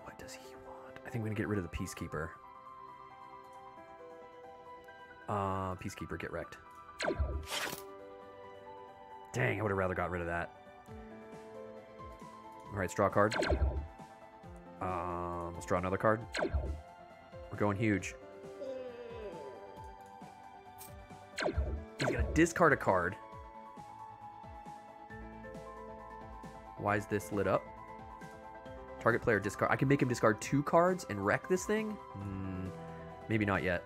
What does he want? I think we're going to get rid of the Peacekeeper. Uh, Peacekeeper, get wrecked. Dang, I would have rather got rid of that. Alright, straw card. Um, let's draw another card. We're going huge. discard a card. Why is this lit up? Target player discard. I can make him discard two cards and wreck this thing? Mm, maybe not yet.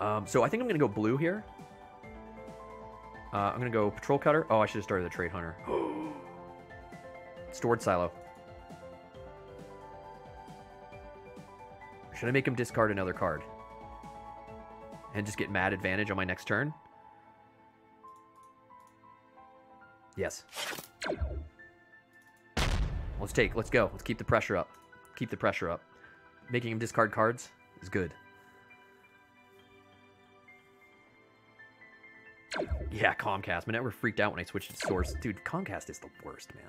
Um, so I think I'm going to go blue here. Uh, I'm going to go Patrol Cutter. Oh, I should have started the Trade Hunter. Stored Silo. Should I make him discard another card? And just get mad advantage on my next turn? Yes. Let's take. Let's go. Let's keep the pressure up. Keep the pressure up. Making him discard cards is good. Yeah, Comcast. My network freaked out when I switched to Source. Dude, Comcast is the worst, man.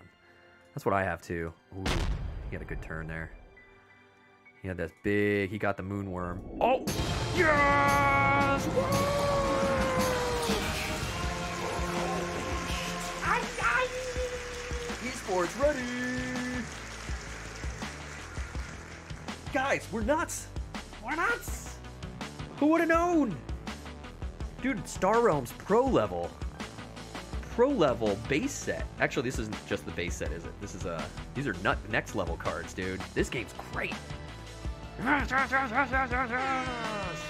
That's what I have, too. Ooh, he got a good turn there. He had that big... He got the Moonworm. Oh! Yes! Woo! Esports ready! Guys, we're nuts! We're nuts! Who would have known? Dude, Star Realms Pro Level. Pro Level base set. Actually, this isn't just the base set, is it? This is a... Uh, these are nut next level cards, dude. This game's great. Yes, yes, yes, yes, yes, yes, yes.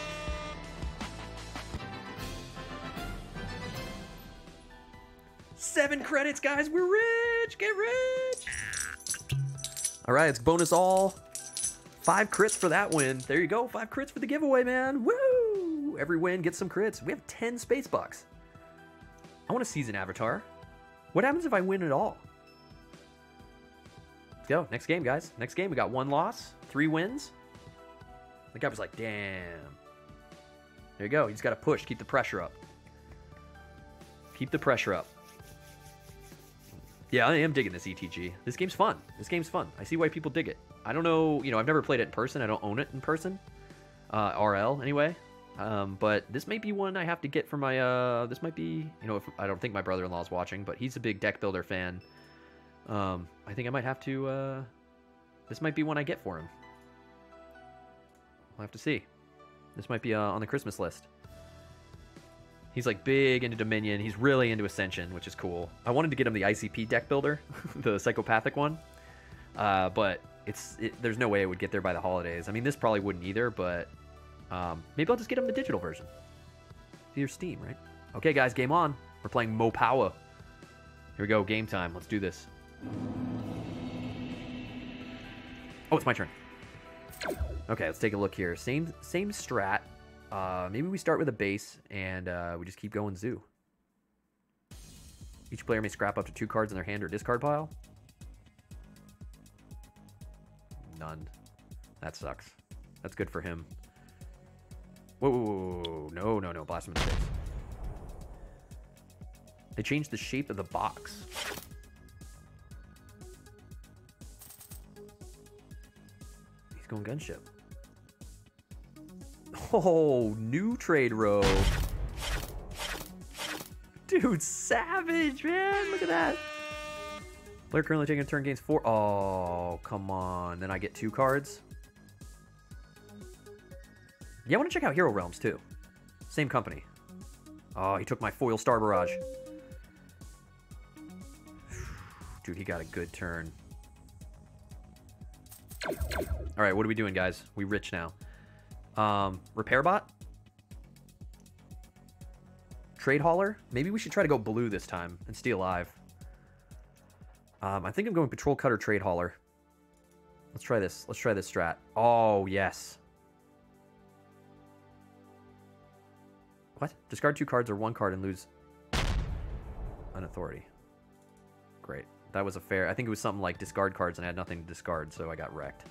Seven credits, guys. We're rich. Get rich. All right, it's bonus all. Five crits for that win. There you go. Five crits for the giveaway, man. Woo! Every win gets some crits. We have ten space bucks. I want a season avatar. What happens if I win at all? Let's go. Next game, guys. Next game, we got one loss, three wins. The guy was like, damn. There you go. You just got to push. Keep the pressure up. Keep the pressure up. Yeah, I am digging this E T G. This game's fun. This game's fun. I see why people dig it. I don't know. You know, I've never played it in person. I don't own it in person. Uh, R L, anyway. Um, but this may be one I have to get for my... Uh, this might be... You know, if, I don't think my brother-in-law's watching, but he's a big deck builder fan. Um, I think I might have to... Uh, this might be one I get for him. I'll have to see. This might be uh, on the Christmas list. He's like big into Dominion. He's really into Ascension, which is cool. I wanted to get him the I C P deck builder, the psychopathic one. Uh, but it's it, there's no way it would get there by the holidays. I mean, this probably wouldn't either, but um, maybe I'll just get him the digital version. Your Steam, right? Okay, guys, game on. We're playing MoPower. Here we go, game time. Let's do this. Oh, it's my turn. Okay, let's take a look here. Same same strat. Uh, maybe we start with a base and uh, we just keep going zoo. Each player may scrap up to two cards in their hand or discard pile. None. That sucks. That's good for him. Whoa, whoa, whoa, whoa. No, no, no. Blast him in the face. They changed the shape of the box. He's going gunship. Oh, new trade row. Dude, savage, man. Look at that. Player currently taking a turn gains four. Oh, come on. Then I get two cards. Yeah, I want to check out Hero Realms, too. Same company. Oh, he took my foil Star Barrage. Dude, he got a good turn. All right, what are we doing, guys? We rich now. Um, repair bot, trade hauler. Maybe we should try to go blue this time and stay alive. Um, I think I'm going patrol cutter, trade hauler. Let's try this. Let's try this strat. Oh yes. What? Discard two cards or one card and lose an authority. Great. That was a fair. I think it was something like discard cards and I had nothing to discard, so I got wrecked.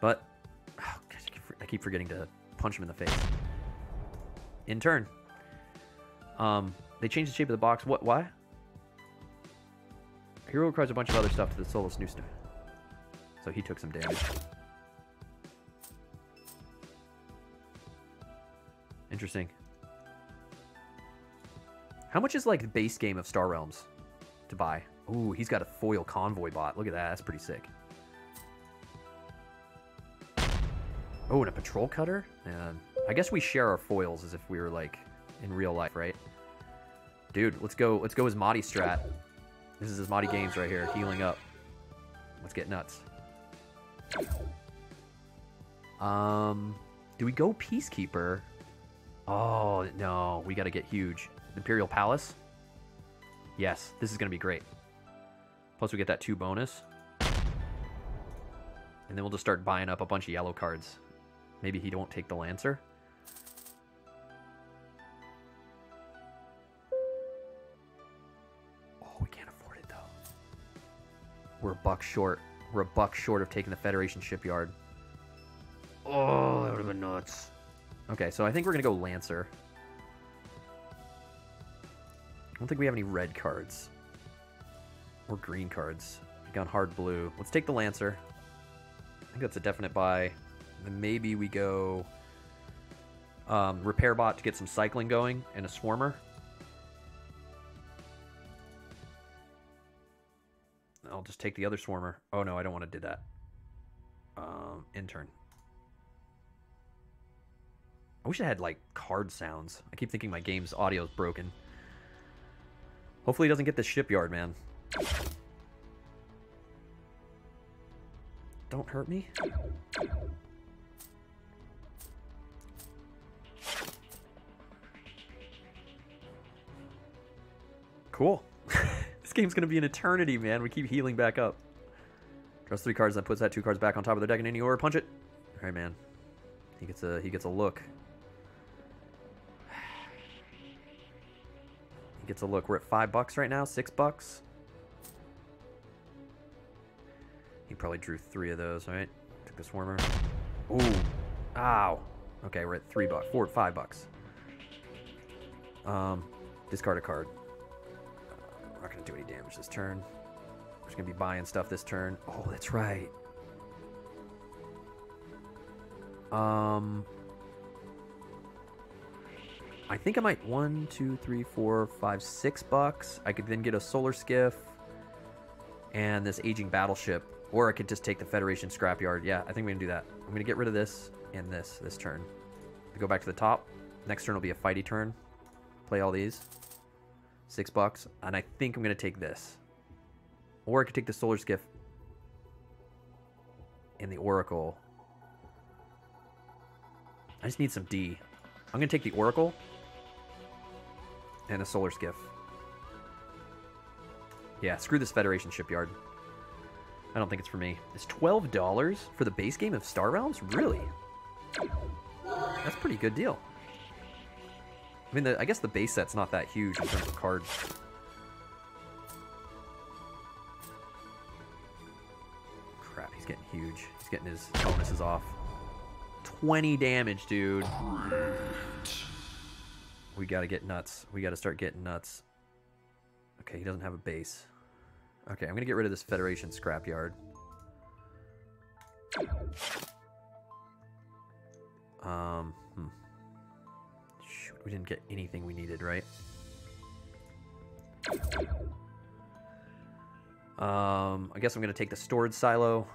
But. Oh, I keep forgetting to punch him in the face. In turn. Um, they changed the shape of the box. What? Why? Hero requires a bunch of other stuff to the soulless new stuff. So he took some damage. Interesting. How much is, like, the base game of Star Realms to buy? Ooh, he's got a foil convoy bot. Look at that. That's pretty sick. Oh, and a patrol cutter? Man. I guess we share our foils as if we were like in real life, right? Dude, let's go. Let's go his Asmodee strat. This is his Asmodee Games right here, healing up. Let's get nuts. Um, do we go Peacekeeper? Oh no, we gotta get huge. Imperial Palace. Yes, this is gonna be great. Plus we get that two bonus. And then we'll just start buying up a bunch of yellow cards. Maybe he don't take the Lancer. Oh, we can't afford it though. We're a buck short. We're a buck short of taking the Federation Shipyard. Oh, that would have been nuts. Okay, so I think we're gonna go Lancer. I don't think we have any red cards. Or green cards. We've gone hard blue. Let's take the Lancer. I think that's a definite buy. Then maybe we go um, Repair Bot to get some cycling going and a Swarmer. I'll just take the other Swarmer. Oh no, I don't want to do that. Um, intern. I wish I had, like, card sounds. I keep thinking my game's audio is broken. Hopefully he doesn't get this shipyard, man. Don't hurt me. Cool. This game's going to be an eternity, man. We keep healing back up. Draws three cards, and that puts that two cards back on top of their deck in any order. Punch it. All right, man. He gets a, he gets a look. Gets a look. We're at five bucks right now, six bucks. He probably drew three of those, right? Took the Swarmer. Ooh, ow. Okay, we're at three bucks, four, five bucks. Um, discard a card. We're not gonna do any damage this turn. We're just gonna be buying stuff this turn. Oh, that's right. Um. I think I might one, two, three, four, five, six bucks. I could then get a Solar Skiff and this Aging Battleship, or I could just take the Federation Scrapyard. Yeah, I think we're gonna do that. I'm gonna get rid of this and this this turn. I go back to the top. Next turn will be a fighty turn. Play all these. Six bucks, and I think I'm gonna take this, or I could take the Solar Skiff and the Oracle. I just need some D. I'm gonna take the Oracle. And a Solar Skiff. Yeah, screw this Federation Shipyard. I don't think it's for me. It's twelve dollars for the base game of Star Realms? Really? That's a pretty good deal. I mean, the, I guess the base set's not that huge in terms of cards. Crap, he's getting huge. He's getting his bonuses off. twenty damage, dude. Great. We gotta get nuts. We gotta start getting nuts. Okay, he doesn't have a base. Okay, I'm gonna get rid of this Federation Scrapyard. Um, hmm. Shoot, we didn't get anything we needed, right? Um, I guess I'm gonna take the Storage Silo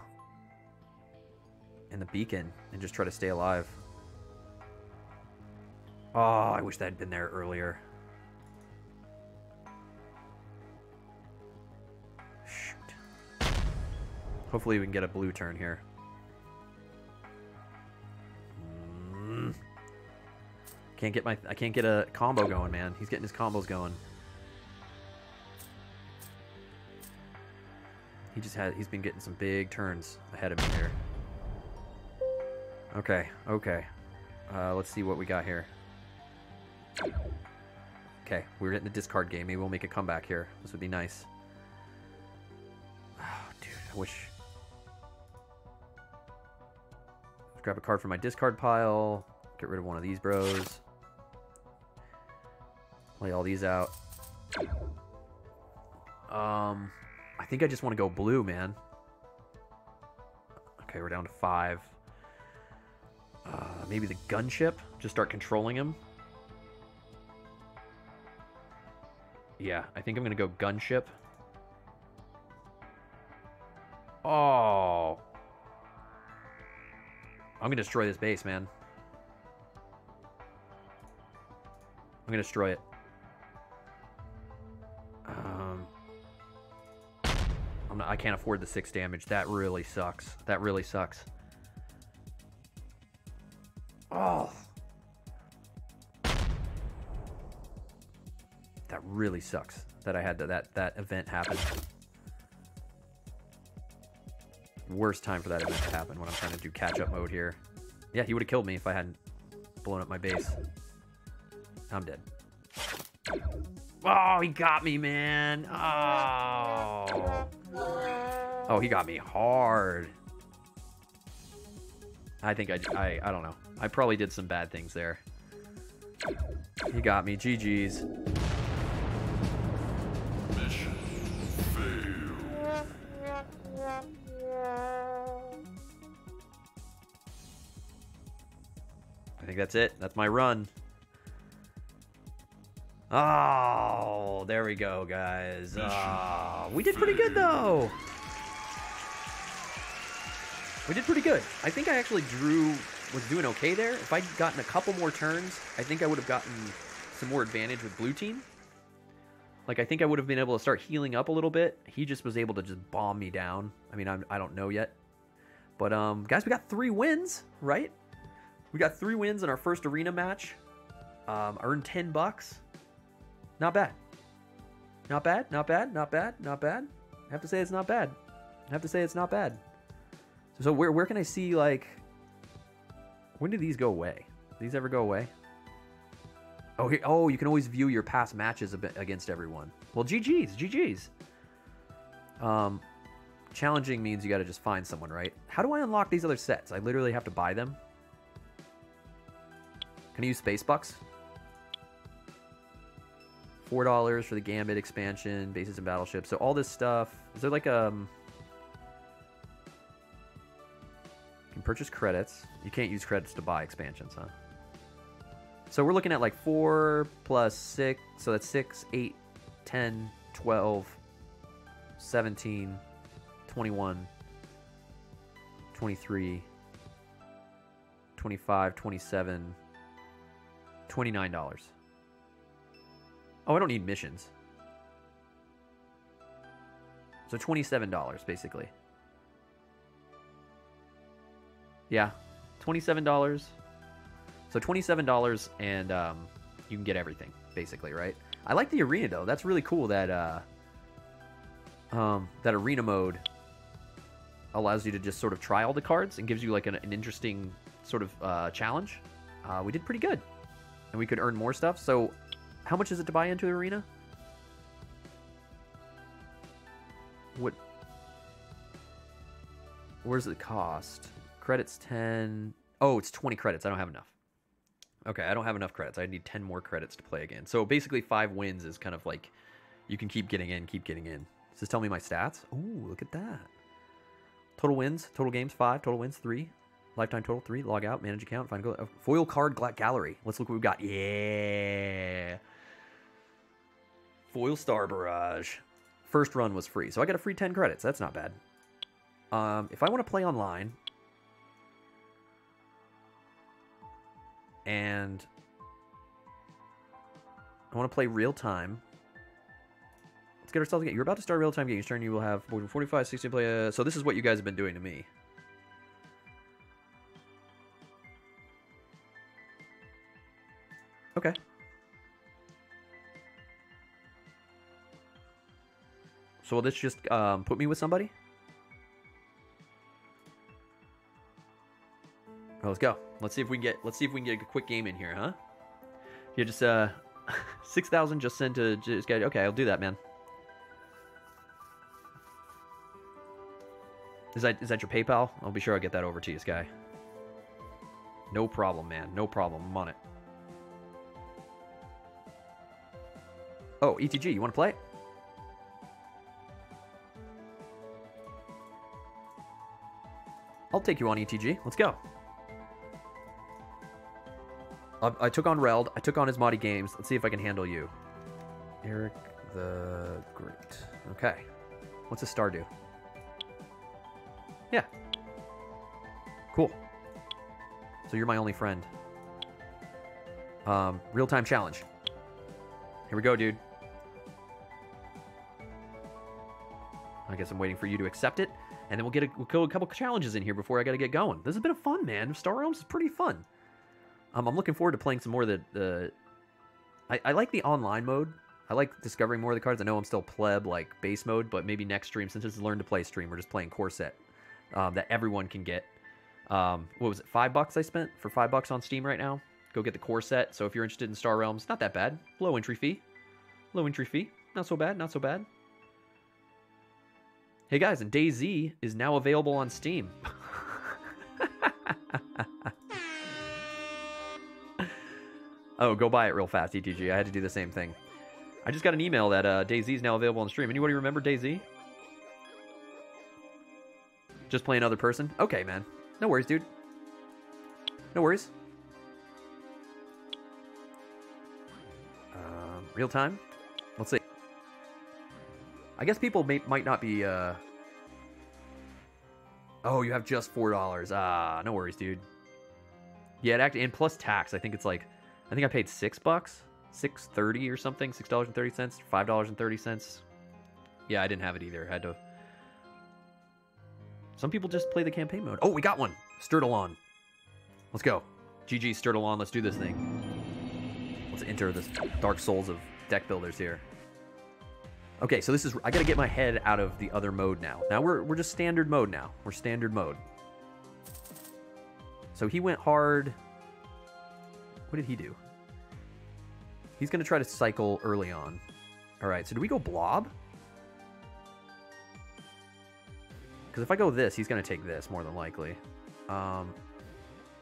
and the Beacon and just try to stay alive. Oh, I wish that had been there earlier. Shoot. Hopefully we can get a blue turn here. Mm. Can't get my I can't get a combo going, man. He's getting his combos going. He just had he's been getting some big turns ahead of me here. Okay, okay. Uh, let's see what we got here. Okay, we were in the discard game. Maybe we'll make a comeback here. This would be nice. Oh, dude, I wish. Let's grab a card from my discard pile. Get rid of one of these bros. Lay all these out. Um, I think I just want to go blue, man. Okay, we're down to five. Uh, maybe the gunship? Just start controlling him. Yeah, I think I'm going to go gunship. Oh! I'm going to destroy this base, man. I'm gonna destroy it. Um, I'm not, I can't afford the six damage. That really sucks. That really sucks. Oh, that really sucks that I had to, that that event happen. Worst time for that event to happen when I'm trying to do catch-up mode here. Yeah, he would have killed me if I hadn't blown up my base. I'm dead. Oh, he got me, man. Oh. Oh, he got me hard. I think I, I, I don't know. I probably did some bad things there. He got me. G G's. Mission failed. I think that's it. That's my run. Oh, there we go, guys. Oh, we did pretty good, though. We did pretty good. I think I actually drew... was doing okay there. If I'd gotten a couple more turns, I think I would have gotten some more advantage with blue team. Like, I think I would have been able to start healing up a little bit. He just was able to just bomb me down. I mean, I'm, I don't know yet. But, um, guys, we got three wins, right? We got three wins in our first arena match. Um, earned ten bucks. Not bad. Not bad, not bad, not bad, not bad. I have to say it's not bad. I have to say it's not bad. So, so where, where can I see, like... when do these go away? Do these ever go away? Oh, here, oh, you can always view your past matches a bit against everyone. Well, G G's, G G's. Um, challenging means you got to just find someone, right? How do I unlock these other sets? I literally have to buy them. Can I use space bucks? Four dollars for the Gambit expansion, bases and battleships. So all this stuff. Is there like a... purchase credits. You can't use credits to buy expansions, huh? So we're looking at like four plus six, so that's six, eight, ten, twelve, seventeen, twenty-one, twenty-three, twenty-five, twenty-seven, twenty-nine dollars. Oh, I don't need missions. So twenty-seven dollars basically. Yeah, twenty-seven dollars. So twenty-seven dollars and um, you can get everything, basically, right? I like the arena, though. That's really cool that uh, um, that arena mode allows you to just sort of try all the cards and gives you like an, an interesting sort of uh, challenge. Uh, we did pretty good. And we could earn more stuff. So how much is it to buy into the arena? What? Where's the cost? Credits ten. Oh, it's twenty credits. I don't have enough. Okay, I don't have enough credits. I need ten more credits to play again. So basically five wins is kind of like you can keep getting in, keep getting in. Does this tell me my stats? Ooh, look at that. Total wins, total games, five. Total wins, three. Lifetime total, three. Log out, manage account, find a foil card gallery. Let's look what we've got. Yeah. Foil Star Barrage. First run was free. So I got a free ten credits. That's not bad. Um, if I want to play online... and I want to play real time. Let's get ourselves again. You're about to start real time game. Each turn you will have forty-five, sixty play. Uh, so this is what you guys have been doing to me. Okay. So will this just um, put me with somebody? Oh, let's go. Let's see if we can get. Let's see if we can get a quick game in here, huh? Yeah, just uh, six thousand just sent to just guy. Okay, I'll do that, man. Is that is that your PayPal? I'll be sure I get that over to you, Sky. No problem, man. No problem. I'm on it. Oh, E T G, you want to play? I'll take you on E T G. Let's go. I took on Reld. I took on Asmodee Games. Let's see if I can handle you. Eric the Great. Okay. What's a star do? Yeah. Cool. So you're my only friend. Um, real-time challenge. Here we go, dude. I guess I'm waiting for you to accept it, and then we'll get a, we'll go a couple challenges in here before I got to get going. This has been a fun, man. Star Realms is pretty fun. Um, I'm looking forward to playing some more of the... the I, I like the online mode. I like discovering more of the cards. I know I'm still pleb, like, base mode, but maybe next stream, since it's a learn-to-play stream, we're just playing core set um, that everyone can get. Um, what was it, five bucks I spent? For five bucks on Steam right now? Go get the core set. So if you're interested in Star Realms, not that bad. Low entry fee. Low entry fee. Not so bad, not so bad. Hey guys, and DayZ is now available on Steam. Oh, go buy it real fast, E T G. I had to do the same thing. I just got an email that uh, DayZ is now available on stream. Anybody remember DayZ? Just play another person? Okay, man. No worries, dude. No worries. Um, real time? Let's see. I guess people may, might not be... Uh... Oh, you have just four dollars. Ah, no worries, dude. Yeah, it act and plus tax. I think it's like... I think I paid six bucks, six thirty or something, six dollars and thirty cents, five dollars and thirty cents. Yeah, I didn't have it either. I had to. Some people just play the campaign mode. Oh, we got one. Sturdalon. Let's go. G G Sturdalon. Let's do this thing. Let's enter this dark souls of deck builders here. Okay, so this is. I gotta get my head out of the other mode now. Now we're we're just standard mode now. We're standard mode. So he went hard. What did he do? He's going to try to cycle early on. All right, so do we go blob? Because if I go this, he's going to take this more than likely. Um,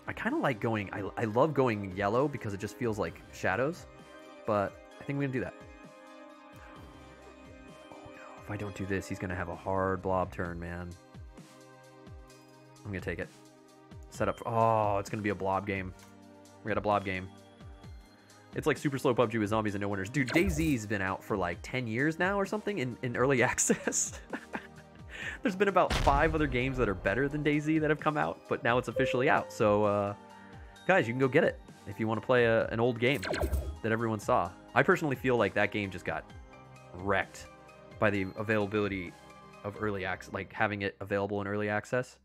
I kind of like going... I, I love going yellow because it just feels like shadows. But I think we're going to do that. Oh, no. If I don't do this, he's going to have a hard blob turn, man. I'm going to take it. Set up... For, oh, it's going to be a blob game. We got a blob game. It's like super slow P U B G with zombies and no winners. Dude, DayZ's been out for like ten years now or something in, in early access. There's been about five other games that are better than DayZ that have come out, but now it's officially out. So, uh, guys, you can go get it if you want to play a, an old game that everyone saw. I personally feel like that game just got wrecked by the availability of early access, like having it available in early access.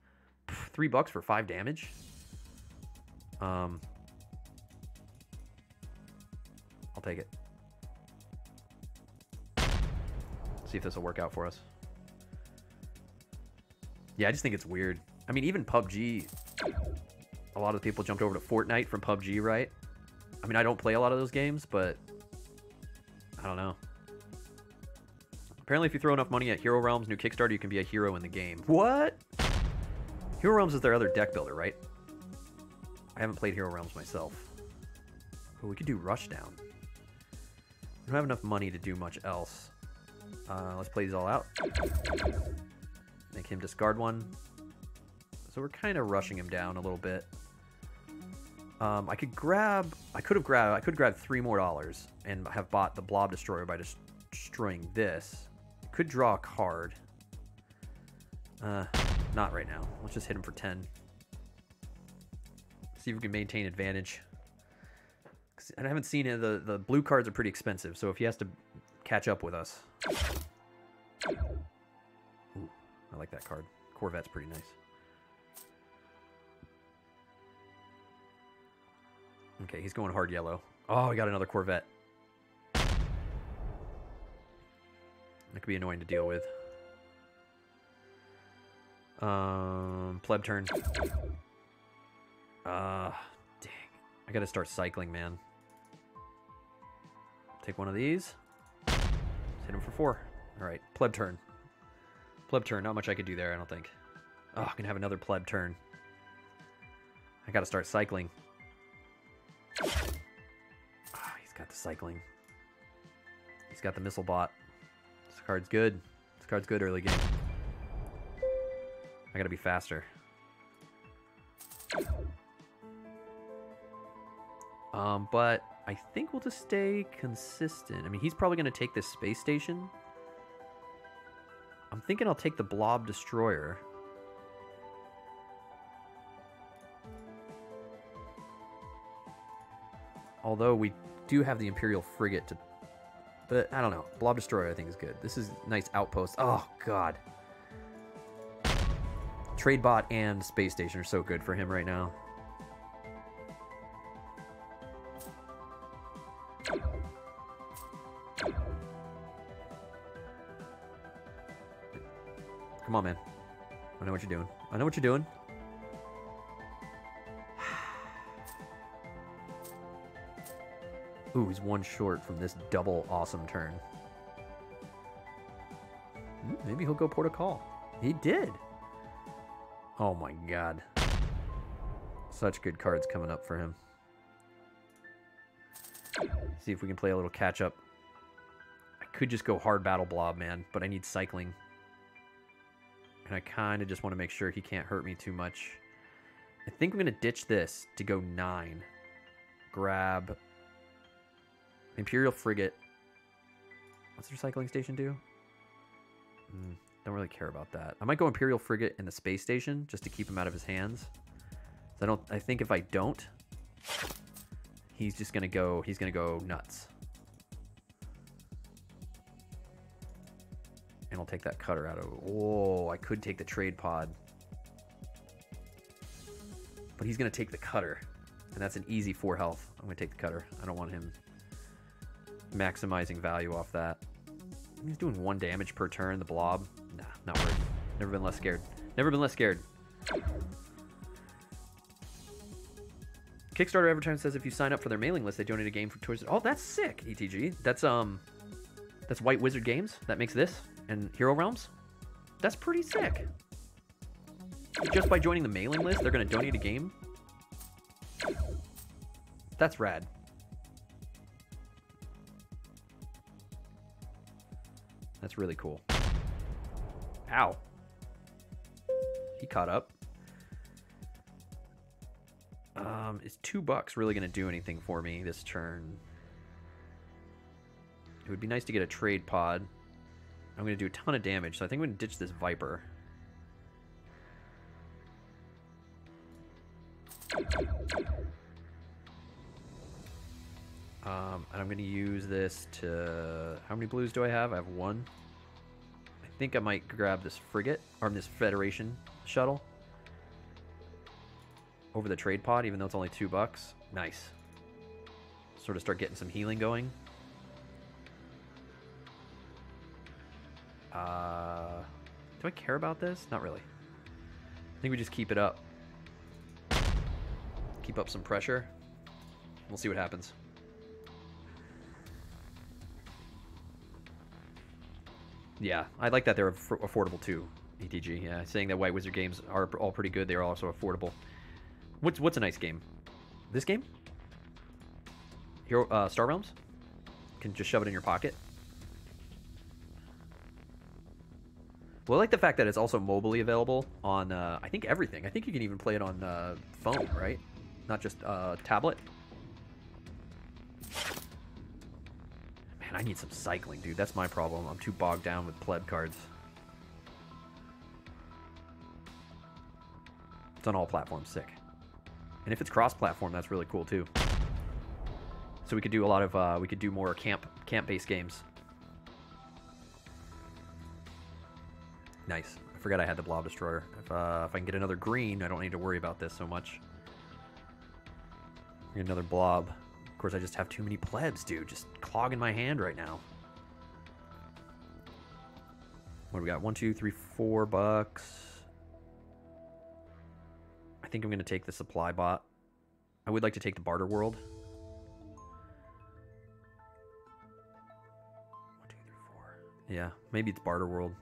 Pff, three bucks for five damage. Um... I'll take it. See if this will work out for us. Yeah, I just think it's weird. I mean, even P U B G, a lot of people jumped over to Fortnite from P U B G, right? I mean, I don't play a lot of those games, but I don't know. Apparently, if you throw enough money at Hero Realms, new Kickstarter, you can be a hero in the game. What? Hero Realms is their other deck builder, right? I haven't played Hero Realms myself. Oh, we could do Rushdown. I don't have enough money to do much else. Uh, let's play these all out. Make him discard one. So we're kind of rushing him down a little bit. Um, I could grab... I could have grabbed... I could grab three more dollars and have bought the Blob Destroyer by just destroying this. Could draw a card. Uh, not right now. Let's just hit him for ten. See if we can maintain advantage. I haven't seen it. The, the blue cards are pretty expensive, so if he has to catch up with us. Ooh, I like that card. Corvette's pretty nice. Okay, he's going hard yellow. Oh, we got another Corvette. That could be annoying to deal with. Um, pleb turn. Uh, dang. I gotta start cycling, man. Take one of these. Hit him for four. All right, pleb turn. Pleb turn. Not much I could do there, I don't think. Oh, I'm gonna have another pleb turn. I gotta start cycling. Ah, oh, he's got the cycling. He's got the missile bot. This card's good. This card's good early game. I gotta be faster. Um, but I think we'll just stay consistent. I mean, he's probably going to take this space station. I'm thinking I'll take the Blob Destroyer. Although we do have the Imperial Frigate to But I don't know. Blob Destroyer I think is good. This is nice outpost. Oh god. Tradebot and Space Station are so good for him right now. Come on, man. I know what you're doing. I know what you're doing. Ooh, he's one short from this double awesome turn. Maybe he'll go port a call. He did. Oh my god. Such good cards coming up for him. See if we can play a little catch up. I could just go hard battle blob, man, but I need cycling. And I kind of just want to make sure he can't hurt me too much. I think I'm going to ditch this to go nine. Grab Imperial Frigate. What's their cycling station do? Mm, don't really care about that. I might go Imperial Frigate in the Space Station just to keep him out of his hands. So I don't. I think if I don't, he's just going to go. He's going to go nuts. And I'll take that cutter out of it. Whoa, I could take the trade pod. But he's going to take the cutter. And that's an easy four health. I'm going to take the cutter. I don't want him maximizing value off that. He's doing one damage per turn, the blob. Nah, not worried. Never been less scared. Never been less scared. Kickstarter every time says if you sign up for their mailing list, they donate a game for toys. Oh, that's sick, E T G. That's, um, that's White Wizard Games. That makes this. And Hero Realms? That's pretty sick. Just by joining the mailing list, they're going to donate a game? That's rad. That's really cool. Ow. He caught up. Um, is two bucks really going to do anything for me this turn? It would be nice to get a trade pod. I'm going to do a ton of damage, so I think I'm going to ditch this Viper. Um, and I'm going to use this to... How many blues do I have? I have one. I think I might grab this Frigate, or this Federation shuttle, over the trade pod, even though it's only two bucks. Nice. Sort of start getting some healing going. Uh, do I care about this? Not really. I think we just keep it up. Keep up some pressure. We'll see what happens. Yeah, I like that they're aff affordable too, E T G. Yeah, saying that White Wizard games are all pretty good. They are also affordable. What's what's a nice game? This game? Hero, uh, Star Realms? You can just shove it in your pocket. Well, I like the fact that it's also mobily available on, uh, I think, everything. I think you can even play it on uh, phone, right? Not just uh, tablet. Man, I need some cycling, dude. That's my problem. I'm too bogged down with pleb cards. It's on all platforms. Sick. And if it's cross-platform, that's really cool, too. So we could do a lot of, uh, we could do more camp, camp-based games. Nice. I forgot I had the Blob Destroyer. If, uh, if I can get another green, I don't need to worry about this so much. Get another blob. Of course, I just have too many plebs, dude. Just clogging my hand right now. What do we got? One, two, three, four bucks. I think I'm going to take the supply bot. I would like to take the barter world. One, two, three, four. Yeah, maybe it's barter world.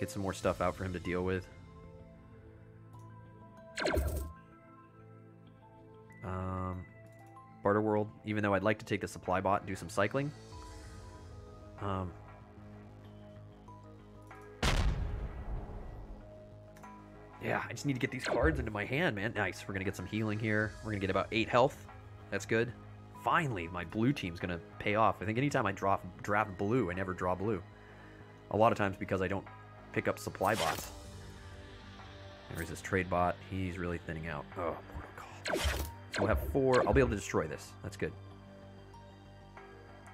Get some more stuff out for him to deal with. Um, Barter World, even though I'd like to take the supply bot and do some cycling. Um, yeah, I just need to get these cards into my hand, man. Nice, we're going to get some healing here. We're going to get about eight health. That's good. Finally, my blue team's going to pay off. I think anytime I draw, draft blue, I never draw blue. A lot of times because I don't pick up supply bots. There's this trade bot. He's really thinning out. Oh, Mortal Call. So we'll have four. I'll be able to destroy this. That's good.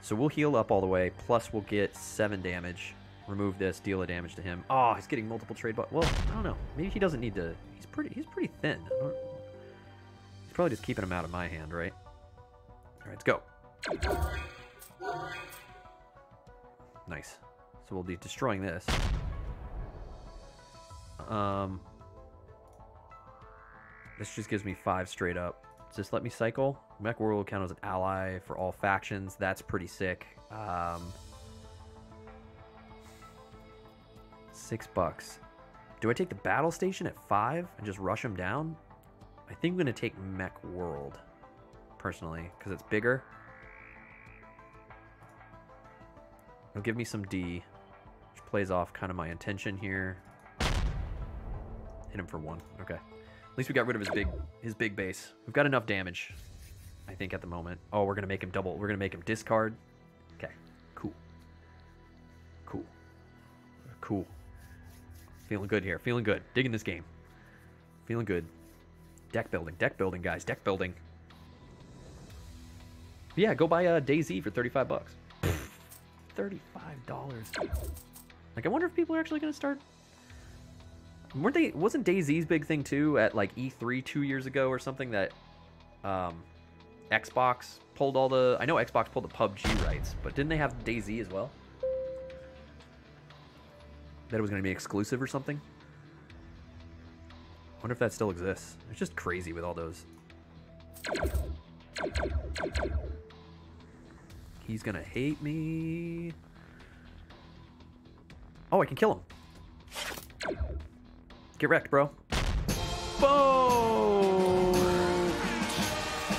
So we'll heal up all the way, plus we'll get seven damage. Remove this, deal a damage to him. Oh, he's getting multiple trade buffs. Well, I don't know. Maybe he doesn't need to. He's pretty He's pretty thin. I don't... He's probably just keeping him out of my hand, right? All right, let's go. Nice. So we'll be destroying this. Um, This just gives me five straight up. Just let me cycle. Mechwarrior will count as an ally for all factions. That's pretty sick. Um, six bucks. Do I take the battle station at five and just rush him down? I think I'm going to take Mech World, personally, because it's bigger. It'll give me some D, which plays off kind of my intention here. Hit him for one. Okay. At least we got rid of his big his big base. We've got enough damage, I think, at the moment. Oh, we're going to make him double. We're going to make him discard. Okay. Cool. Cool. Cool. Feeling good here. Feeling good. Digging this game. Feeling good. Deck building. Deck building, guys. Deck building. But yeah, go buy uh, DayZ for thirty-five bucks. thirty-five dollars. Like, I wonder if people are actually going to start... Weren't they, wasn't DayZ's big thing, too, at, like, E three two years ago or something that um, Xbox pulled all the... I know Xbox pulled the P U B G rights, but didn't they have DayZ as well? That it was going to be exclusive or something? I wonder if that still exists. It's just crazy with all those. He's going to hate me. Oh, I can kill him. Get wrecked, bro. Boom!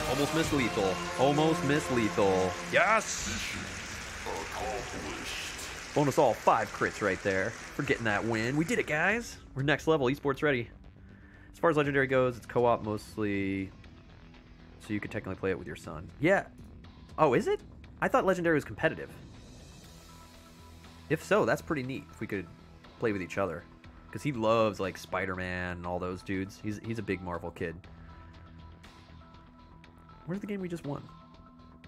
Almost miss lethal. Almost miss lethal. Yes! Bonus all five crits right there. We're getting that win. We did it, guys. We're next level. Esports ready. As far as Legendary goes, it's co-op mostly. So you could technically play it with your son. Yeah. Oh, is it? I thought Legendary was competitive. If so, that's pretty neat if we could play with each other. Because he loves, like, Spider-Man and all those dudes. He's he's a big Marvel kid. Where's the game we just won?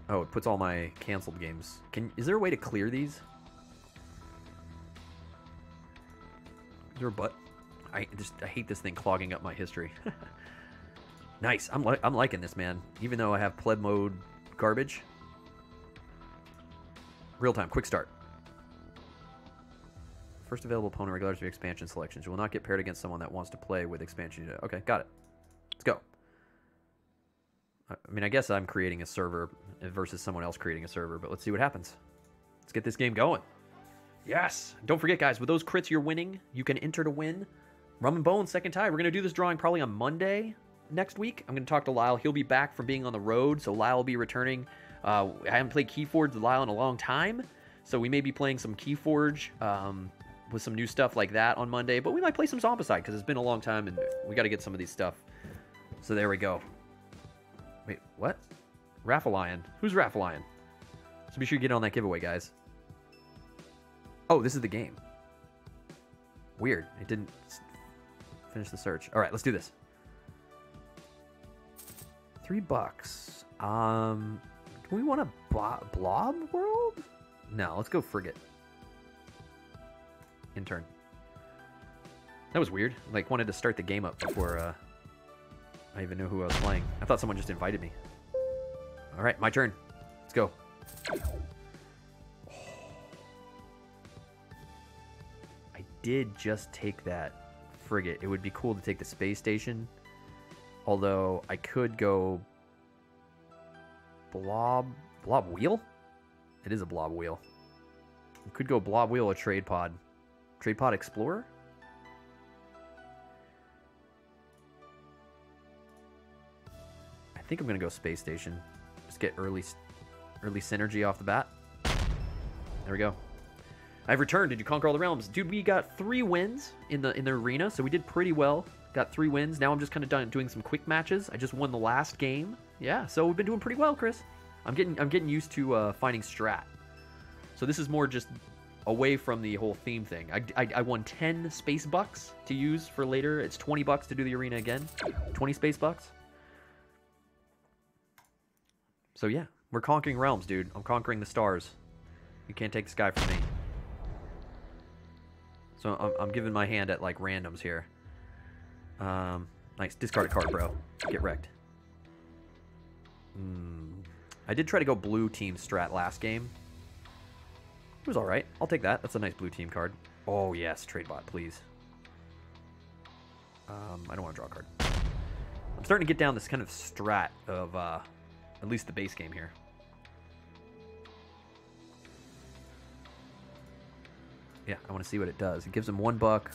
Oh, it puts all my canceled games. Can Is there a way to clear these? Is there a butt? I just I hate this thing clogging up my history. Nice. I'm, li I'm liking this, man. Even though I have pleb mode garbage. Real time. Quick start. First available opponent regardless of your expansion selections. You will not get paired against someone that wants to play with expansion. Okay, got it. Let's go. I mean, I guess I'm creating a server versus someone else creating a server, but let's see what happens. Let's get this game going. Yes! Don't forget, guys, with those crits you're winning, you can enter to win Rum and Bones Second Tide. We're going to do this drawing probably on Monday next week. I'm going to talk to Lyle. He'll be back from being on the road, so Lyle will be returning. Uh, I haven't played KeyForge with Lyle in a long time, so we may be playing some KeyForge. Um... with some new stuff like that on Monday, but we might play some Zombicide because it's been a long time and we got to get some of these stuff. So there we go. Wait, what? Raffalion. Who's Raffalion? So be sure you get on that giveaway, guys. Oh, this is the game. Weird. It didn't finish the search. All right, let's do this. Three bucks. Um, do we want a blob, blob world? No, let's go frigate. Intern. That was weird. Like, wanted to start the game up before uh, I even knew who I was playing. I thought someone just invited me. All right, my turn. Let's go. Oh. I did just take that frigate. It would be cool to take the space station. Although, I could go blob... Blob wheel? It is a blob wheel. You could go blob wheel or trade pod. Trade pod explorer? I think I'm gonna go space station. Just get early early synergy off the bat. There we go. I've returned. Did you conquer all the realms? Dude, we got three wins in the in the arena, so we did pretty well. Got three wins. Now I'm just kind of done doing some quick matches. I just won the last game. Yeah, so we've been doing pretty well, Chris. I'm getting I'm getting used to uh, finding strat. So this is more just away from the whole theme thing. I, I, I won ten space bucks to use for later. It's twenty bucks to do the arena again. twenty space bucks. So yeah, We're conquering realms, dude. I'm conquering the stars. You can't take the sky from me. So I'm, I'm giving my hand at, like, randoms here. Um, nice. Discard a card, bro. Get wrecked. Hmm. I did try to go blue team strat last game. It was alright. I'll take that. That's a nice blue team card. Oh, yes. Trade bot, please. Um, I don't want to draw a card. I'm starting to get down this kind of strat of, uh, at least the base game here. Yeah, I want to see what it does. It gives him one buck.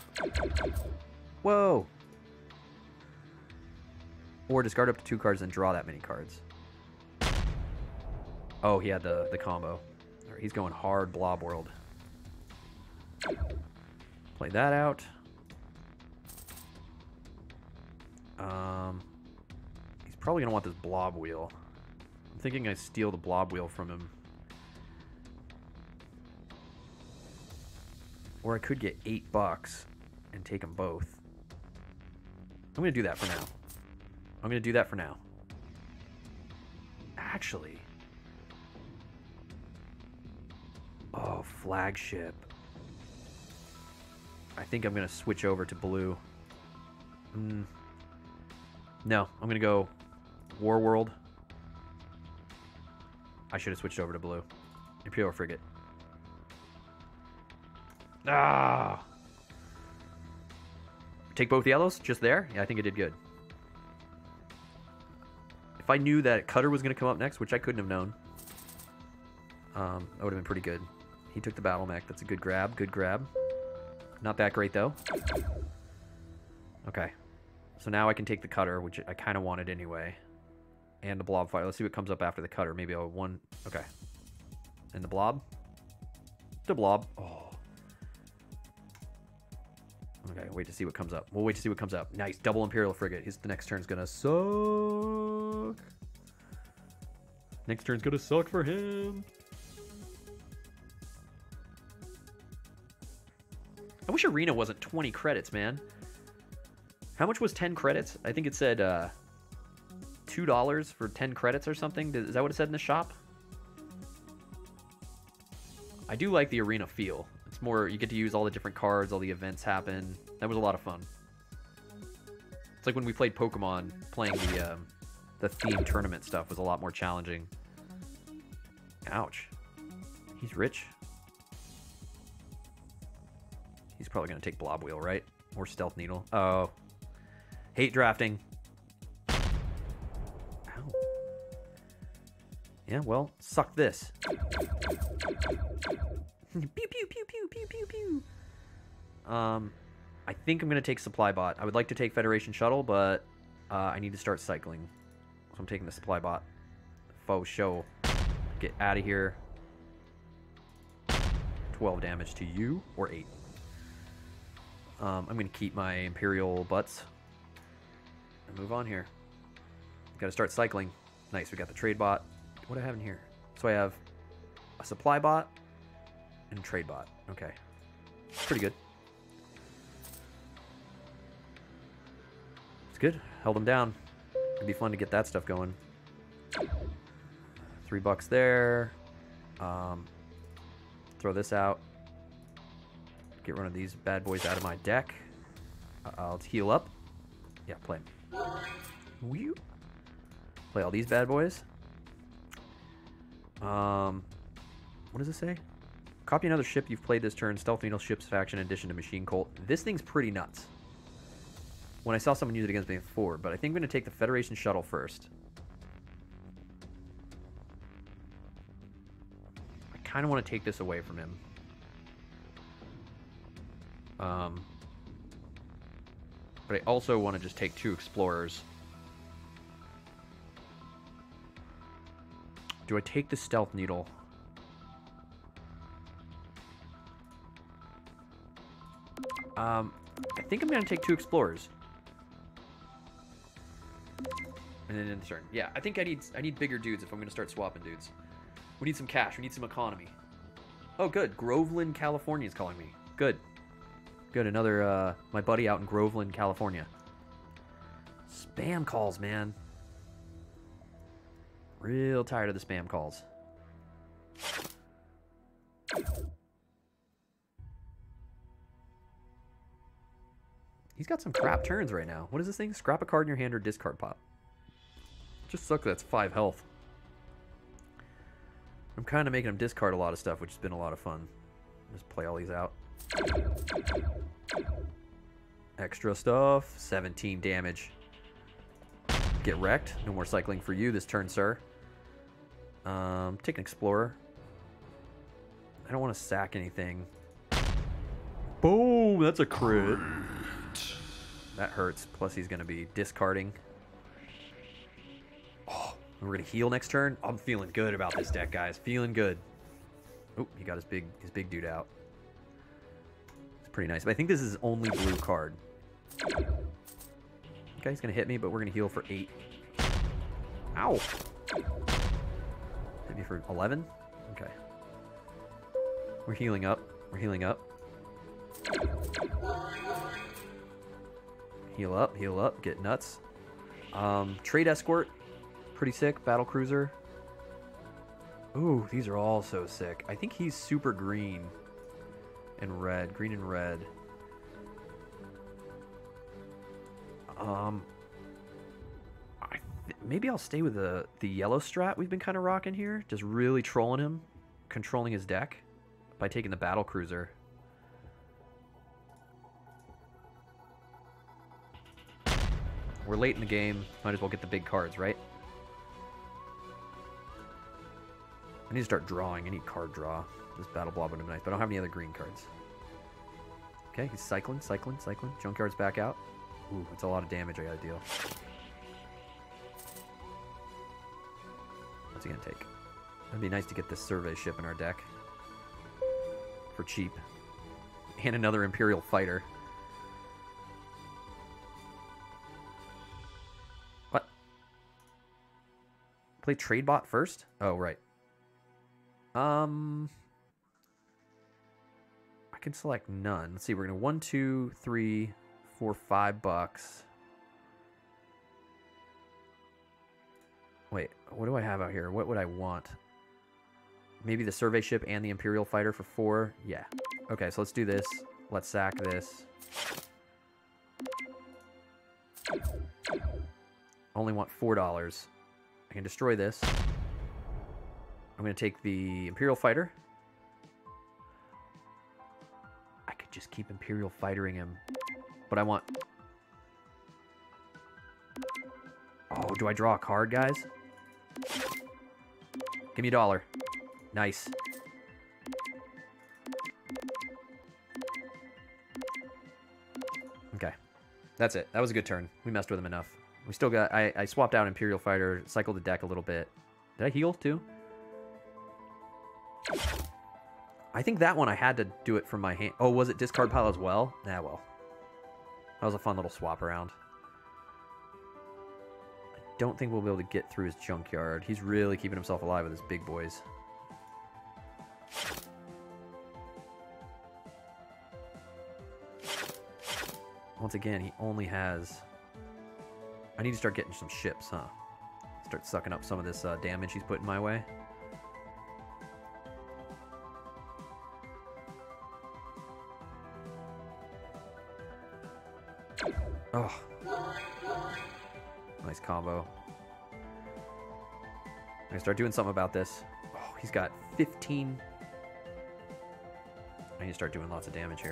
Whoa! Or discard up to two cards and draw that many cards. Oh, he had the, the combo. All right, he's going hard Blob World. Play that out. Um, he's probably going to want this Blob Wheel. I'm thinking I steal the Blob Wheel from him. Or I could get eight bucks and take them both. I'm going to do that for now. I'm going to do that for now. Actually. Oh, flagship. I think I'm going to switch over to blue. Mm. No, I'm going to go War World. I should have switched over to blue. Imperial Frigate. Ah! Take both yellows? Just there? Yeah, I think I did good. If I knew that Cutter was going to come up next, which I couldn't have known, um, that would have been pretty good. He took the Battle Mech. That's a good grab. Good grab. Not that great, though. Okay. So now I can take the Cutter, which I kind of wanted anyway. And the Blob Fighter. Let's see what comes up after the Cutter. Maybe I'll one... Okay. And the Blob? The Blob. Oh. Okay, wait to see what comes up. We'll wait to see what comes up. Nice, double Imperial Frigate. His the next turn's gonna suck. Next turn's gonna suck for him. I wish Arena wasn't twenty credits, man. How much was ten credits? I think it said uh, two dollars for ten credits or something. Is that what it said in the shop? I do like the Arena feel. It's more, you get to use all the different cards, all the events happen. That was a lot of fun. It's like when we played Pokemon, playing the um, the theme tournament stuff was a lot more challenging. Ouch. He's rich. He's probably going to take Blob Wheel, right? Or Stealth Needle. Oh. Hate drafting. Ow. Yeah, well, suck this. Pew, pew, pew, pew, pew, pew, pew. Um, I think I'm going to take Supply Bot. I would like to take Federation Shuttle, but uh, I need to start cycling. So I'm taking the Supply Bot. Faux show. Get out of here. twelve damage to you, or eight. Um, I'm going to keep my Imperial Butts. And move on here. Got to start cycling. Nice, we got the Trade Bot. What do I have in here? So I have a Supply Bot. And Trade Bot. Okay. Pretty good. It's good. Held him down. It'd be fun to get that stuff going. Three bucks there. Um, throw this out. Get rid of these bad boys out of my deck. Uh, I'll heal up. Yeah, play them. Play all these bad boys. Um, what does it say? Copy another ship you've played this turn. Stealth Needle, ship's faction, in addition to Machine Colt. This thing's pretty nuts. When I saw someone use it against me before, but I think I'm going to take the Federation Shuttle first. I kind of want to take this away from him. Um, but I also want to just take two Explorers. Do I take the Stealth Needle? Um, I think I'm going to take two Explorers. And then in turn. Yeah, I think I need I need bigger dudes if I'm going to start swapping dudes. We need some cash. We need some economy. Oh, good. Groveland, California is calling me. Good. Good. Another, uh, my buddy out in Groveland, California. Spam calls, man. Real tired of the spam calls. He's got some crap turns right now. What is this thing? Scrap a card in your hand or discard pop. Just suck that's five health. I'm kind of making him discard a lot of stuff, which has been a lot of fun. Just play all these out. Extra stuff. seventeen damage. Get wrecked. No more cycling for you this turn, sir. Um, take an explorer. I don't want to sack anything. Boom! That's a crit. That hurts. Plus, he's going to be discarding. Oh, we're going to heal next turn. I'm feeling good about this deck, guys. Feeling good. Oh, he got his big his big dude out. It's pretty nice. But I think this is his only blue card. Okay, he's going to hit me, but we're going to heal for eight. Ow. Hit me for eleven? Okay. We're healing up. We're healing up. Heal up, heal up, get nuts. Um, trade escort, pretty sick. Battle cruiser. Ooh, these are all so sick. I think he's super green and red, green and red. Um, I maybe I'll stay with the the yellow strat we've been kind of rocking here, just really trolling him, controlling his deck by taking the battle cruiser. We're late in the game. Might as well get the big cards, right? I need to start drawing. I need card draw. This battle blob would have been nice, but I don't have any other green cards. Okay, he's cycling, cycling, cycling. Junkyard's back out. Ooh, that's a lot of damage I gotta deal. What's he gonna take? It'd be nice to get this survey ship in our deck. For cheap. And another Imperial fighter. Play trade bot first? Oh, right. Um, I can select none. Let's see. We're going to one, two, three, four, five bucks. Wait, what do I have out here? What would I want? Maybe the survey ship and the Imperial fighter for four? Yeah. Okay, so let's do this. Let's sack this. Only want four dollars. I can destroy this. I'm going to take the Imperial Fighter. I could just keep Imperial Fightering him. But I want... Oh, do I draw a card, guys? Give me a dollar. Nice. Okay. That's it. That was a good turn. We messed with him enough. We still got... I, I swapped out Imperial Fighter, cycled the deck a little bit. Did I heal, too? I think that one I had to do it from my hand. Oh, was it discard pile as well? Nah, well. That was a fun little swap around. I don't think we'll be able to get through his junkyard. He's really keeping himself alive with his big boys. Once again, he only has... I need to start getting some ships, huh? Start sucking up some of this uh, damage he's putting my way. Oh. Nice combo. I'm gonna start doing something about this. Oh, he's got fifteen. I need to start doing lots of damage here.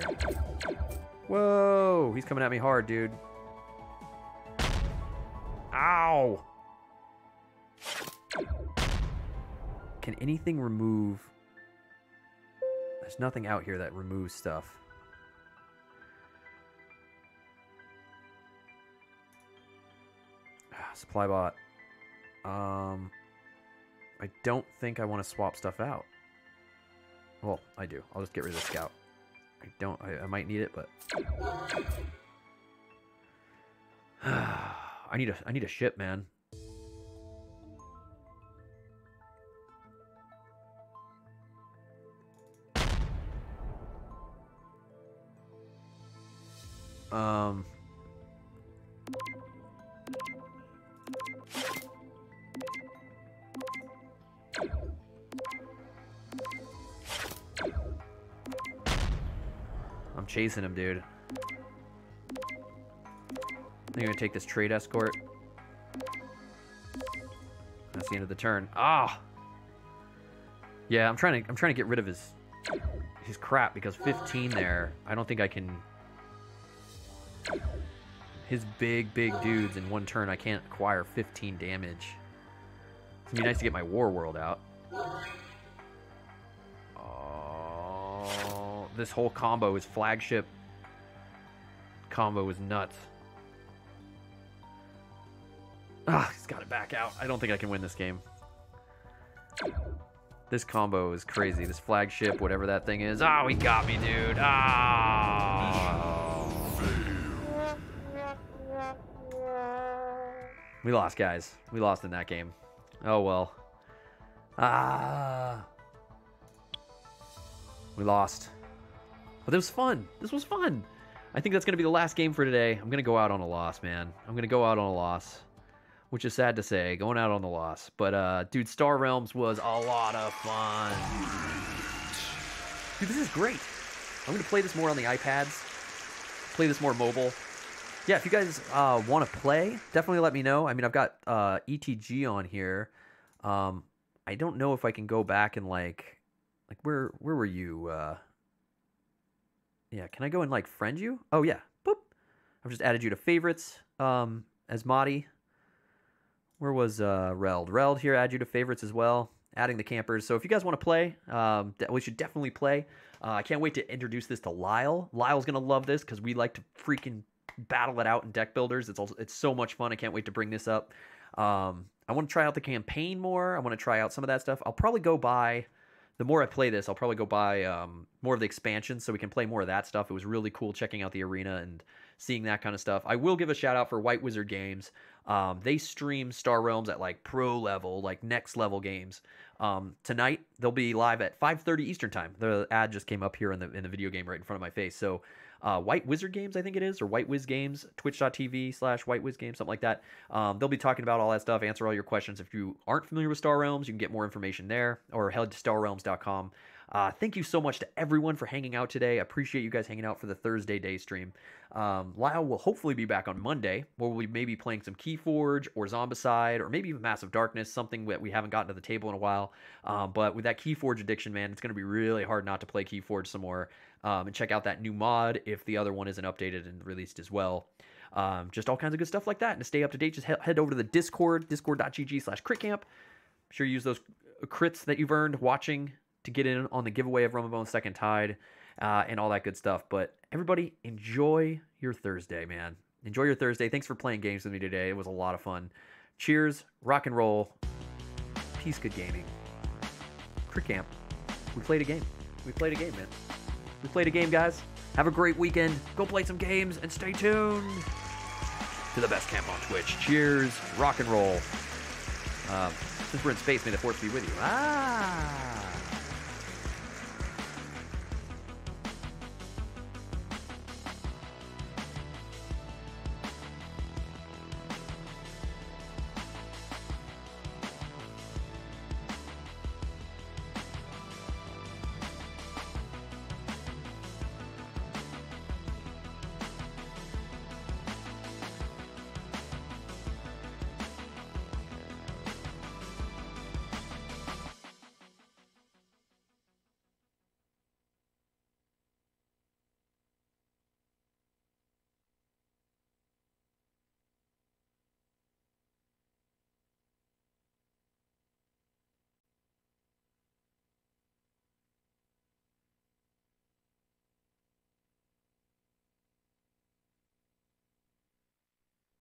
Whoa! He's coming at me hard, dude. Ow! Can anything remove... There's nothing out here that removes stuff. Supply bot. Um, I don't think I want to swap stuff out. Well, I do. I'll just get rid of the scout. I don't... I, I might need it, but... I need a I need a ship, man. Um I'm chasing him, dude. I think I'm gonna take this trade escort. That's the end of the turn. Ah. Yeah, I'm trying to. I'm trying to get rid of his his crap because fifteen there. I don't think I can. His big, big dudes in one turn. I can't acquire fifteen damage. It'd be nice to get my War World out. Oh, this whole combo, his flagship combo was nuts. Ah, he's got it back out. I don't think I can win this game. This combo is crazy. This flagship, whatever that thing is. Ah, oh, he got me, dude. Ah. Oh. We lost, guys. We lost in that game. Oh, well. Ah. We lost. But it was fun. This was fun. I think that's going to be the last game for today. I'm going to go out on a loss, man. I'm going to go out on a loss. Which is sad to say. Going out on the loss. But, uh, dude, Star Realms was a lot of fun. Dude, this is great. I'm going to play this more on the iPads. Play this more mobile. Yeah, if you guys uh, want to play, definitely let me know. I mean, I've got uh, E T G on here. Um, I don't know if I can go back and like, like where where were you? Uh, yeah, can I go and like friend you? Oh yeah, boop. I've just added you to favorites. Um, Asmodee. Where was uh, Reld? Reld here, add you to favorites as well. Adding the campers. So if you guys want to play, um, we should definitely play. Uh, I can't wait to introduce this to Lyle. Lyle's gonna love this because we like to freaking battle it out in deck builders. It's also, it's so much fun. I can't wait to bring this up. Um, I want to try out the campaign more. I want to try out some of that stuff. I'll probably go buy, the more I play this, I'll probably go buy um, more of the expansions so we can play more of that stuff. It was really cool checking out the arena and seeing that kind of stuff. I will give a shout out for White Wizard Games. Um, they stream Star Realms at like pro level, like next level games. Um, tonight they'll be live at five thirty Eastern time. The ad just came up here in the in the video game right in front of my face. So. Uh, White Wizard Games, I think it is, or White Wiz Games, twitch.tv slash White Wiz Games, something like that. Um, they'll be talking about all that stuff, answer all your questions. If you aren't familiar with Star Realms, you can get more information there, or head to star realms dot com. Uh, thank you so much to everyone for hanging out today. I appreciate you guys hanging out for the Thursday day stream. Um, Lyle will hopefully be back on Monday, where we'll maybe playing some KeyForge or Zombicide or maybe even Massive Darkness, something that we haven't gotten to the table in a while. Um, but with that KeyForge addiction, man, it's going to be really hard not to play KeyForge some more. Um, and check out that new mod if the other one isn't updated and released as well. Um, just all kinds of good stuff like that. And to stay up to date, just he head over to the Discord, discord.gg slash Crit Camp. Be sure you use those crits that you've earned watching to get in on the giveaway of Rum and Bones Second Tide uh, and all that good stuff. But everybody, enjoy your Thursday, man. Enjoy your Thursday. Thanks for playing games with me today. It was a lot of fun. Cheers, rock and roll, peace, good gaming. Crit Camp. We played a game. We played a game, man. We played a game, guys. Have a great weekend. Go play some games and stay tuned to the best camp on Twitch. Cheers, rock and roll. Uh, since we're in space, may the force be with you. Ah!